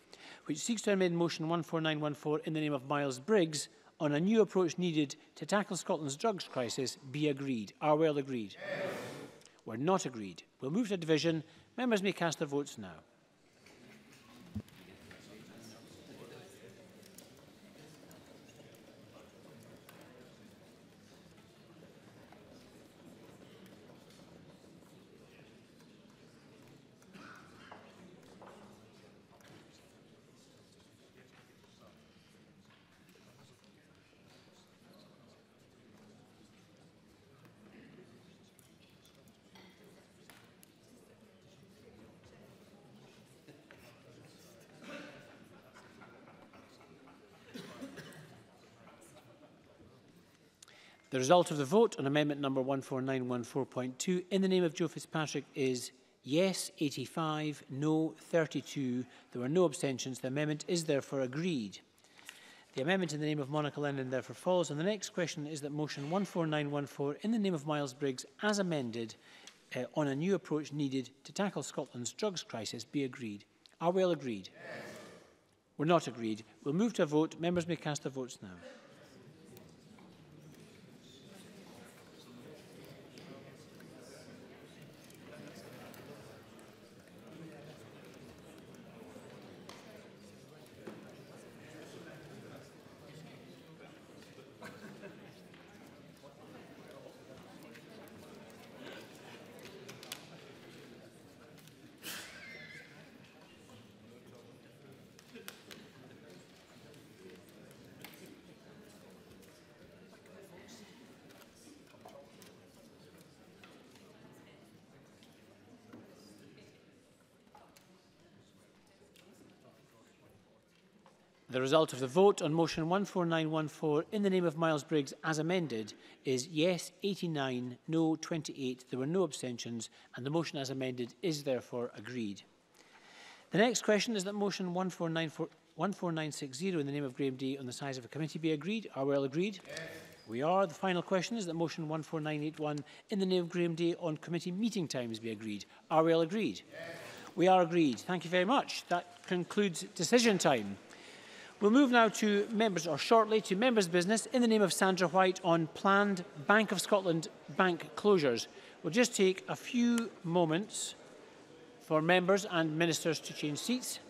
which seeks to amend motion 14914 in the name of Miles Briggs on a new approach needed to tackle Scotland's drugs crisis, be agreed. Are we all agreed? Yes. We're not agreed. We'll move to division. Members may cast their votes now. The result of the vote on amendment number 14914.2 in the name of Joe Fitzpatrick is yes 85, no 32. There were no abstentions. The amendment is therefore agreed. The amendment in the name of Monica Lennon therefore falls. And the next question is that motion 14914 in the name of Miles Briggs as amended on a new approach needed to tackle Scotland's drugs crisis be agreed. Are we all agreed? Yes. We're not agreed. We'll move to a vote. Members may cast their votes now. The result of the vote on motion 14914 in the name of Miles Briggs as amended is yes 89, no 28. There were no abstentions and the motion as amended is therefore agreed. The next question is that motion 14960 in the name of Graham Day on the size of a committee be agreed. Are we all agreed? Yes. We are. The final question is that motion 14981 in the name of Graham Day on committee meeting times be agreed. Are we all agreed? Yes. We are agreed. Thank you very much. That concludes decision time. We'll move now to members, or shortly, to members' business in the name of Sandra White on planned Bank of Scotland bank closures. We'll just take a few moments for members and ministers to change seats.